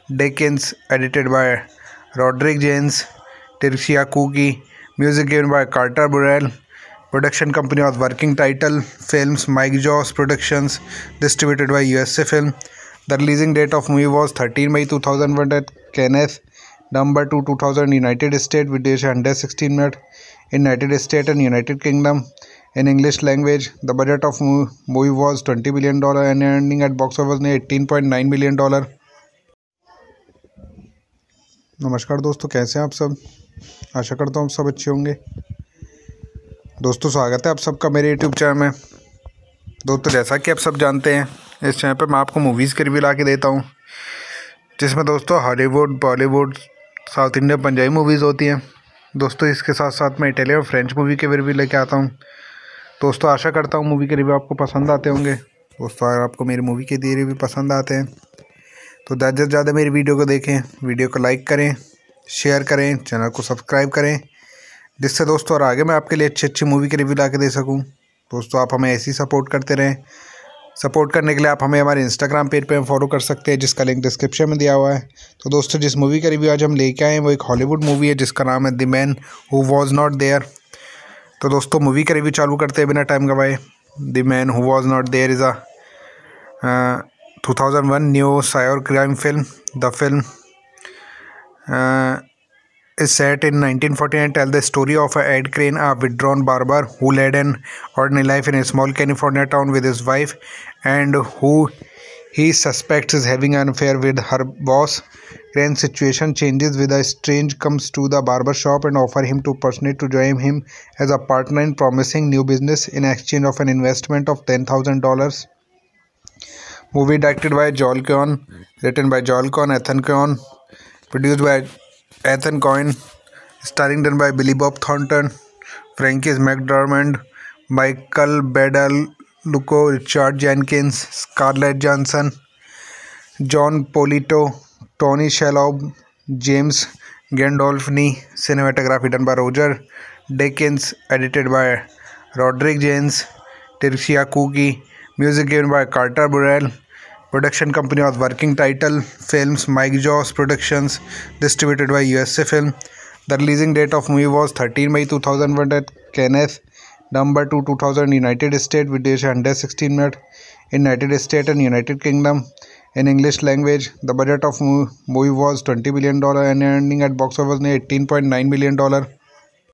Deakins, edited by Roderick James, Tricia Cooke. Music given by Carter Burwell. Production company was Working Title Films, Mike Jaws Productions, distributed by USA Film. The releasing date of movie was 13 May 2001 at Cannes, number 2 2000 United States, which is under 16 minutes in United States and United Kingdom in English language. The budget of movie was $20 million and ending at box office ने $18.9 million. नमस्कार दोस्तों, कैसे हैं आप सब? आशा करता हूँ आप सब अच्छे होंगे। दोस्तों स्वागत है आप सबका मेरे YouTube चैनल में। दोस्तों जैसा कि आप सब जानते हैं, इस चैनल पर मैं आपको मूवीज़ के रिव्यू ला के देता हूँ, जिसमें दोस्तों Hollywood, Bollywood, south Indian, Punjabi movies होती हैं। दोस्तों इसके साथ साथ मैं इटालियन और फ्रेंच मूवी के रिव्यू लेके आता हूँ। दोस्तों आशा करता हूँ मूवी के रिव्यू आपको पसंद आते होंगे। दोस्तों अगर आपको मेरी मूवी के दिए रिव्यू पसंद आते हैं तो ज़्यादा से ज़्यादा मेरी वीडियो को देखें, वीडियो को लाइक करें, शेयर करें, चैनल को सब्सक्राइब करें, जिससे दोस्तों और आगे मैं आपके लिए अच्छी अच्छी मूवी के रिव्यू ला के दे सकूं। दोस्तों आप हमें ऐसे ही सपोर्ट करते रहें। सपोर्ट करने के लिए आप हमें हमारे इंस्टाग्राम पेज पे फॉलो कर सकते हैं, जिसका लिंक डिस्क्रिप्शन में दिया हुआ है। तो दोस्तों जिस मूवी का रिव्यू आज हम लेके आए हैं वो एक हॉलीवुड मूवी है, जिसका नाम है the man who was not there. तो दोस्तों मूवी का रिव्यू चालू करते हैं बिना टाइम गवाए। The man who was not there is a 2001 neo noir crime film. The film is set in 1949, tells the story of Ed Crane, a withdrawn barber who led an ordinary life in a small California town with his wife, and who he suspects is having an affair with her boss. Crane's situation changes with a stranger comes to the barber shop and offers him to personally to join him as a partner in promising new business in exchange of an investment of $10,000. Movie directed by Joel Coen, written by Joel Coen, Ethan Coen, produced by Ethan Coen, starring done by Billy Bob Thornton, Frances McDormand, Michael Badalucco, Richard Jenkins, Scarlett Johansson, John Polito, Tony Shalhoub, James Gandolfini. Cinematography done by Roger Deakins, edited by Roderick James, Tricia Cooke. Music given by Carter Burwell. Production company was Working Title Films, Mike Jaws Productions, distributed by USA Film. The releasing date of movie was 13 May 2001 at Cannes, number 2 2000 United States, with duration 116 minutes in United States and United Kingdom in English language. The budget of movie was $20 million and ending at box office $18.9 million.